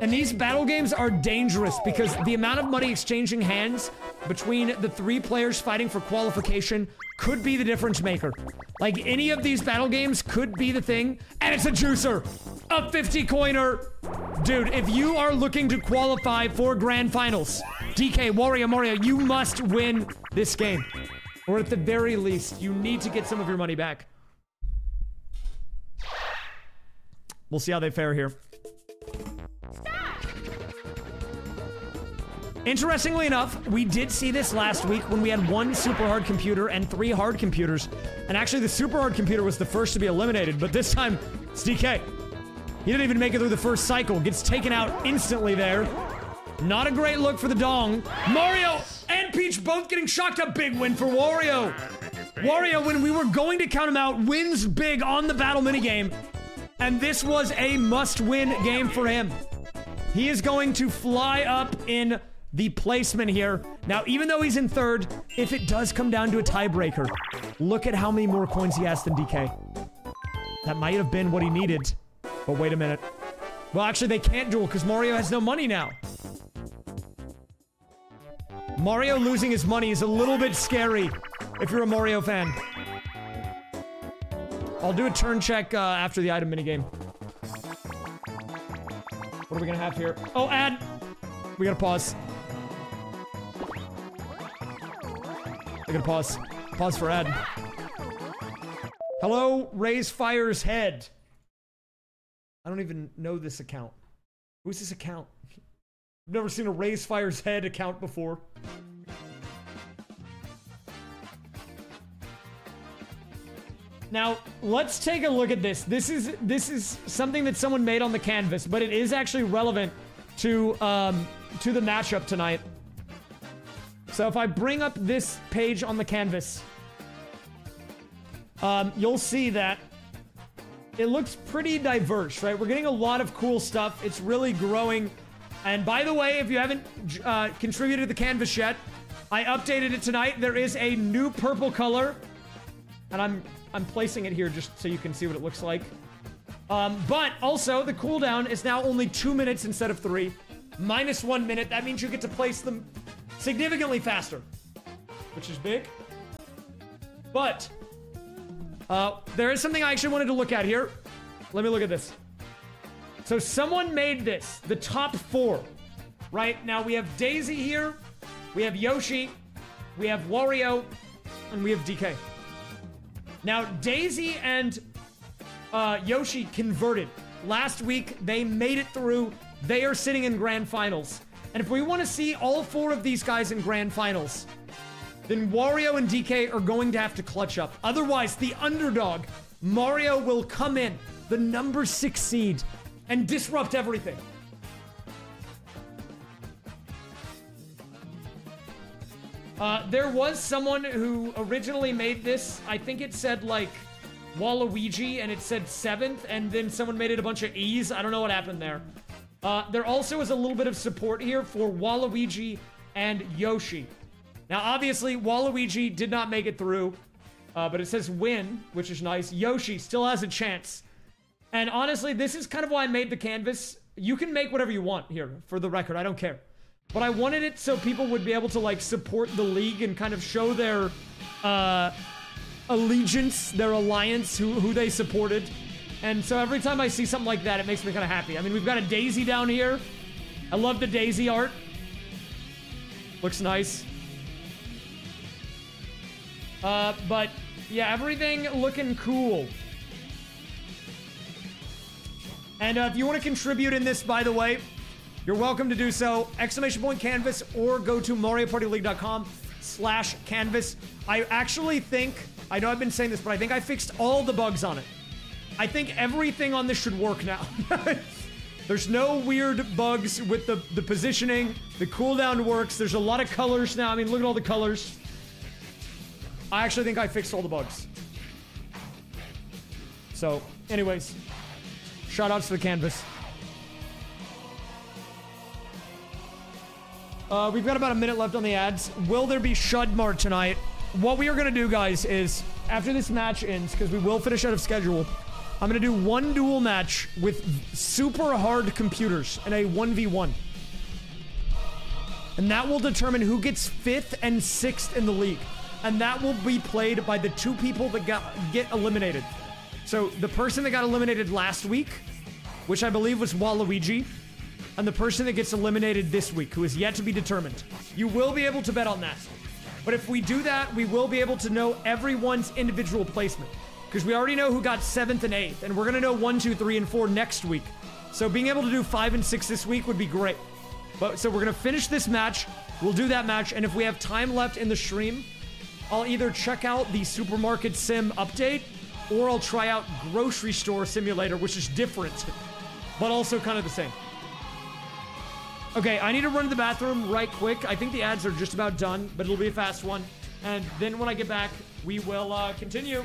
And these battle games are dangerous because the amount of money exchanging hands between the three players fighting for qualification could be the difference maker. Like, any of these battle games could be the thing. And it's a juicer, a fifty coiner. Dude, if you are looking to qualify for grand finals, D K, Wario, Mario, you must win this game. Or at the very least, you need to get some of your money back. We'll see how they fare here. Interestingly enough, we did see this last week when we had one super hard computer and three hard computers. And actually, the super hard computer was the first to be eliminated, but this time, it's D K. He didn't even make it through the first cycle. Gets taken out instantly there. Not a great look for the dong. Mario and Peach both getting shocked. A big win for Wario. Wario, when we were going to count him out, wins big on the battle minigame. And this was a must-win game for him. He is going to fly up in the placement here. Now, even though he's in third, if it does come down to a tiebreaker, look at how many more coins he has than D K. That might have been what he needed, but wait a minute. Well, actually, they can't duel because Mario has no money now. Mario losing his money is a little bit scary if you're a Mario fan. I'll do a turn check uh, after the item minigame. What are we gonna have here? Oh, ad! We gotta pause. I gotta pause. Pause for ad. Hello, raysfire's head. I don't even know this account. Who's this account? I've never seen a raysfire's head account before. Now, let's take a look at this. This is this is something that someone made on the canvas, but it is actually relevant to um, to the matchup tonight. So if I bring up this page on the canvas, um, you'll see that it looks pretty diverse, right? We're getting a lot of cool stuff. It's really growing. And by the way, if you haven't uh, contributed to the canvas yet, I updated it tonight. There is a new purple color, and I'm I'm placing it here just so you can see what it looks like. Um, but also, the cooldown is now only two minutes instead of three. Minus one minute. That means you get to place them significantly faster, which is big. But uh, there is something I actually wanted to look at here. Let me look at this. So someone made this, the top four. Right now we have Daisy here, we have Yoshi, we have Wario, and we have D K. Now, Daisy and uh, Yoshi converted. Last week, they made it through. They are sitting in grand finals. And if we want to see all four of these guys in grand finals, then Wario and D K are going to have to clutch up. Otherwise, the underdog, Mario, will come in, the number six seed, and disrupt everything. Uh, there was someone who originally made this. I think it said, like, Waluigi, and it said seventh, and then someone made it a bunch of E's. I don't know what happened there. Uh, there also is a little bit of support here for Waluigi and Yoshi. Now, obviously, Waluigi did not make it through, uh, but it says win, which is nice. Yoshi still has a chance. And honestly, this is kind of why I made the canvas. You can make whatever you want here, for the record. I don't care. But I wanted it so people would be able to, like, support the league and kind of show their uh, allegiance, their alliance, who, who they supported. And so every time I see something like that, it makes me kind of happy. I mean, we've got a Daisy down here. I love the Daisy art. Looks nice. Uh, but, yeah, everything looking cool. And uh, if you want to contribute in this, by the way, you're welcome to do so, exclamation point canvas, or go to Mario Party League dot com slash canvas. I actually think, I know I've been saying this, but I think I fixed all the bugs on it. I think everything on this should work now. There's no weird bugs with the, the positioning. The cooldown works. There's a lot of colors now. I mean, look at all the colors. I actually think I fixed all the bugs. So, anyways, shout outs to the canvas. Uh, we've got about a minute left on the ads. Will there be Shudmar tonight? What we are going to do, guys, is after this match ends, because we will finish out of schedule, I'm going to do one duel match with super hard computers in a one v one. And that will determine who gets fifth and sixth in the league. And that will be played by the two people that got, get eliminated. So the person that got eliminated last week, which I believe was Waluigi, and the person that gets eliminated this week, who is yet to be determined. You will be able to bet on that. But if we do that, we will be able to know everyone's individual placement. Because we already know who got seventh and eighth, and we're gonna know one, two, three, and four next week. So being able to do five and six this week would be great. But so we're gonna finish this match, we'll do that match, and if we have time left in the stream, I'll either check out the Supermarket Sim update, or I'll try out Grocery Store Simulator, which is different, but also kind of the same. Okay, I need to run to the bathroom right quick. I think the ads are just about done, but it'll be a fast one. And then when I get back, we will uh, continue.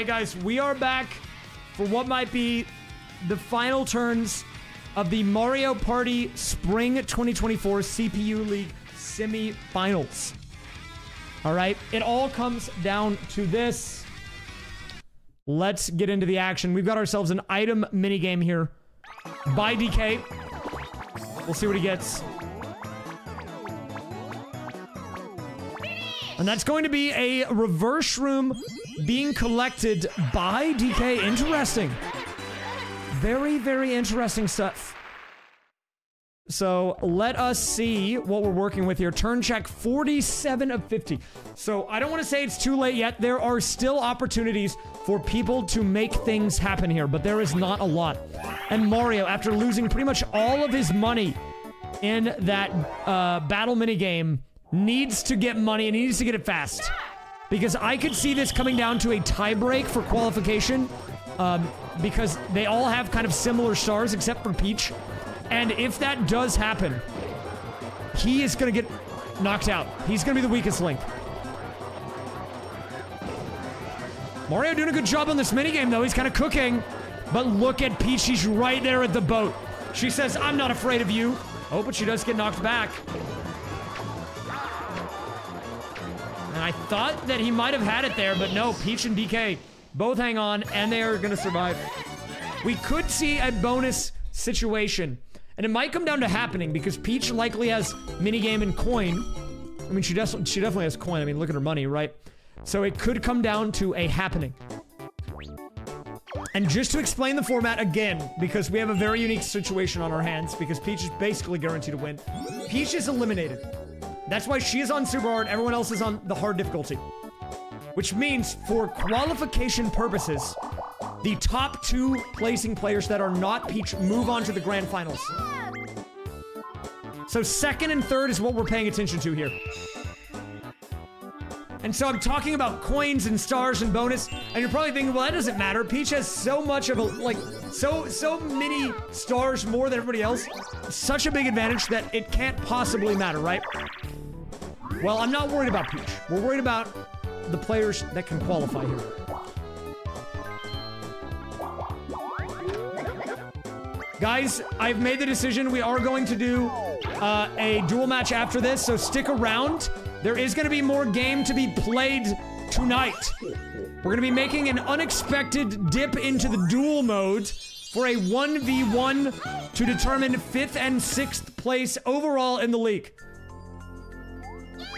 right, guys, we are back for what might be the final turns of the Mario Party Spring twenty twenty-four C P U League semi-finals. All right, it all comes down to this. Let's get into the action. We've got ourselves an item minigame here. By D K. We'll see what he gets. And that's going to be a reverse room being collected by D K. Interesting. Very, very interesting stuff. So let us see what we're working with here. Turn check forty-seven of fifty. So I don't want to say it's too late yet. There are still opportunities for people to make things happen here, but there is not a lot. And Mario, after losing pretty much all of his money in that uh, battle minigame, needs to get money and he needs to get it fast. Because I could see this coming down to a tie break for qualification um, because they all have kind of similar stars except for Peach. And if that does happen, he is going to get knocked out. He's going to be the weakest link. Mario doing a good job on this minigame, though. He's kind of cooking. But look at Peach. She's right there at the boat. She says, I'm not afraid of you. Oh, but she does get knocked back. And I thought that he might have had it there, but no. Peach and D K both hang on, and they are going to survive. We could see a bonus situation. And it might come down to happening because Peach likely has minigame and coin. I mean, she, def she definitely has coin. I mean, look at her money, right? So it could come down to a happening. And just to explain the format again, because we have a very unique situation on our hands because Peach is basically guaranteed to win. Peach is eliminated. That's why she is on super hard. Everyone else is on the hard difficulty. Which means for qualification purposes, the top two placing players that are not Peach move on to the grand finals. So second and third is what we're paying attention to here. And so I'm talking about coins and stars and bonus, and you're probably thinking, well, that doesn't matter. Peach has so much of a, like, so, so many stars more than everybody else. Such a big advantage that it can't possibly matter, right? Well, I'm not worried about Peach. We're worried about the players that can qualify here. Guys, I've made the decision. We are going to do uh, a dual match after this, so stick around. There is going to be more game to be played tonight. We're going to be making an unexpected dip into the duel mode for a one v one to determine fifth and sixth place overall in the league.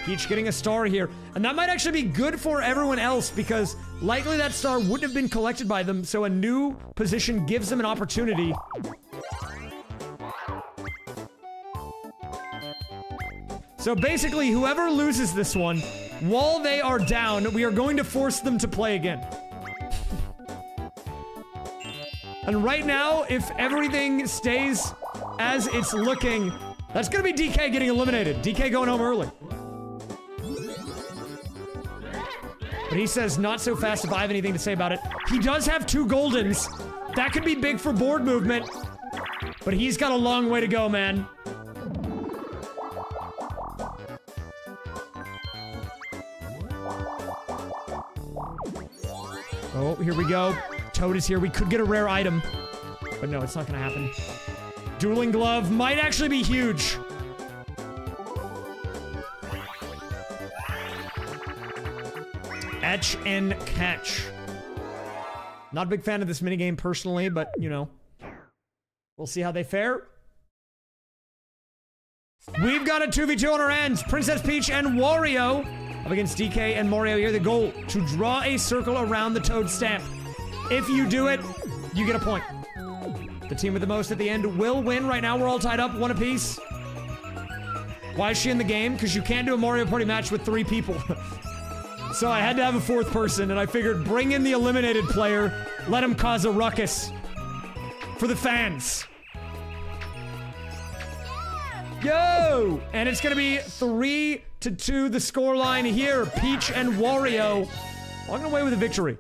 Peach getting a star here. And that might actually be good for everyone else because likely that star wouldn't have been collected by them, so a new position gives them an opportunity. So basically, whoever loses this one, while they are down, we are going to force them to play again. And right now, if everything stays as it's looking, that's going to be D K getting eliminated. D K going home early. But he says, not so fast if I have anything to say about it. He does have two goldens. That could be big for board movement. But he's got a long way to go, man. Oh, here we go. Toad is here. We could get a rare item. But no, it's not going to happen. Dueling glove might actually be huge. Etch and catch. Not a big fan of this minigame personally, but, you know, we'll see how they fare. We've got a two v two on our hands. Princess Peach and Wario up against D K and Mario here. The goal, to draw a circle around the Toad stamp. If you do it, you get a point. The team with the most at the end will win. Right now, we're all tied up, one apiece. Why is she in the game? Because you can't do a Mario Party match with three people. So I had to have a fourth person, and I figured bring in the eliminated player, let him cause a ruckus for the fans. Yo! And it's gonna be three to two the scoreline here. Peach and Wario walking away with a victory.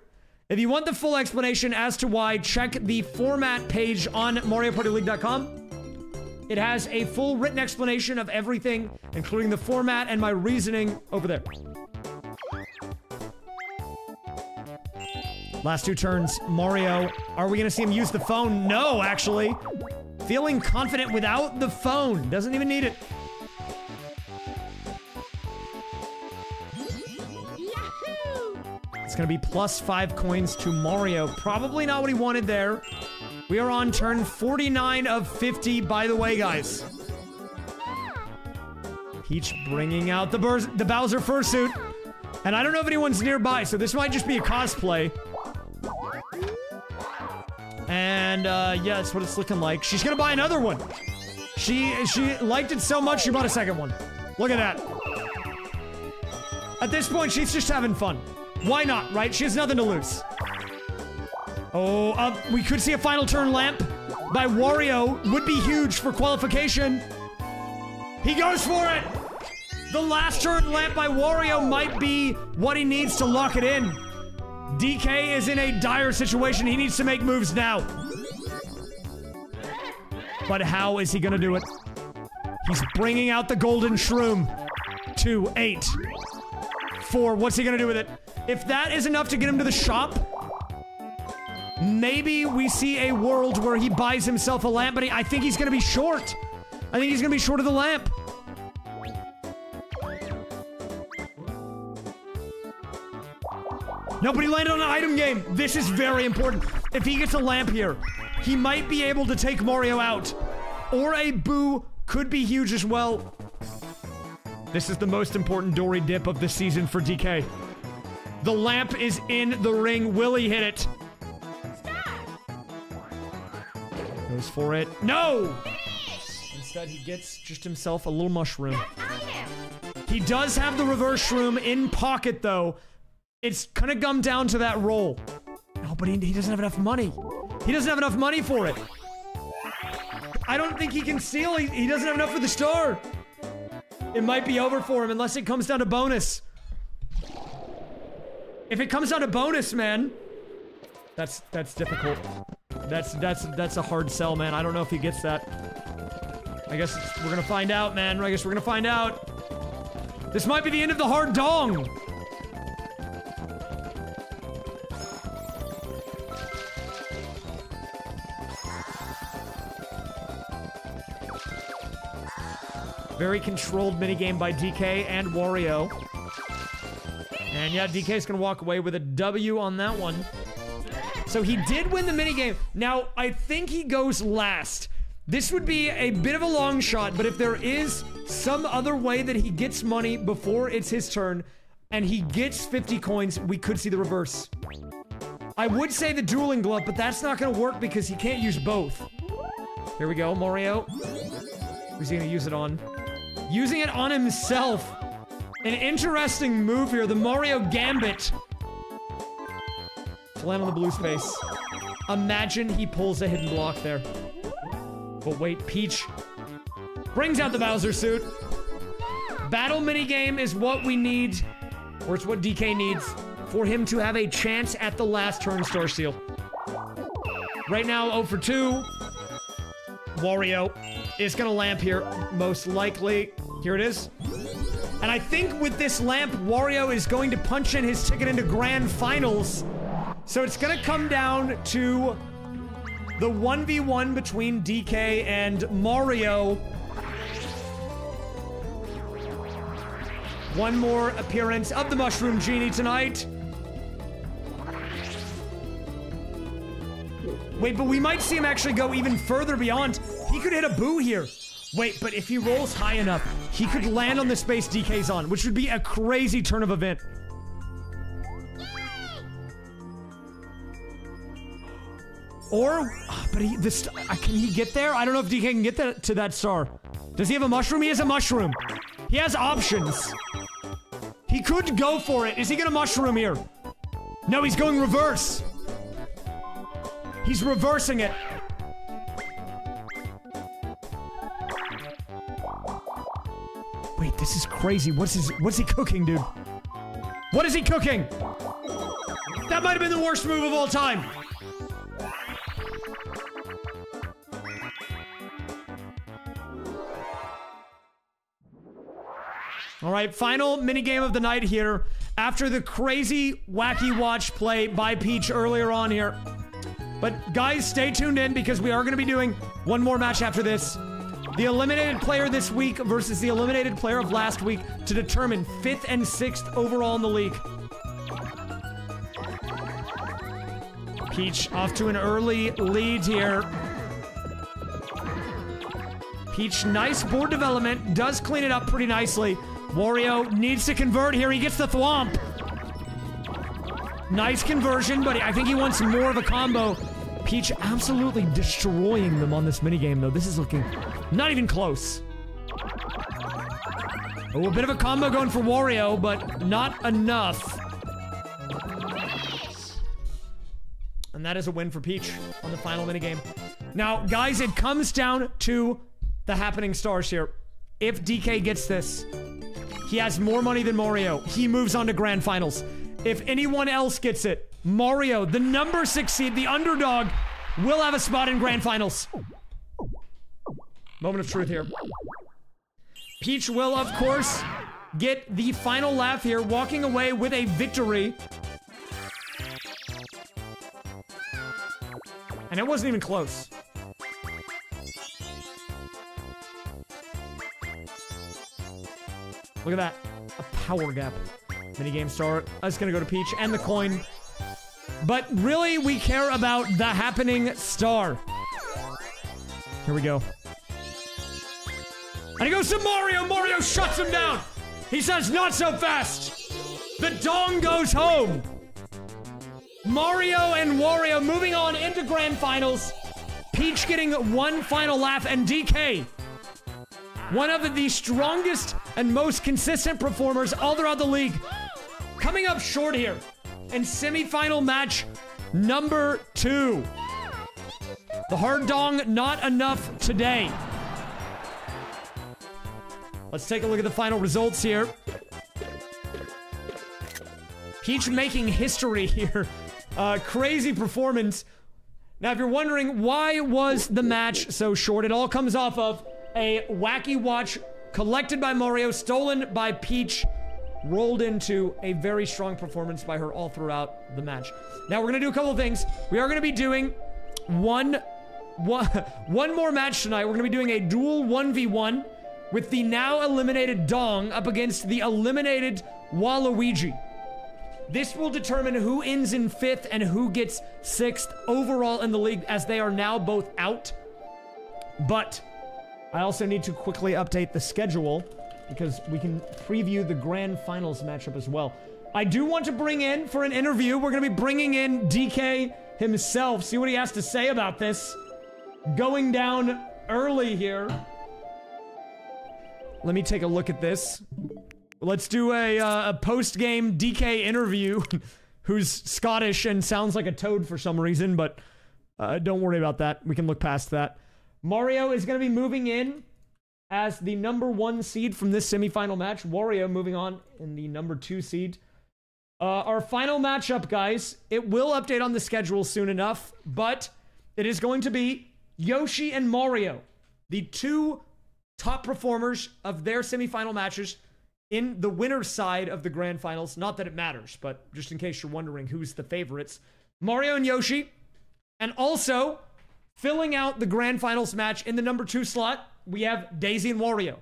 If you want the full explanation as to why, check the format page on Mario Party League dot com. It has a full written explanation of everything, including the format and my reasoning over there. Last two turns, Mario. Are we gonna see him use the phone? No, actually. Feeling confident without the phone. Doesn't even need it. Yahoo! It's gonna be plus five coins to Mario. Probably not what he wanted there. We are on turn forty-nine of fifty, by the way, guys. Peach bringing out the, the Bowser fursuit. And I don't know if anyone's nearby, so this might just be a cosplay. And, uh, yeah, that's what it's looking like. She's gonna buy another one. She, she liked it so much, she bought a second one. Look at that. At this point, she's just having fun. Why not, right? She has nothing to lose. Oh, uh, we could see a final turn lamp by Wario. Would be huge for qualification. He goes for it! The last turn lamp by Wario might be what he needs to lock it in. D K is in a dire situation. He needs to make moves now. But how is he gonna do it? He's bringing out the golden shroom. Two, eight, four. What's he gonna do with it? If that is enough to get him to the shop, maybe we see a world where he buys himself a lamp, but he, I think he's gonna be short. I think he's gonna be short of the lamp. Nobody landed on an item game. This is very important. If he gets a lamp here, he might be able to take Mario out. Or a boo could be huge as well. This is the most important Dory dip of the season for D K. The lamp is in the ring. Will he hit it? Stop. Goes for it. No! Finish. Instead, he gets just himself a little mushroom. He does have the reverse shroom in pocket, though. It's gonna come down to that roll. No, but he, he doesn't have enough money. He doesn't have enough money for it. I don't think he can steal. He, he doesn't have enough for the star. It might be over for him unless it comes down to bonus. If it comes down to bonus, man, that's that's difficult. That's that's that's a hard sell, man. I don't know if he gets that. I guess we're gonna find out, man. I guess we're gonna find out. This might be the end of the hard dong. Very controlled minigame by D K and Wario. And yeah, D K's gonna walk away with a W on that one. So he did win the minigame. Now, I think he goes last. This would be a bit of a long shot, but if there is some other way that he gets money before it's his turn and he gets fifty coins, we could see the reverse. I would say the dueling glove, but that's not gonna work because he can't use both. Here we go, Mario. Who's he gonna use it on? Using it on himself. An interesting move here, the Mario Gambit. To land on the blue space. Imagine he pulls a hidden block there. But wait, Peach brings out the Bowser suit. Battle minigame is what we need, or it's what D K needs, for him to have a chance at the last turn star seal. Right now, zero for two. Wario is gonna lamp here, most likely. Here it is. And I think with this lamp, Wario is going to punch in his ticket into grand finals. So it's gonna come down to the one v one between D K and Mario. One more appearance of the Mushroom Genie tonight. Wait, but we might see him actually go even further beyond. He could hit a boo here. Wait, but if he rolls high enough, he could land on the space D K's on, which would be a crazy turn of event. Or, but he, this, can he get there? I don't know if D K can get that, to that star. Does he have a mushroom? He has a mushroom. He has options. He could go for it. Is he gonna mushroom here? No, he's going reverse. He's reversing it. Wait, this is crazy. What's his, what's he cooking, dude? What is he cooking? That might have been the worst move of all time. All right, final minigame of the night here. after the crazy wacky watch play by Peach earlier on here. But guys, stay tuned in because we are going to be doing one more match after this. The eliminated player this week versus the eliminated player of last week to determine fifth and sixth overall in the league. Peach off to an early lead here. Peach, nice board development, does clean it up pretty nicely. Wario needs to convert here, he gets the thwomp. Nice conversion, but I think he wants more of a combo. Peach absolutely destroying them on this minigame though. This is looking not even close. Oh, a bit of a combo going for Wario, but not enough. And that is a win for Peach on the final minigame. Now, guys, it comes down to the happening stars here. If D K gets this, he has more money than Mario. He moves on to grand finals. If anyone else gets it, Mario, the number six seed, the underdog, will have a spot in grand finals. Moment of truth here. Peach will, of course, get the final laugh here, walking away with a victory. And it wasn't even close. Look at that, a power gap. Minigame star, that's gonna go to Peach and the coin. But really, we care about the happening star. Here we go. And he goes to Mario, Mario shuts him down. He says, not so fast. The dong goes home. Mario and Wario moving on into grand finals. Peach getting one final laugh, and D K, one of the strongest and most consistent performers all throughout the league, coming up short here in semifinal match number two. The hard dong, not enough today. Let's take a look at the final results here. Peach making history here. Uh, crazy performance. Now, if you're wondering why was the match so short, it all comes off of a wacky watch collected by Mario, stolen by Peach, rolled into a very strong performance by her all throughout the match. Now, we're going to do a couple of things. We are going to be doing one, one, one more match tonight. We're going to be doing a dual one v one with the now eliminated dong up against the eliminated Waluigi. This will determine who ends in fifth and who gets sixth overall in the league, as they are now both out. But I also need to quickly update the schedule because we can preview the grand finals matchup as well. I do want to bring in, for an interview, we're going to be bringing in D K himself. See what he has to say about this. Going down early here. Let me take a look at this. Let's do a, uh, a post-game D K interview, who's Scottish and sounds like a toad for some reason, but uh, don't worry about that. We can look past that. Mario is going to be moving in as the number one seed from this semifinal match. Wario moving on in the number two seed. Uh, our final matchup, guys, it will update on the schedule soon enough, but it is going to be Yoshi and Mario, the two top performers of their semifinal matches, in the winner's side of the grand finals. Not that it matters, but just in case you're wondering who's the favorites. Mario and Yoshi. And also, filling out the grand finals match in the number two slot, we have Daisy and Wario.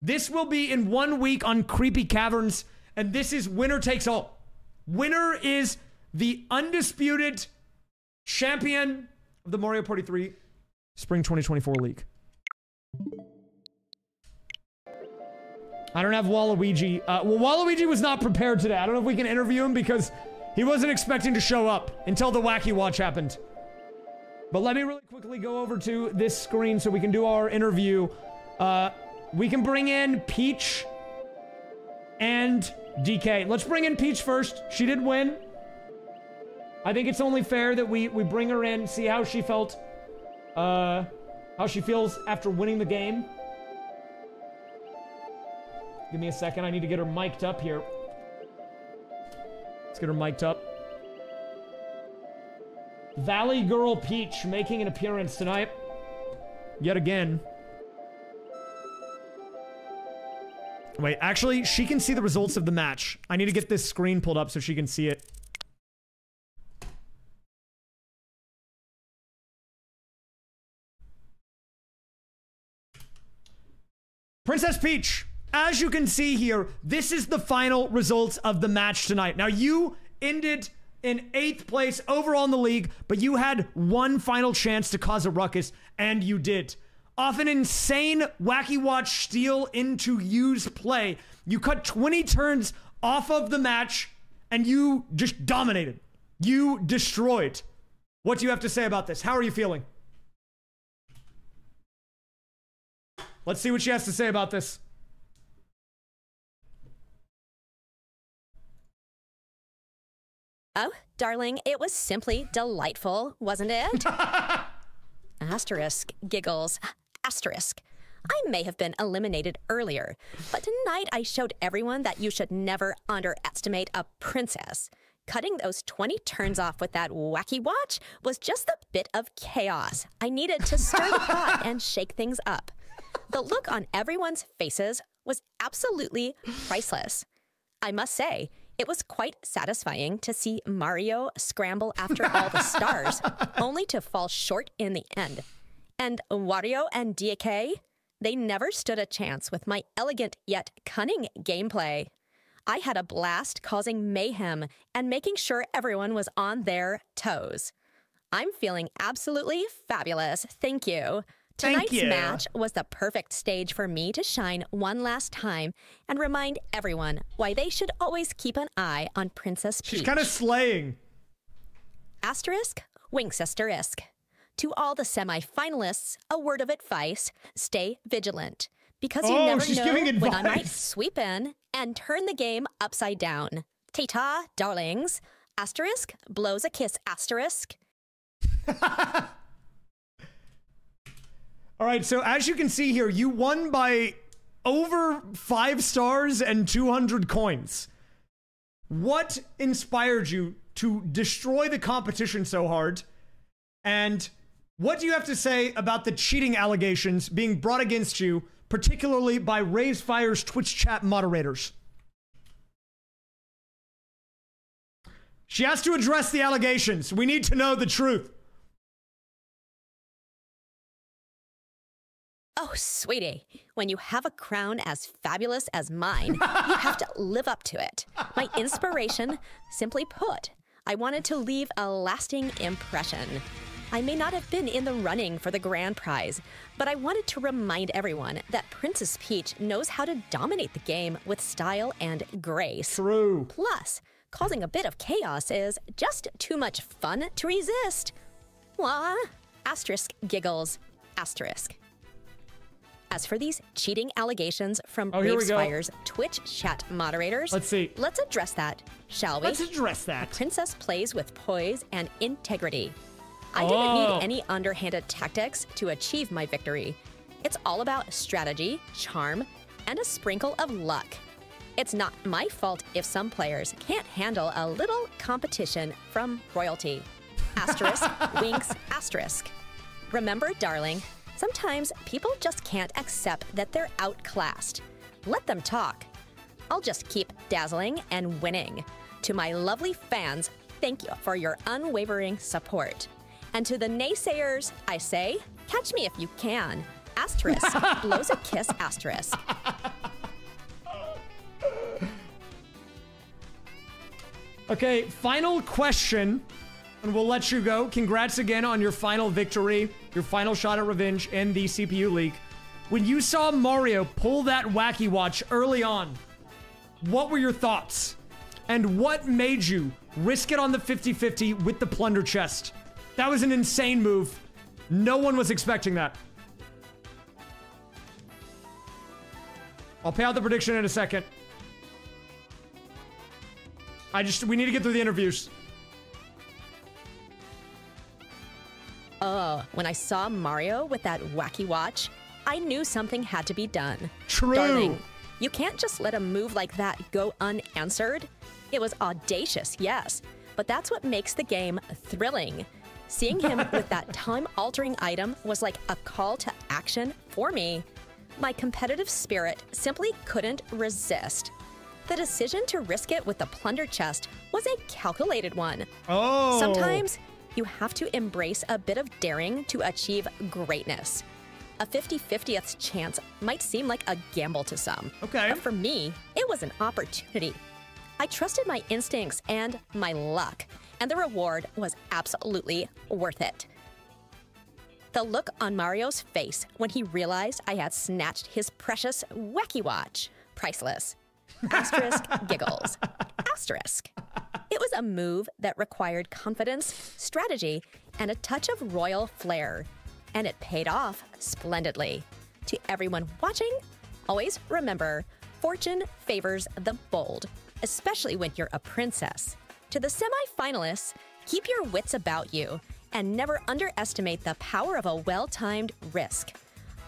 This will be in one week on Creepy Caverns, and this is winner takes all. Winner is the undisputed champion of the Mario Party three Spring twenty twenty-four League. I don't have Waluigi. Uh, well, Waluigi was not prepared today. I don't know if we can interview him because he wasn't expecting to show up until the wacky watch happened. But let me really quickly go over to this screen so we can do our interview. Uh, we can bring in Peach and D K. Let's bring in Peach first. She did win. I think it's only fair that we, we bring her in, see how she felt, uh, how she feels after winning the game. Give me a second, I need to get her mic'd up here. Let's get her mic'd up. Valley Girl Peach making an appearance tonight. Yet again. Wait, actually, she can see the results of the match. I need to get this screen pulled up so she can see it. Princess Peach, as you can see here, this is the final results of the match tonight. Now, you ended in eighth place overall in the league, but you had one final chance to cause a ruckus, and you did. Off an insane wacky watch steal into use play, you cut twenty turns off of the match, and you just dominated. You destroyed. What do you have to say about this? How are you feeling? Let's see what she has to say about this. Oh, darling, it was simply delightful, wasn't it? Asterisk giggles. Asterisk. I may have been eliminated earlier, but tonight I showed everyone that you should never underestimate a princess. Cutting those twenty turns off with that wacky watch was just the bit of chaos I needed to stir the pot and shake things up. The look on everyone's faces was absolutely priceless. I must say, it was quite satisfying to see Mario scramble after all the stars, only to fall short in the end. And Wario and D K, they never stood a chance with my elegant yet cunning gameplay. I had a blast causing mayhem and making sure everyone was on their toes. I'm feeling absolutely fabulous, thank you. Tonight's match was the perfect stage for me to shine one last time and remind everyone why they should always keep an eye on Princess Peach. She's kind of slaying. Asterisk, winks asterisk. To all the semi-finalists, a word of advice, stay vigilant. Because you oh, never know when I might sweep in and turn the game upside down. Ta-ta, darlings. Asterisk, blows a kiss asterisk. All right, so as you can see here, you won by over five stars and two hundred coins. What inspired you to destroy the competition so hard? And what do you have to say about the cheating allegations being brought against you, particularly by raysfire's Twitch chat moderators? She has to address the allegations. We need to know the truth. Oh, sweetie, when you have a crown as fabulous as mine, you have to live up to it. My inspiration, simply put, I wanted to leave a lasting impression. I may not have been in the running for the grand prize, but I wanted to remind everyone that Princess Peach knows how to dominate the game with style and grace. True. Plus, causing a bit of chaos is just too much fun to resist. Wah, asterisk giggles, asterisk. As for these cheating allegations from oh, raysfire's Twitch chat moderators, let's see. Let's address that, shall we? Let's address that. The princess plays with poise and integrity. I oh. didn't need any underhanded tactics to achieve my victory. It's all about strategy, charm, and a sprinkle of luck. It's not my fault if some players can't handle a little competition from royalty. Asterisk, winks, asterisk. Remember, darling, sometimes people just can't accept that they're outclassed. Let them talk. I'll just keep dazzling and winning. To my lovely fans, thank you for your unwavering support. And to the naysayers, I say, catch me if you can. Asterisk, blows a kiss asterisk. Okay, final question. And we'll let you go. Congrats again on your final victory, your final shot at revenge in the C P U League. When you saw Mario pull that wacky watch early on, what were your thoughts? And what made you risk it on the fifty fifty with the plunder chest? That was an insane move. No one was expecting that. I'll pay out the prediction in a second. I just, we need to get through the interviews. Oh, when I saw Mario with that wacky watch, I knew something had to be done. True. Darling, you can't just let a move like that go unanswered. It was audacious, yes, but that's what makes the game thrilling. Seeing him with that time-altering item was like a call to action for me. my competitive spirit simply couldn't resist. The decision to risk it with the plunder chest was a calculated one. Oh. Sometimes you have to embrace a bit of daring to achieve greatness. A fifty fiftieth chance might seem like a gamble to some. Okay. But for me, it was an opportunity. I trusted my instincts and my luck, and the reward was absolutely worth it. The look on Mario's face when he realized I had snatched his precious wacky watch. Priceless. Asterisk giggles. Asterisk. It was a move that required confidence, strategy, and a touch of royal flair. And it paid off splendidly. To everyone watching, always remember, fortune favors the bold, especially when you're a princess. To the semi-finalists, keep your wits about you and never underestimate the power of a well-timed risk.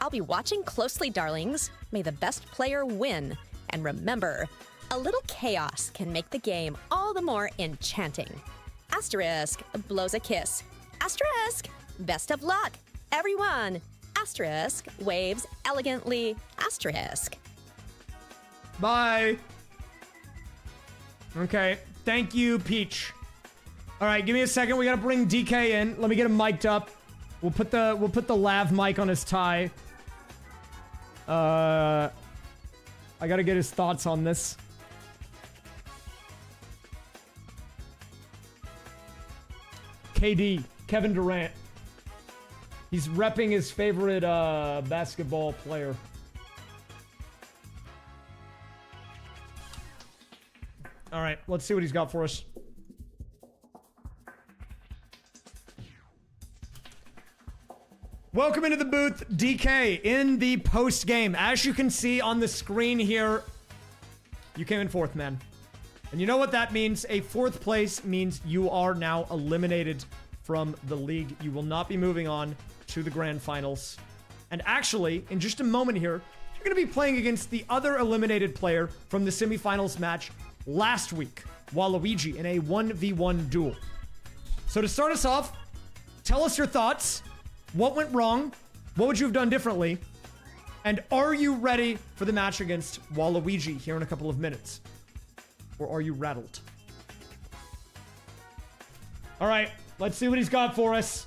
I'll be watching closely, darlings. May the best player win. And remember, a little chaos can make the game all the more enchanting. Asterisk blows a kiss. Asterisk, best of luck. Everyone, asterisk waves elegantly, asterisk. Bye. Okay, thank you, Peach. All right, give me a second. We gotta bring D K in. Let me get him mic'd up. We'll put the we'll put the lav mic on his tie. Uh, I gotta get his thoughts on this. K D, Kevin Durant. He's repping his favorite uh, basketball player. All right, let's see what he's got for us. Welcome into the booth, D K, in the post game. As you can see on the screen here, you came in fourth, man. And you know what that means? A fourth place means you are now eliminated from the league. You will not be moving on to the grand finals. And actually, in just a moment here, you're going to be playing against the other eliminated player from the semifinals match last week, Waluigi, in a one v one duel. So to start us off, tell us your thoughts. What went wrong? What would you have done differently? And are you ready for the match against Waluigi here in a couple of minutes? Or are you rattled? All right, let's see what he's got for us.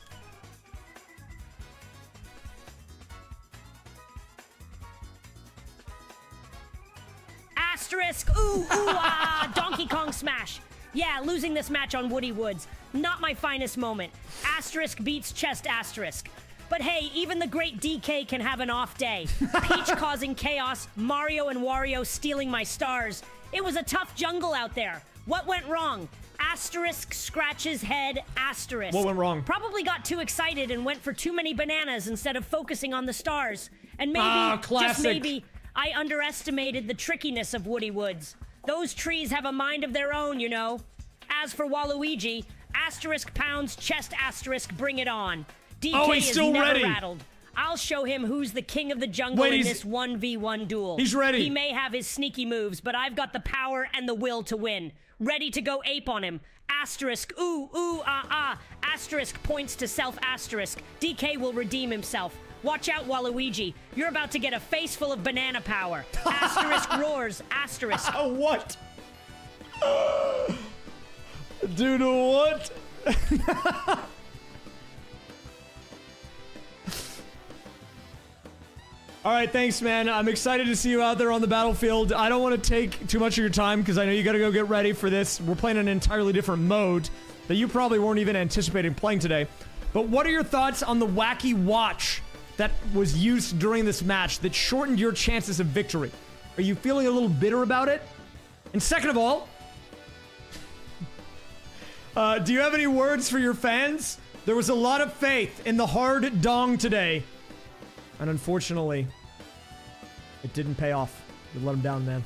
Asterisk, ooh, ooh, ah, Donkey Kong smash. Yeah, losing this match on Woody Woods. Not my finest moment. Asterisk beats chest asterisk. But hey, even the great D K can have an off day. Peach causing chaos, Mario and Wario stealing my stars. It was a tough jungle out there. What went wrong? Asterisk scratches head, asterisk. What went wrong? Probably got too excited and went for too many bananas instead of focusing on the stars. And maybe, ah, just maybe, I underestimated the trickiness of Woody Woods. Those trees have a mind of their own, you know. As for Waluigi, asterisk pounds, chest asterisk, bring it on. D K oh, he's still is never ready. rattled. I'll show him who's the king of the jungle Wait, in this one v one duel. He's ready. He may have his sneaky moves, but I've got the power and the will to win. Ready to go ape on him. Asterisk, ooh, ooh, ah, ah. Asterisk points to self asterisk. D K will redeem himself. Watch out, Waluigi. You're about to get a face full of banana power. Asterisk roars, asterisk. What? Dude, what? All right, thanks, man. I'm excited to see you out there on the battlefield. I don't want to take too much of your time because I know you got to go get ready for this. We're playing an entirely different mode that you probably weren't even anticipating playing today. But what are your thoughts on the wacky watch that was used during this match that shortened your chances of victory? Are you feeling a little bitter about it? And second of all, uh, do you have any words for your fans? There was a lot of faith in the hard dong today. And unfortunately, it didn't pay off. You let them down, man.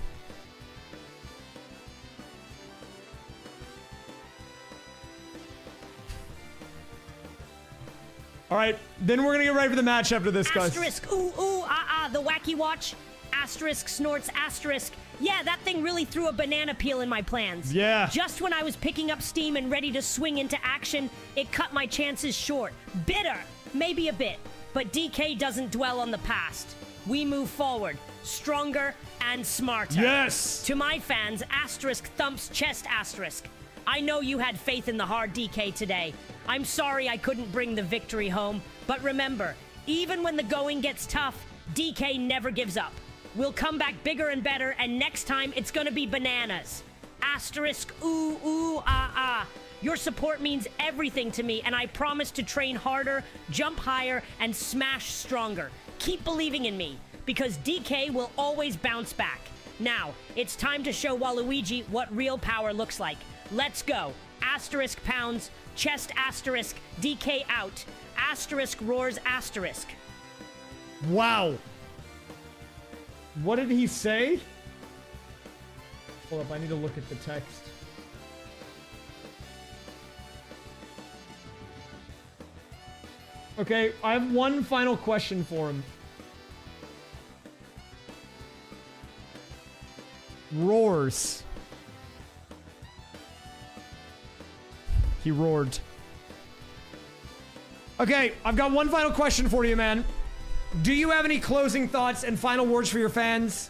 All right, then we're gonna get ready for the match after this, guys. Asterisk, ooh, ooh, ah, ah, the wacky watch. Asterisk snorts, asterisk. Yeah, that thing really threw a banana peel in my plans. Yeah. Just when I was picking up steam and ready to swing into action, it cut my chances short. Bitter, maybe a bit, but D K doesn't dwell on the past. we move forward, stronger and smarter. Yes! To my fans, asterisk thumps chest asterisk. I know you had faith in the hard D K today. I'm sorry I couldn't bring the victory home, but remember, even when the going gets tough, D K never gives up. We'll come back bigger and better, and next time it's gonna be bananas. Asterisk, ooh, ooh, ah, ah. Your support means everything to me, and I promise to train harder, jump higher, and smash stronger. Keep believing in me, because D K will always bounce back. Now, it's time to show Waluigi what real power looks like. Let's go. Asterisk pounds, chest asterisk, D K out. Asterisk roars asterisk. Wow. What did he say? Hold up, I need to look at the text. Okay, I have one final question for him. Roars. He roared. Okay, I've got one final question for you, man. Do you have any closing thoughts and final words for your fans?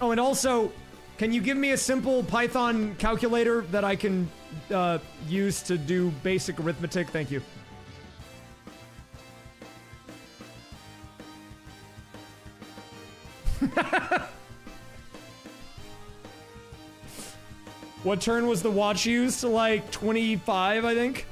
Oh, and also, can you give me a simple Python calculator that I can uh, use to do basic arithmetic? Thank you. What turn was the watch used? Like twenty-five, I think.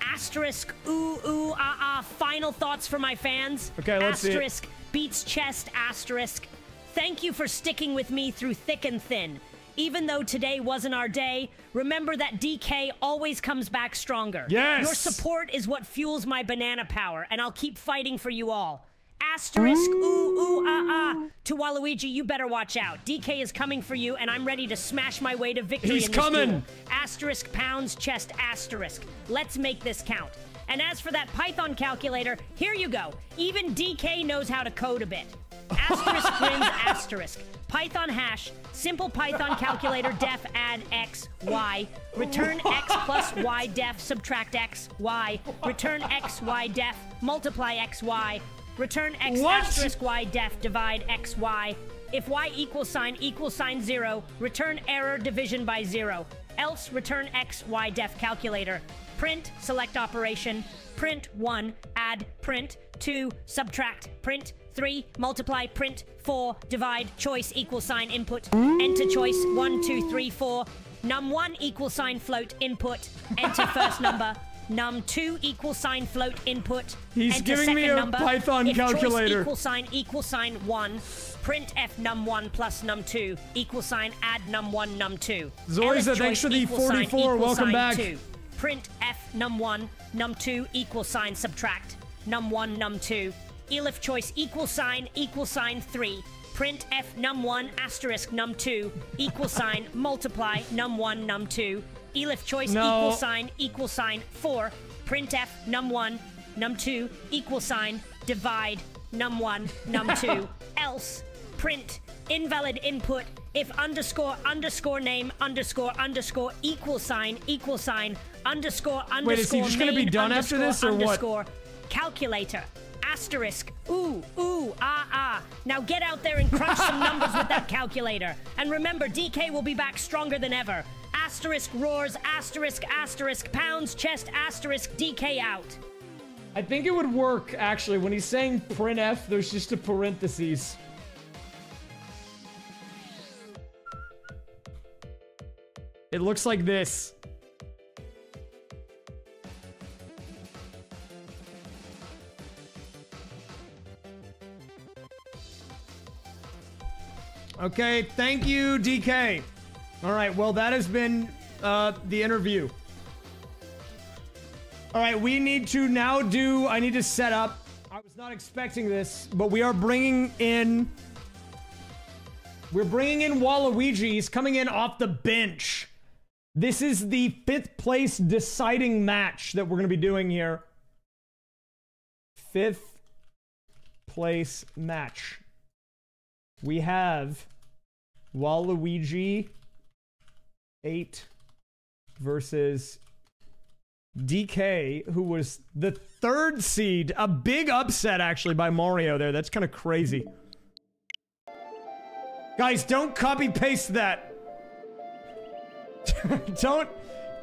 Asterisk, ooh, ooh, ah, ah. Final thoughts for my fans. Okay, let's see. Asterisk beats chest, asterisk. Thank you for sticking with me through thick and thin. Even though today wasn't our day, remember that D K always comes back stronger. Yes! Your support is what fuels my banana power, and I'll keep fighting for you all. Asterisk, ooh, ooh, ah, ah. To Waluigi, you better watch out. D K is coming for you, and I'm ready to smash my way to victory. He's in this coming! Duel. Asterisk, pounds, chest, asterisk. Let's make this count. And as for that Python calculator, here you go. Even D K knows how to code a bit. Asterisk grins, asterisk. Python hash, simple Python calculator, def add x, y, return x plus y, def subtract x, y, return x, y, def, multiply x, y, return x what? Asterisk y def divide x y. If y equals sign equals sign zero, return error division by zero. Else return x y def calculator. Print select operation. Print one add print two subtract print three multiply print four divide choice equals sign input. Enter choice one two three four. Num one equals sign float input. Enter first number. num two equal sign float input. He's giving me a number. Python if calculator. Equal sign equal sign one. Print f num one plus num two equal sign add num one num two. Zoyza, thanks for the forty-four. Welcome back. Two. Print f num one num two equal sign subtract num one num two. Elif choice equal sign equal sign three. Print f num one asterisk num two equal sign multiply num one num two. Elif choice no. equal sign equal sign four. Printf num one num two equal sign divide num one num two. Else print invalid input if underscore underscore name underscore underscore equal sign equal sign underscore underscore. Wait, is he just main, gonna be done after this or what? Calculator asterisk ooh ooh ah ah. Now get out there and crunch some numbers with that calculator. And remember, D K will be back stronger than ever. Asterisk roars, asterisk, asterisk, pounds, chest, asterisk, D K out. I think it would work, actually. When he's saying printf, there's just a parenthesis. It looks like this. Okay, thank you, D K. All right, well, that has been uh, the interview. All right, we need to now do... I need to set up. I was not expecting this, but we are bringing in... We're bringing in Waluigi. He's coming in off the bench. This is the fifth place deciding match that we're going to be doing here. Fifth place match. We have Waluigi... eight versus D K, who was the third seed. A big upset, actually, by Mario there. That's kind of crazy. Guys, don't copy-paste that. don't...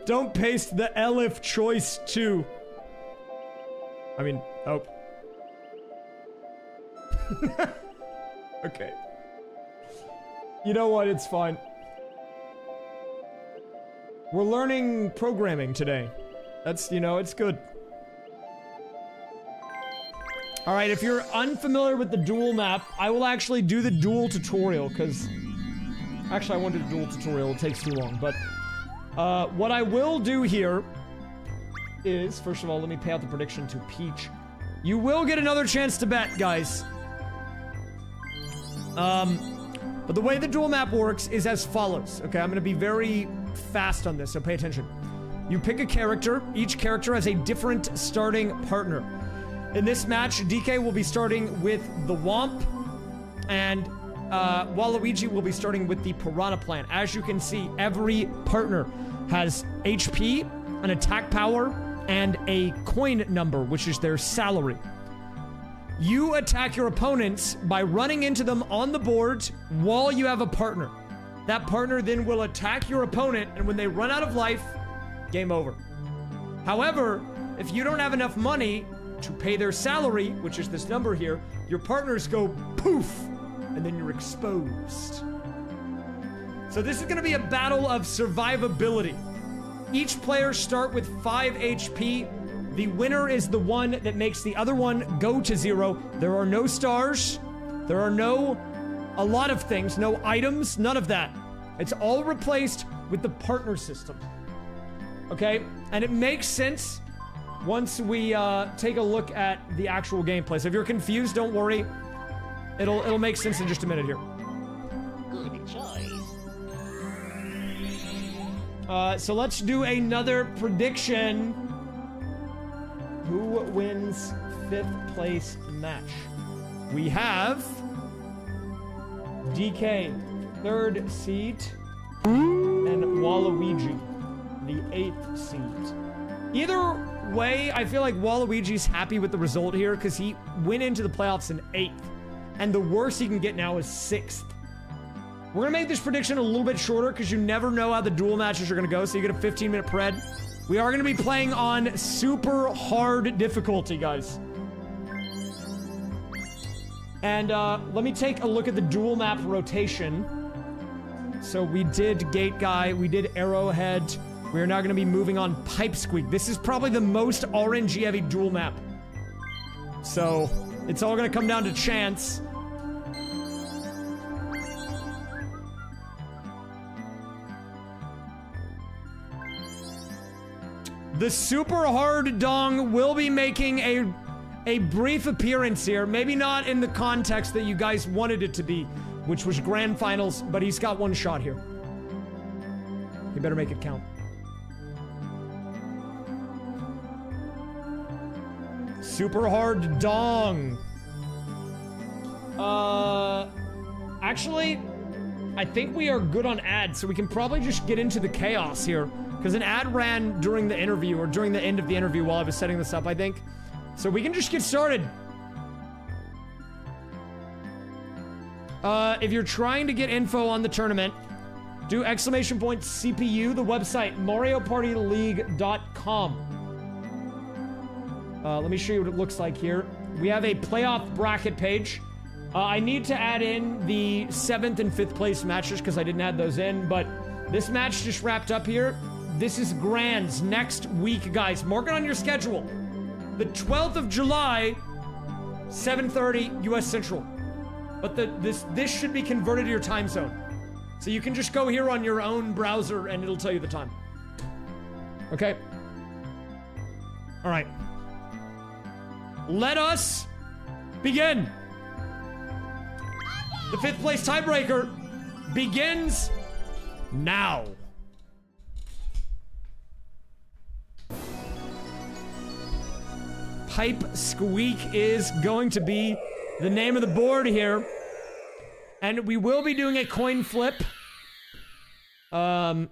Don't paste the Elif choice too. I mean, oh. Okay. You know what? It's fine. We're learning programming today. That's, you know, it's good. All right, if you're unfamiliar with the duel map, I will actually do the duel tutorial, because... Actually, I want to do the duel tutorial. It takes too long, but... Uh, what I will do here is, first of all, let me pay out the prediction to Peach. You will get another chance to bet, guys. Um, but the way the dual map works is as follows. Okay, I'm going to be very fast on this, so pay attention. You pick a character. Each character has a different starting partner. In this match, D K will be starting with the Womp, and... Uh, Waluigi will be starting with the Piranha Plant. As you can see, every partner has H P, an attack power, and a coin number, which is their salary. You attack your opponents by running into them on the board while you have a partner. That partner then will attack your opponent, and when they run out of life, game over. However, if you don't have enough money to pay their salary, which is this number here, your partners go poof, and then you're exposed. So this is gonna be a battle of survivability. Each player start with five H P. The winner is the one that makes the other one go to zero. There are no stars. There are no, a lot of things, no items, none of that. It's all replaced with the partner system. Okay, and it makes sense once we uh, take a look at the actual gameplay. So if you're confused, don't worry. It'll it'll make sense in just a minute here. Good choice. Uh, so let's do another prediction. Who wins fifth place match? We have D K, third seed, and Waluigi, the eighth seed. Either way, I feel like Waluigi's happy with the result here because he went into the playoffs in eighth. And the worst he can get now is sixth. We're going to make this prediction a little bit shorter because you never know how the duel matches are going to go. So you get a fifteen minute pred. We are going to be playing on super hard difficulty, guys. And uh, let me take a look at the duel map rotation. So we did Gate Guy. We did Arrowhead. We are now going to be moving on Pipe Squeak. This is probably the most R N G heavy duel map. So... it's all gonna come down to chance. The super hard dong will be making a a brief appearance here. Maybe not in the context that you guys wanted it to be, which was grand finals, but he's got one shot here. He better make it count. Super hard dong. Uh, actually, I think we are good on ads, so we can probably just get into the chaos here. Because an ad ran during the interview, or during the end of the interview while I was setting this up, I think. So we can just get started. Uh, if you're trying to get info on the tournament, do exclamation point C P U, the website, Mario Party League dot com. Uh, let me show you what it looks like here. We have a playoff bracket page. Uh, I need to add in the seventh and fifth place matches because I didn't add those in, but this match just wrapped up here. This is Grands next week, guys. Mark it on your schedule. The twelfth of July, seven thirty U S Central. But the, this, this should be converted to your time zone. So you can just go here on your own browser and it'll tell you the time. Okay. All right. Let us begin. The fifth place tiebreaker begins now. Pipe Squeak is going to be the name of the board here. And we will be doing a coin flip. Um,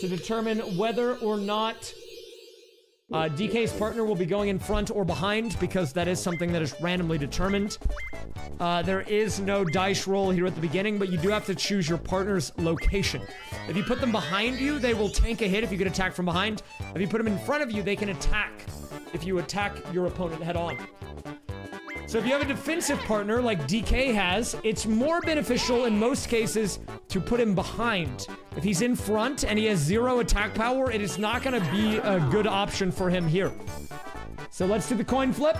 to determine whether or not uh, D K's partner will be going in front or behind, because that is something that is randomly determined. Uh, there is no dice roll here at the beginning, but you do have to choose your partner's location. If you put them behind you, they will tank a hit if you get attacked from behind. If you put them in front of you, they can attack if you attack your opponent head on. So if you have a defensive partner like D K has, it's more beneficial in most cases to put him behind. If he's in front and he has zero attack power, it is not going to be a good option for him here. So let's do the coin flip.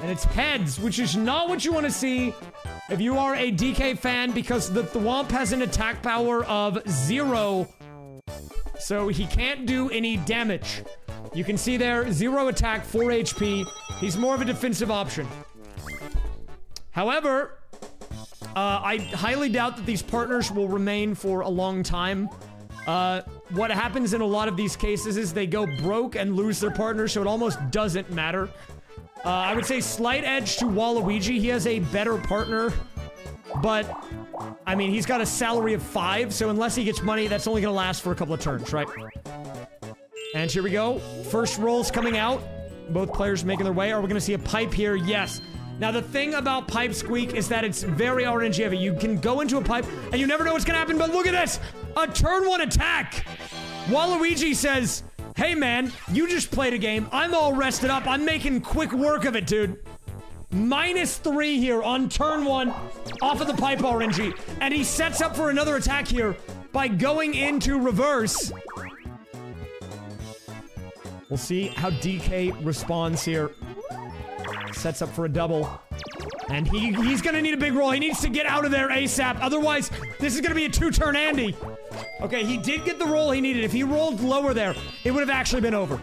And it's heads, which is not what you want to see if you are a D K fan, because the Thwomp has an attack power of zero, so he can't do any damage. You can see there, zero attack, four H P. He's more of a defensive option. However, uh, I highly doubt that these partners will remain for a long time. Uh, what happens in a lot of these cases is they go broke and lose their partner, so it almost doesn't matter. Uh, I would say slight edge to Waluigi. He has a better partner, but, I mean, he's got a salary of five, so unless he gets money, that's only going to last for a couple of turns, right? And here we go. First rolls coming out. Both players making their way. Are we going to see a pipe here? Yes. Now, the thing about Pipe Squeak is that it's very R N G heavy. You can go into a pipe, and you never know what's going to happen, but look at this! A turn one attack! Waluigi says, hey, man, you just played a game. I'm all rested up. I'm making quick work of it, dude. Minus three here on turn one off of the pipe R N G. And he sets up for another attack here by going into reverse. We'll see how D K responds here. Sets up for a double. And he, he's going to need a big roll. He needs to get out of there ASAP. Otherwise, this is going to be a two-turn Andy. Okay, he did get the roll he needed. If he rolled lower there, it would have actually been over.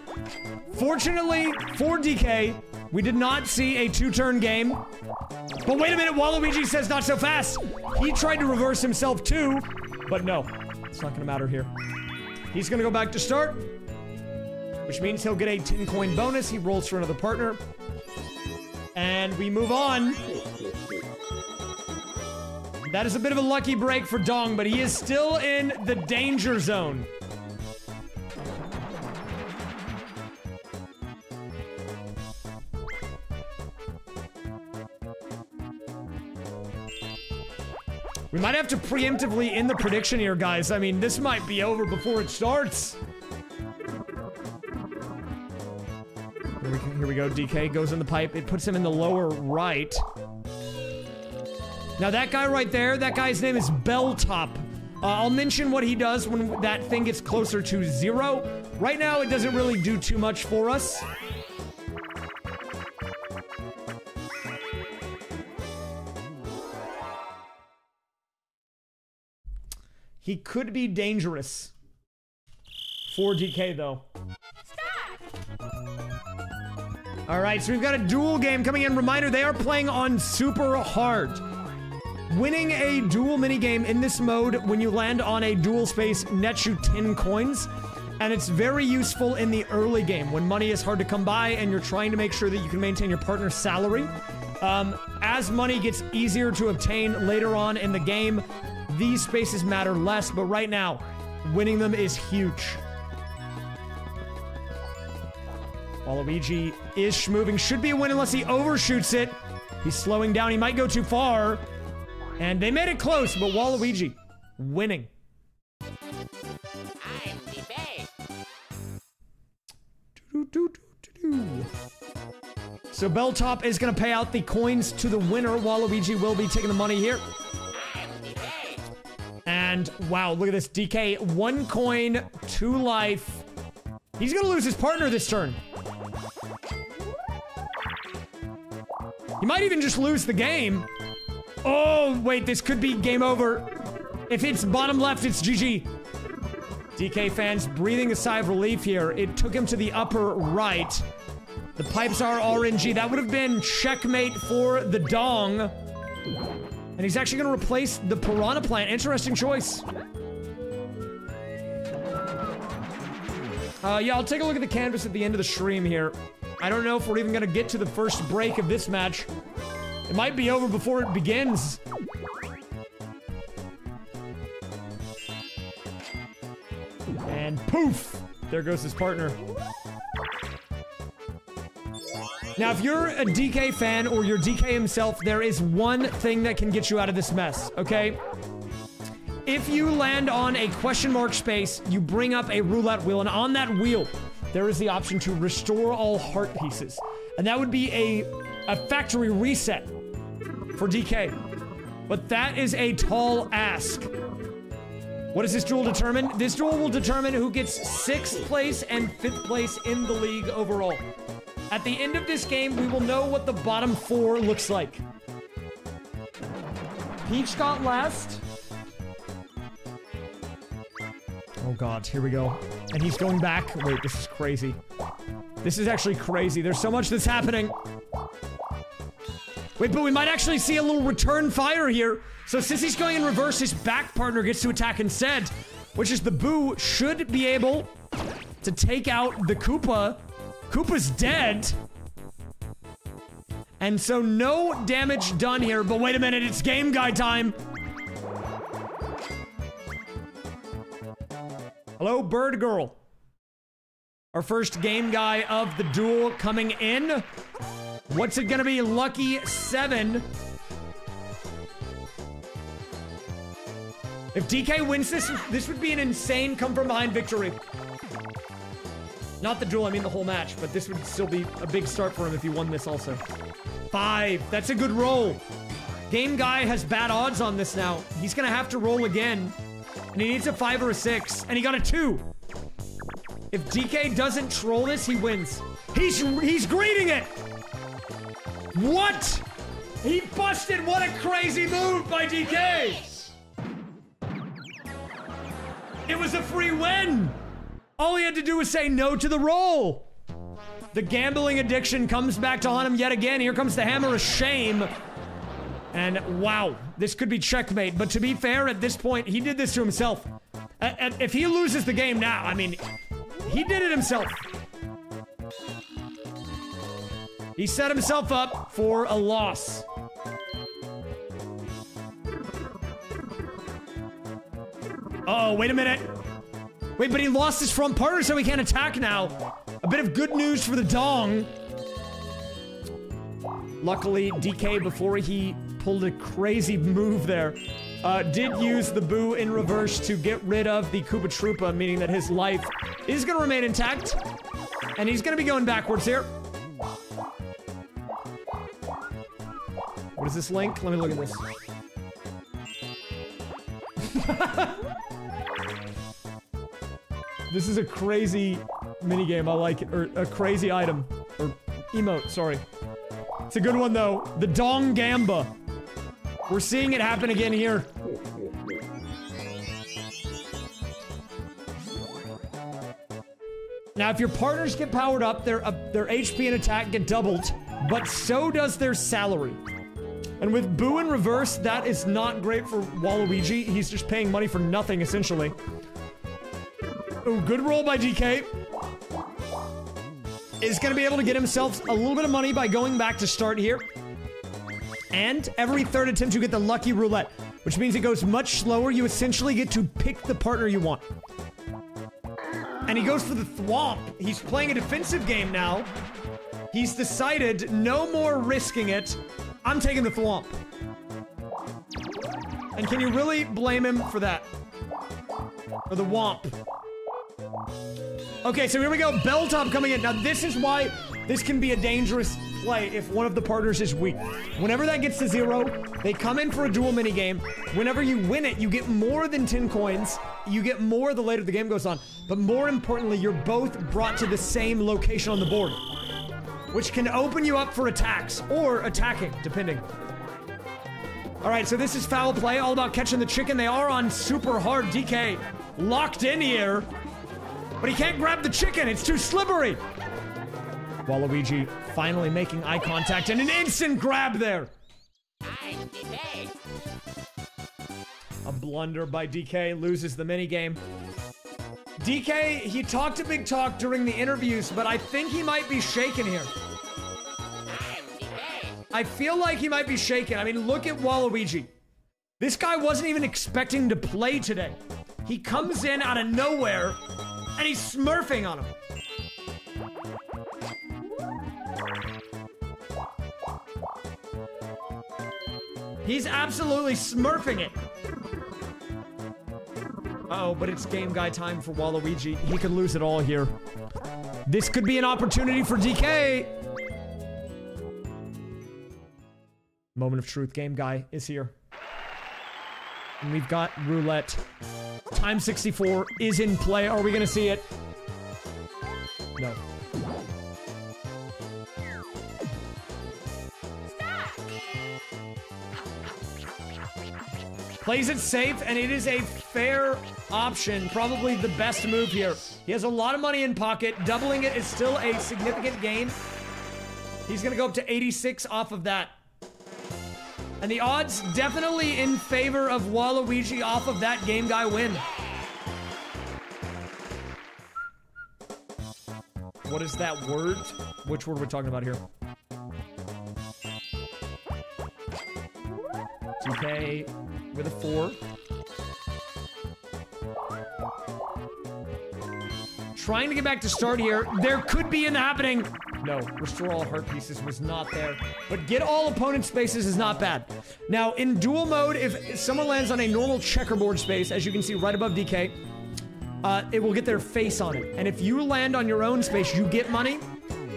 Fortunately for D K, we did not see a two-turn game. But wait a minute, Waluigi says not so fast. He tried to reverse himself too, but no. It's not going to matter here. He's going to go back to start, which means he'll get a ten coin bonus. He rolls for another partner. And we move on. That is a bit of a lucky break for Dong, but he is still in the danger zone. We might have to preemptively end the prediction here, guys. I mean, this might be over before it starts. Here we go, D K goes in the pipe. It puts him in the lower right. Now that guy right there, that guy's name is Belltop. Uh, I'll mention what he does when that thing gets closer to zero. Right now, it doesn't really do too much for us. He could be dangerous. For D K, though. All right, so we've got a duel game coming in. Reminder, they are playing on super hard. Winning a duel minigame in this mode, when you land on a duel space, nets you ten coins. And it's very useful in the early game when money is hard to come by and you're trying to make sure that you can maintain your partner's salary. Um, as money gets easier to obtain later on in the game, these spaces matter less. But right now, winning them is huge. Waluigi is moving. Should be a win unless he overshoots it. He's slowing down. He might go too far. And they made it close, but Waluigi winning. I'm the do, do, do, do, do. So Belltop is going to pay out the coins to the winner. Waluigi will be taking the money here. I'm the and wow, look at this. D K, one coin, two life. He's going to lose his partner this turn. He might even just lose the game. Oh, wait, this could be game over. If it's bottom left, it's G G. D K fans breathing a sigh of relief here. It took him to the upper right. The pipes are R N G. That would have been checkmate for the Dong. And he's actually going to replace the Piranha Plant. Interesting choice. Uh, yeah, I'll take a look at the canvas at the end of the stream here. I don't know if we're even going to get to the first break of this match. It might be over before it begins. and poof! There goes his partner. Now, if you're a D K fan or you're D K himself, there is one thing that can get you out of this mess, okay? If you land on a question mark space, you bring up a roulette wheel, and on that wheel, there is the option to restore all heart pieces. And that would be a, a factory reset for D K. But that is a tall ask. What does this duel determine? This duel will determine who gets sixth place and fifth place in the league overall. At the end of this game, we will know what the bottom four looks like. Peach got last. Oh God, here we go. And he's going back. Wait, this is crazy. This is actually crazy. There's so much that's happening. Wait, but we might actually see a little return fire here. So since he's going in reverse, his back partner gets to attack instead, which is the Boo should be able to take out the Koopa. Koopa's dead. And so no damage done here, but wait a minute, it's Game Guy time. Hello, Bird Girl. Our first Game Guy of the duel coming in. What's it gonna be? Lucky seven. If D K wins this, this would be an insane come from behind victory. Not the duel, I mean the whole match, but this would still be a big start for him if he won this also. Five, that's a good roll. Game Guy has bad odds on this now. He's gonna have to roll again. And he needs a five or a six, and he got a two. If D K doesn't troll this, he wins. He's, he's greeting it. What? He busted, what a crazy move by D K. It was a free win. All he had to do was say no to the roll. The gambling addiction comes back to haunt him yet again. Here comes the hammer of shame. And wow, this could be checkmate. But to be fair, at this point, he did this to himself. And if he loses the game now, I mean, he did it himself. He set himself up for a loss. Uh-oh, wait a minute. Wait, but he lost his front partner, so he can't attack now. A bit of good news for the Dong. Luckily, D K, before he pulled a crazy move there, uh, did use the Boo in reverse to get rid of the Koopa Troopa, meaning that his life is going to remain intact. And he's going to be going backwards here. What is this link? Let me look at this. This is a crazy minigame. I like it. Or a crazy item. Or emote, sorry. It's a good one, though. The Dong Gamba. We're seeing it happen again here. Now, if your partners get powered up, their, uh, their H P and attack get doubled, but so does their salary. And with Boo in reverse, that is not great for Waluigi. He's just paying money for nothing, essentially. Ooh, good roll by D K. Is going to be able to get himself a little bit of money by going back to start here. And every third attempt you get the lucky roulette, which means it goes much slower. You essentially get to pick the partner you want. And he goes for the thwomp. He's playing a defensive game now. He's decided no more risking it. I'm taking the thwomp. And can you really blame him for that? Or the womp? Okay, so here we go. Belltop coming in. Now, this is why this can be a dangerous play if one of the partners is weak. Whenever that gets to zero, they come in for a dual minigame. Whenever you win it, you get more than ten coins. You get more the later the game goes on. But more importantly, you're both brought to the same location on the board, which can open you up for attacks or attacking, depending. All right, so this is foul play. All about catching the chicken. They are on super hard. D K locked in here. But he can't grab the chicken, it's too slippery! Waluigi finally making eye contact and an instant grab there! A blunder by D K, loses the minigame. D K, he talked a big talk during the interviews, but I think he might be shaken here. I feel like he might be shaken. I mean, look at Waluigi. This guy wasn't even expecting to play today. He comes in out of nowhere. and he's smurfing on him. He's absolutely smurfing it. Uh-oh, but it's game guy time for Waluigi. He could lose it all here. This could be an opportunity for D K. Moment of truth. Game guy is here. And we've got roulette. Time sixty-four is in play. Are we going to see it? No. Plays it safe, and it is a fair option. Probably the best move here. He has a lot of money in pocket. Doubling it is still a significant gain. He's going to go up to eighty-six off of that. And the odds definitely in favor of Waluigi off of that game guy win. What is that word? Which word are we talking about here? two K... with a four. Trying to get back to start here. There could be an happening. No, restore all heart pieces was not there. But get all opponent spaces is not bad. Now, in dual mode, if someone lands on a normal checkerboard space, as you can see right above D K, uh, it will get their face on it. And if you land on your own space, you get money.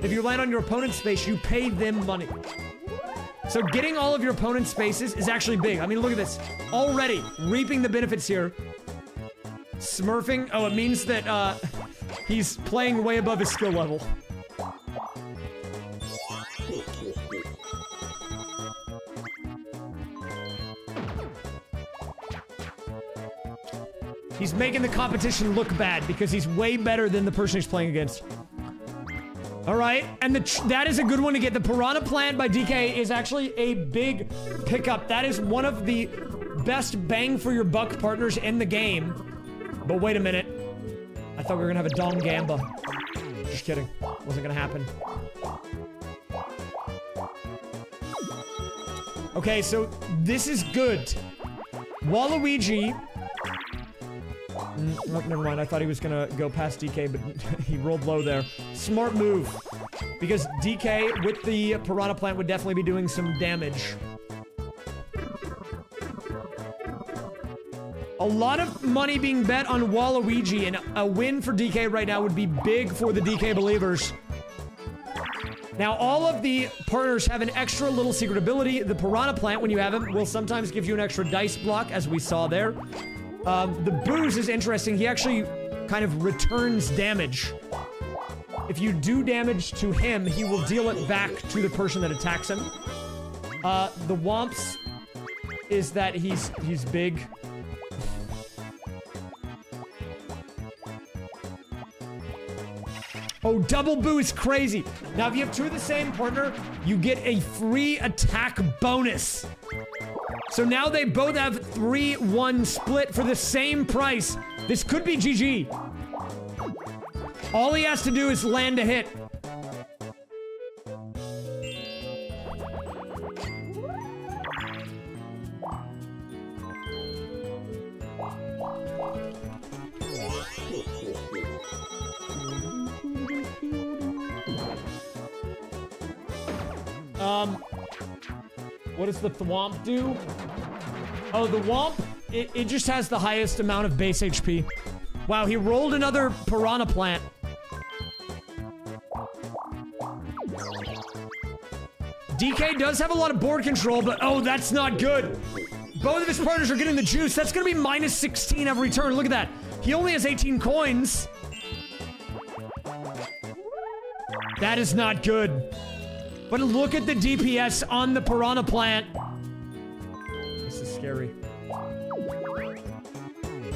If you land on your opponent's space, you pay them money. So getting all of your opponent's spaces is actually big. I mean, look at this. Already reaping the benefits here. Smurfing. Oh, it means that uh, he's playing way above his skill level. He's making the competition look bad because he's way better than the person he's playing against. All right, and the tr that is a good one to get. The Piranha Plant by D K is actually a big pickup. That is one of the best bang for your buck partners in the game. But wait a minute. I thought we were gonna have a Dom Gamba. Just kidding, wasn't gonna happen. Okay, so this is good. Waluigi. Oh, never mind. I thought he was gonna go past D K, but he rolled low there. Smart move, because D K with the Piranha Plant would definitely be doing some damage. A lot of money being bet on Waluigi, and a win for D K right now would be big for the D K believers. Now, all of the partners have an extra little secret ability. The Piranha Plant, when you have it, will sometimes give you an extra dice block, as we saw there. Um, the booze is interesting. He actually kind of returns damage. If you do damage to him, he will deal it back to the person that attacks him. Uh, the Womps is that he's he's big. Oh, double boo is crazy. Now, if you have two of the same partner, you get a free attack bonus. So now they both have three one split for the same price. This could be G G. All he has to do is land a hit. Um... What does the Thwomp do? Oh, the Womp, it, it just has the highest amount of base H P. Wow, he rolled another Piranha Plant. D K does have a lot of board control, but oh, that's not good. Both of his partners are getting the juice. That's gonna be minus sixteen every turn. Look at that. He only has eighteen coins. That is not good. But look at the D P S on the Piranha Plant. This is scary.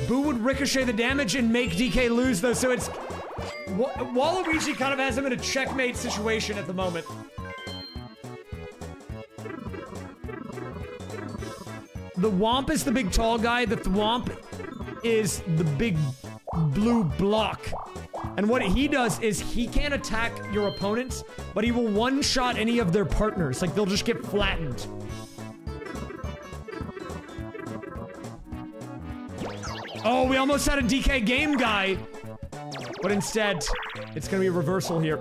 Boo would ricochet the damage and make D K lose, though, so it's... Waluigi kind of has him in a checkmate situation at the moment. The Womp is the big tall guy. The Thwomp is the big blue block. And what he does is he can't attack your opponents, but he will one-shot any of their partners. Like, they'll just get flattened. Oh, we almost had a D K game guy. But instead, it's gonna be a reversal here.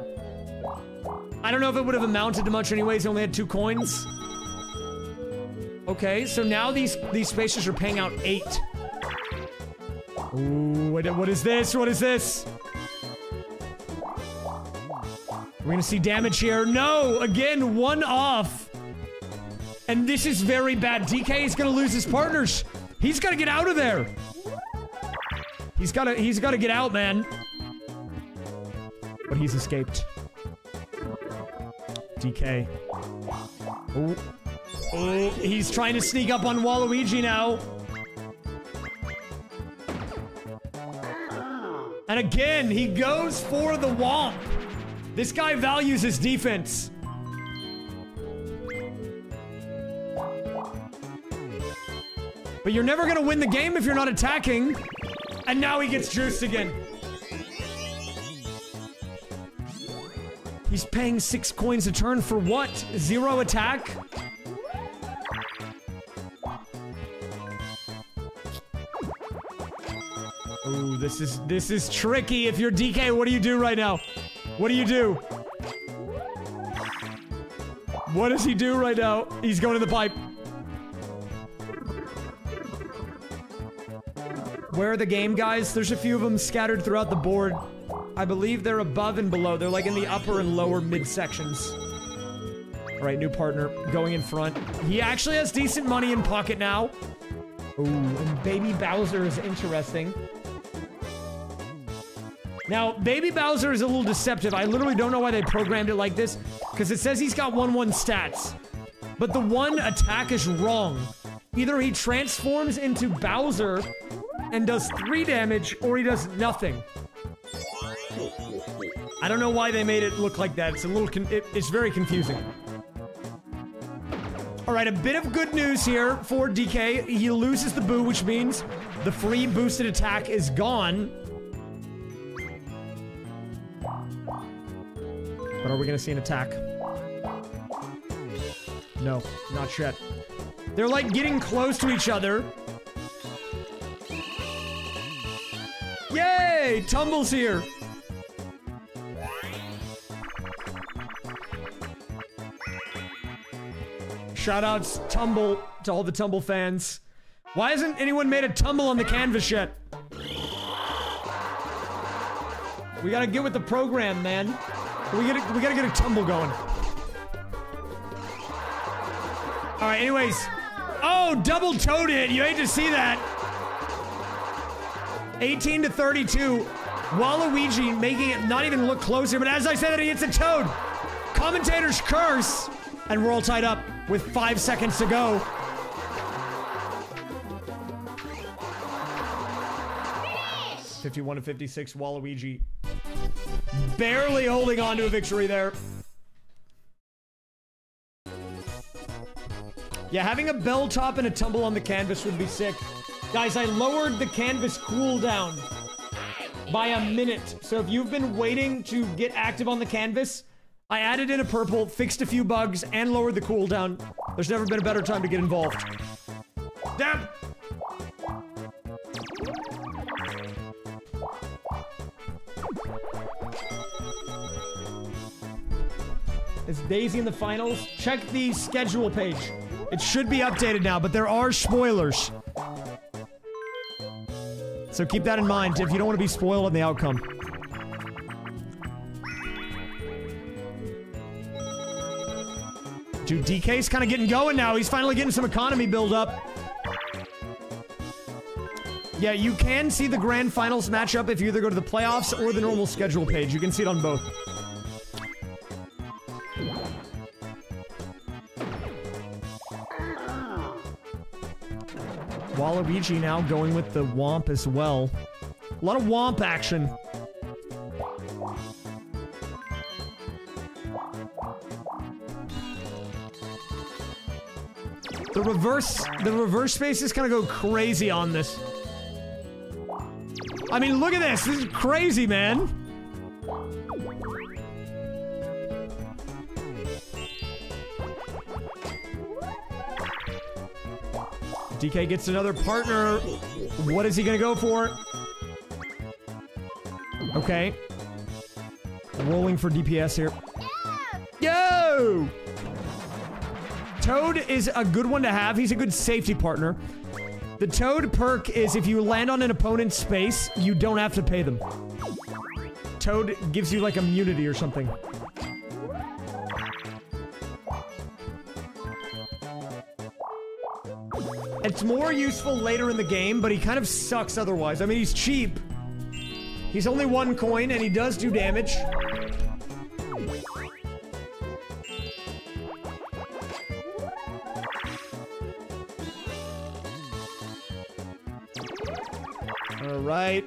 I don't know if it would have amounted to much anyways, he only had two coins. Okay, so now these these spaces are paying out eight. Ooh, what, what is this? What is this? We're gonna see damage here. No! Again, one off. And this is very bad. D K is gonna lose his partners. He's gotta get out of there. He's gotta he's gotta get out, man. But he's escaped. D K. Oh. Oh, he's trying to sneak up on Waluigi now. And again, he goes for the womp. This guy values his defense. But you're never gonna win the game if you're not attacking. And now he gets juiced again. He's paying six coins a turn for what? Zero attack? Ooh, this is this is tricky. If you're D K, what do you do right now? What do you do? What does he do right now? He's going to the pipe. Where are the game guys? There's a few of them scattered throughout the board. I believe they're above and below. They're like in the upper and lower mid sections. All right, new partner going in front. He actually has decent money in pocket now. Ooh, and Baby Bowser is interesting. Now, Baby Bowser is a little deceptive. I literally don't know why they programmed it like this, because it says he's got one one stats. But the one attack is wrong. Either he transforms into Bowser and does three damage, or he does nothing. I don't know why they made it look like that. It's a little, con it, it's very confusing. All right, a bit of good news here for D K. He loses the boo, which means the free boosted attack is gone. But are we gonna see an attack? No, not yet. They're like getting close to each other. Yay! Tumble's here. Shoutouts, Tumble, to all the Tumble fans. Why hasn't anyone made a Tumble on the canvas yet? We gotta get with the program, man. We gotta, we gotta get a Tumble going. All right, anyways. Oh, double toed it. You hate to see that. eighteen to thirty-two. Waluigi making it not even look closer, but as I said that, he hits a toad. Commentators curse, and we're all tied up with five seconds to go. fifty-one to fifty-six, Waluigi barely holding on to a victory there. Yeah, having a bell top and a tumble on the canvas would be sick. Guys, I lowered the canvas cooldown by a minute. So if you've been waiting to get active on the canvas, I added in a purple, fixed a few bugs, and lowered the cooldown. There's never been a better time to get involved. Damn! Is Daisy in the finals? Check the schedule page. It should be updated now, but there are spoilers. So keep that in mind if you don't want to be spoiled on the outcome. Dude, D K's kind of getting going now. He's finally getting some economy build up. Yeah, you can see the grand finals matchup if you either go to the playoffs or the normal schedule page. You can see it on both. Waluigi now going with the womp as well. A lot of womp action. The reverse, the reverse spaces kind of go crazy on this. I mean, look at this. This is crazy, man. D K gets another partner. What is he gonna go for? Okay. Rolling for D P S here. Yeah! Yo! Toad is a good one to have. He's a good safety partner. The Toad perk is if you land on an opponent's space, you don't have to pay them. Toad gives you like immunity or something. It's more useful later in the game, but he kind of sucks otherwise. I mean, he's cheap. He's only one coin, and he does do damage. All right.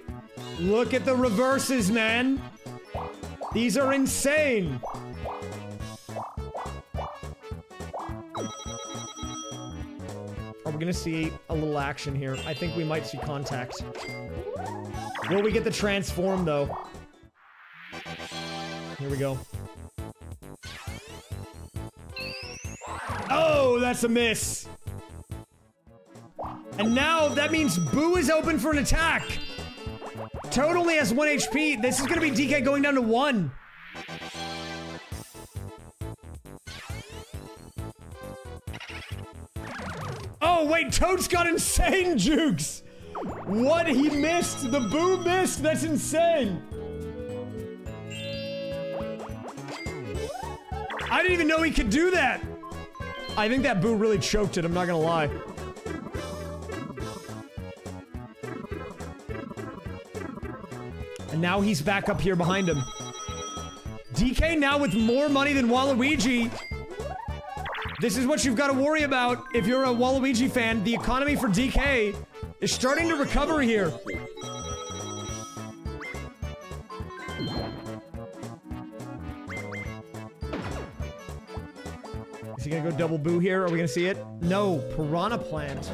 Look at the reverses, man. These are insane. Are we gonna see a little action here? I think we might see contact. Will we get the transform, though? Here we go. Oh, that's a miss. And now that means Boo is open for an attack. Toad only has one H P. This is going to be D K going down to one. Oh, wait. Toad's got insane jukes. What? He missed. The Boo missed. That's insane. I didn't even know he could do that. I think that Boo really choked it. I'm not going to lie. Now he's back up here behind him. D K now with more money than Waluigi. This is what you've got to worry about if you're a Waluigi fan. The economy for D K is starting to recover here. Is he going to go double Boo here? Are we going to see it? No, Piranha Plant.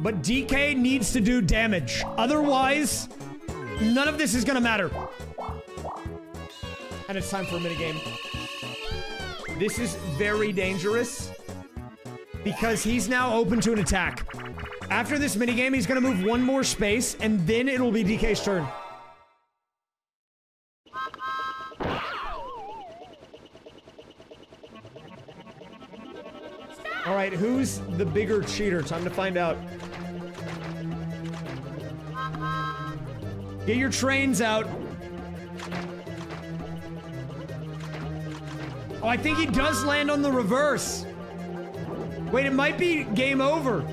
But D K needs to do damage. Otherwise, none of this is gonna matter. And it's time for a minigame. This is very dangerous because he's now open to an attack. After this minigame, he's gonna move one more space and then it'll be D K's turn. All right, who's the bigger cheater? Time to find out. Get your trains out. Oh, I think he does land on the reverse. Wait, it might be game over.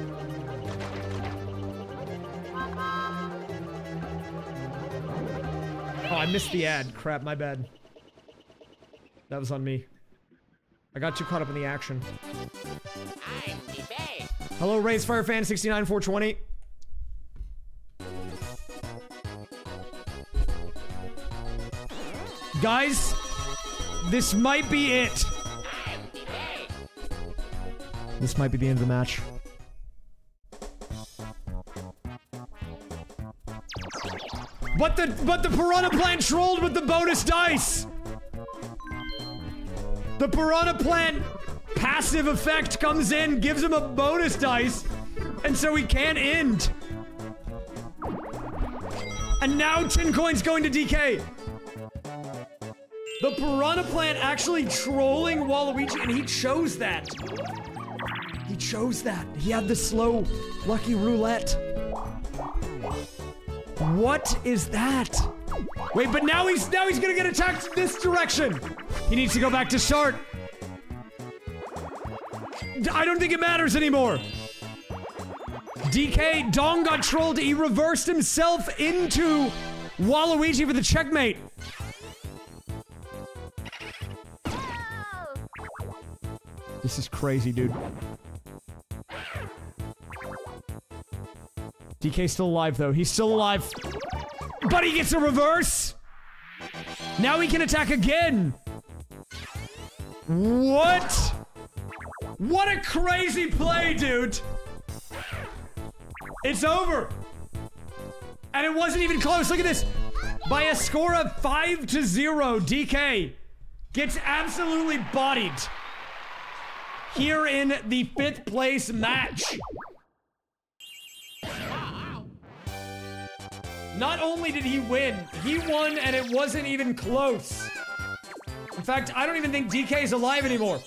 Oh, I missed the ad. Crap, my bad. That was on me. I got too caught up in the action. I'm the best. Hello, raysfire fan six nine four two zero. Guys, this might be it. This might be the end of the match. But the but the Piranha Plant trolled with the bonus dice. The Piranha Plant passive effect comes in, gives him a bonus dice, and so he can't end. And now ten coins going to D K. The Piranha Plant actually trolling Waluigi, and he chose that. He chose that. He had the slow, lucky roulette. What is that? Wait, but now he's now he's gonna get attacked this direction. He needs to go back to start. I don't think it matters anymore. D K, Dong got trolled. He reversed himself into Waluigi with a checkmate. This is crazy, dude. D K's still alive, though. He's still alive. But he gets a reverse. Now he can attack again. What? What a crazy play, dude. It's over. And it wasn't even close. Look at this. By a score of five to zero, D K gets absolutely bodied here in the fifth place match. Not only did he win, he won and it wasn't even close. In fact, I don't even think D K is alive anymore.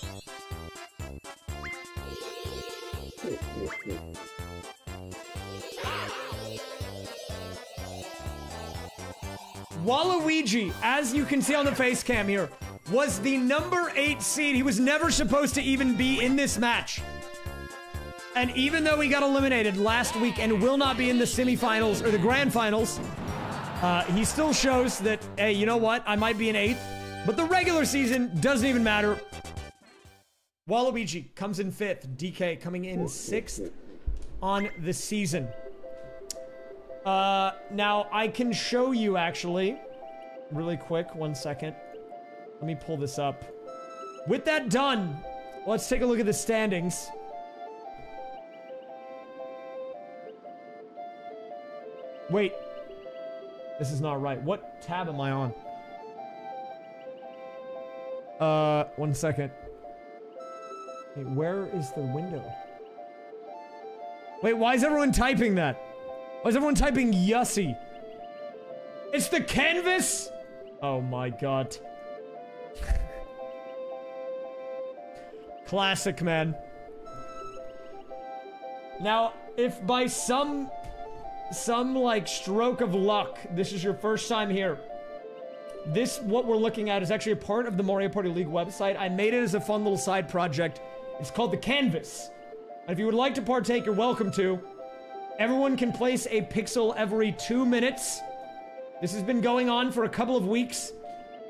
Waluigi, as you can see on the face cam here, was the number eight seed. He was never supposed to even be in this match. And even though he got eliminated last week and will not be in the semifinals or the grand finals, uh, he still shows that, hey, you know what? I might be an eighth, but the regular season doesn't even matter. Waluigi comes in fifth. D K coming in sixth on the season. Uh, now, I can show you, actually, really quick, one second. Let me pull this up. With that done, let's take a look at the standings. Wait. This is not right. What tab am I on? Uh, one second. Wait, where is the window? Wait, why is everyone typing that? Why is everyone typing Yussie? It's the canvas? Oh my god. Classic, man. Now, if by some, some like stroke of luck, this is your first time here, this, what we're looking at, is actually a part of the Mario Party League website. I made it as a fun little side project. It's called The Canvas. And if you would like to partake, you're welcome to. Everyone can place a pixel every two minutes. This has been going on for a couple of weeks.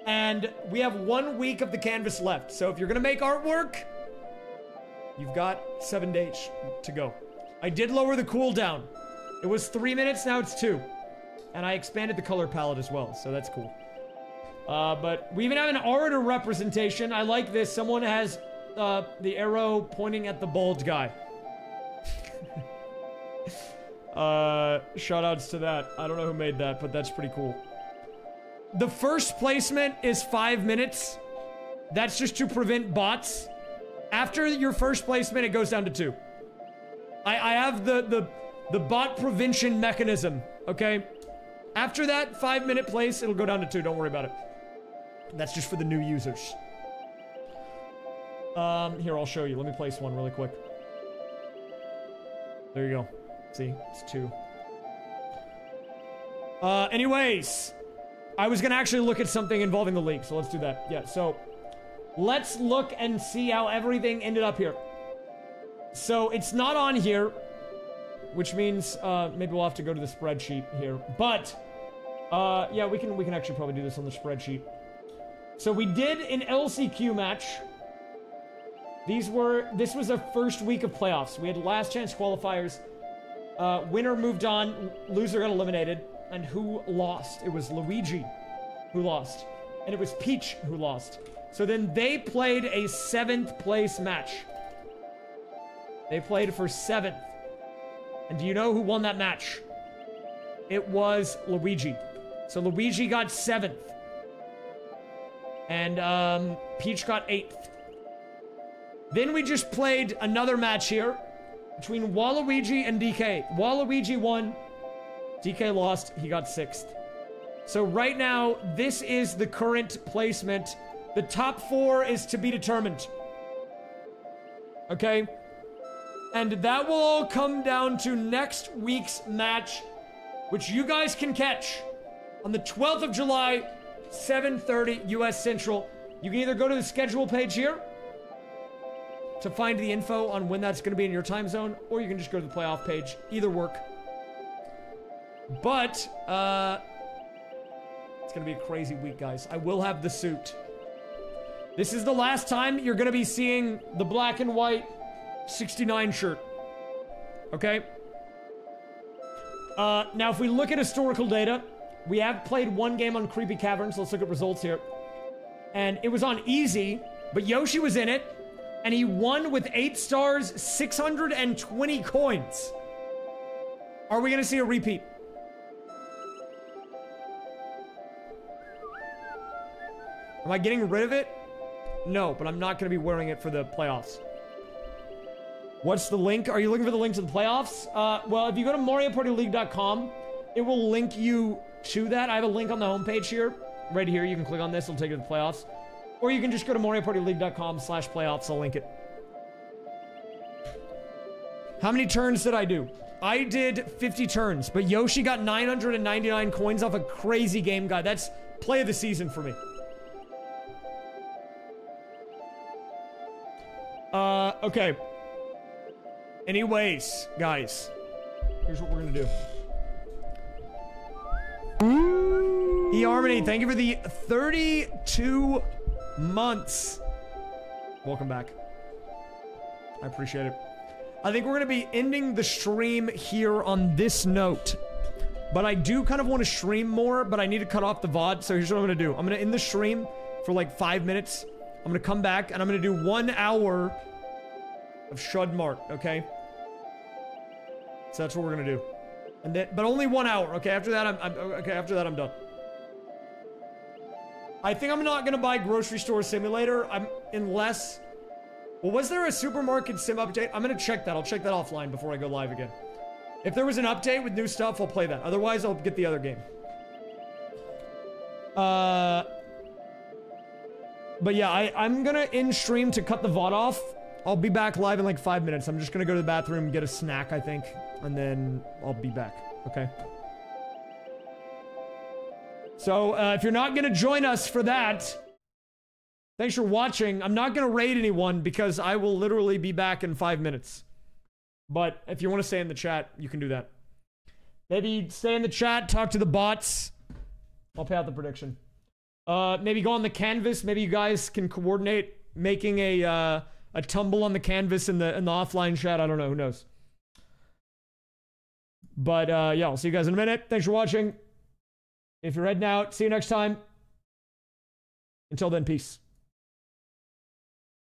And we have one week of the canvas left. So if you're gonna make artwork, you've got seven days to go. I did lower the cooldown. It was three minutes, now it's two. And I expanded the color palette as well, so that's cool. Uh, but we even have an orator representation. I like this. Someone has uh, the arrow pointing at the bald guy. uh, shoutouts to that. I don't know who made that, but that's pretty cool. The first placement is five minutes. That's just to prevent bots. After your first placement, it goes down to two. I, I have the, the, the bot prevention mechanism, okay? After that five-minute place, it'll go down to two. Don't worry about it. That's just for the new users. Um, here, I'll show you. Let me place one really quick. There you go. See? It's two. Uh, anyways. I was gonna actually look at something involving the league, so let's do that. Yeah, so let's look and see how everything ended up here. So it's not on here, which means uh, maybe we'll have to go to the spreadsheet here. But uh, yeah, we can we can actually probably do this on the spreadsheet. So we did an L C Q match. These were this was a first week of playoffs. We had last chance qualifiers. Uh, winner moved on. Loser got eliminated. And who lost? It was Luigi who lost. And it was Peach who lost. So then they played a seventh place match. They played for seventh. And do you know who won that match? It was Luigi. So Luigi got seventh. And um, Peach got eighth. Then we just played another match here between Waluigi and D K. Waluigi won. D K lost, he got sixth. So right now, this is the current placement. The top four is to be determined. Okay? And that will all come down to next week's match, which you guys can catch on the twelfth of July, seven thirty U S Central. You can either go to the schedule page here to find the info on when that's gonna be in your time zone, or you can just go to the playoff page, either work. But, uh, it's gonna be a crazy week, guys. I will have the suit. This is the last time you're gonna be seeing the black and white sixty-nine shirt. Okay? Uh, now if we look at historical data, we have played one game on Creepy Caverns. Let's look at results here. And it was on easy, but Yoshi was in it, and he won with eight stars, six hundred twenty coins. Are we gonna see a repeat? Am I getting rid of it? No, but I'm not going to be wearing it for the playoffs. What's the link? Are you looking for the link to the playoffs? Uh, well, if you go to Mario Party League dot com, It will link you to that. I have a link on the homepage here. Right here, you can click on this. It'll take you to the playoffs. Or you can just go to Mario Party League dot com slash playoffs. I'll link it. How many turns did I do? I did fifty turns, but Yoshi got nine hundred ninety-nine coins off a crazy game guy. That's play of the season for me. Uh, okay. Anyways, guys, here's what we're gonna do. eHarmony, thank you for the thirty-two months. Welcome back. I appreciate it. I think we're going to be ending the stream here on this note. But I do kind of want to stream more, but I need to cut off the V O D, so here's what I'm going to do. I'm going to end the stream for like five minutes. I'm going to come back, and I'm going to do one hour of Shudmart, okay? So that's what we're going to do. And then, but only one hour, okay? After that, I'm, I'm, okay, after that, I'm done. I think I'm not going to buy Grocery Store Simulator I'm, unless... Well, was there a Supermarket Sim update? I'm gonna check that. I'll check that offline before I go live again. If there was an update with new stuff, I'll play that. Otherwise, I'll get the other game. Uh, but yeah, I, I'm gonna end stream to cut the V O D off. I'll be back live in like five minutes. I'm just gonna go to the bathroom, get a snack, I think, and then I'll be back, okay? So, uh, if you're not gonna join us for that, thanks for watching. I'm not going to raid anyone because I will literally be back in five minutes. But if you want to stay in the chat, you can do that. Maybe stay in the chat, talk to the bots. I'll pay out the prediction. Uh, maybe go on the canvas. Maybe you guys can coordinate making a uh, a tumble on the canvas in the in the offline chat. I don't know. Who knows? But uh, yeah, I'll see you guys in a minute. Thanks for watching. If you're heading out, see you next time. Until then, peace.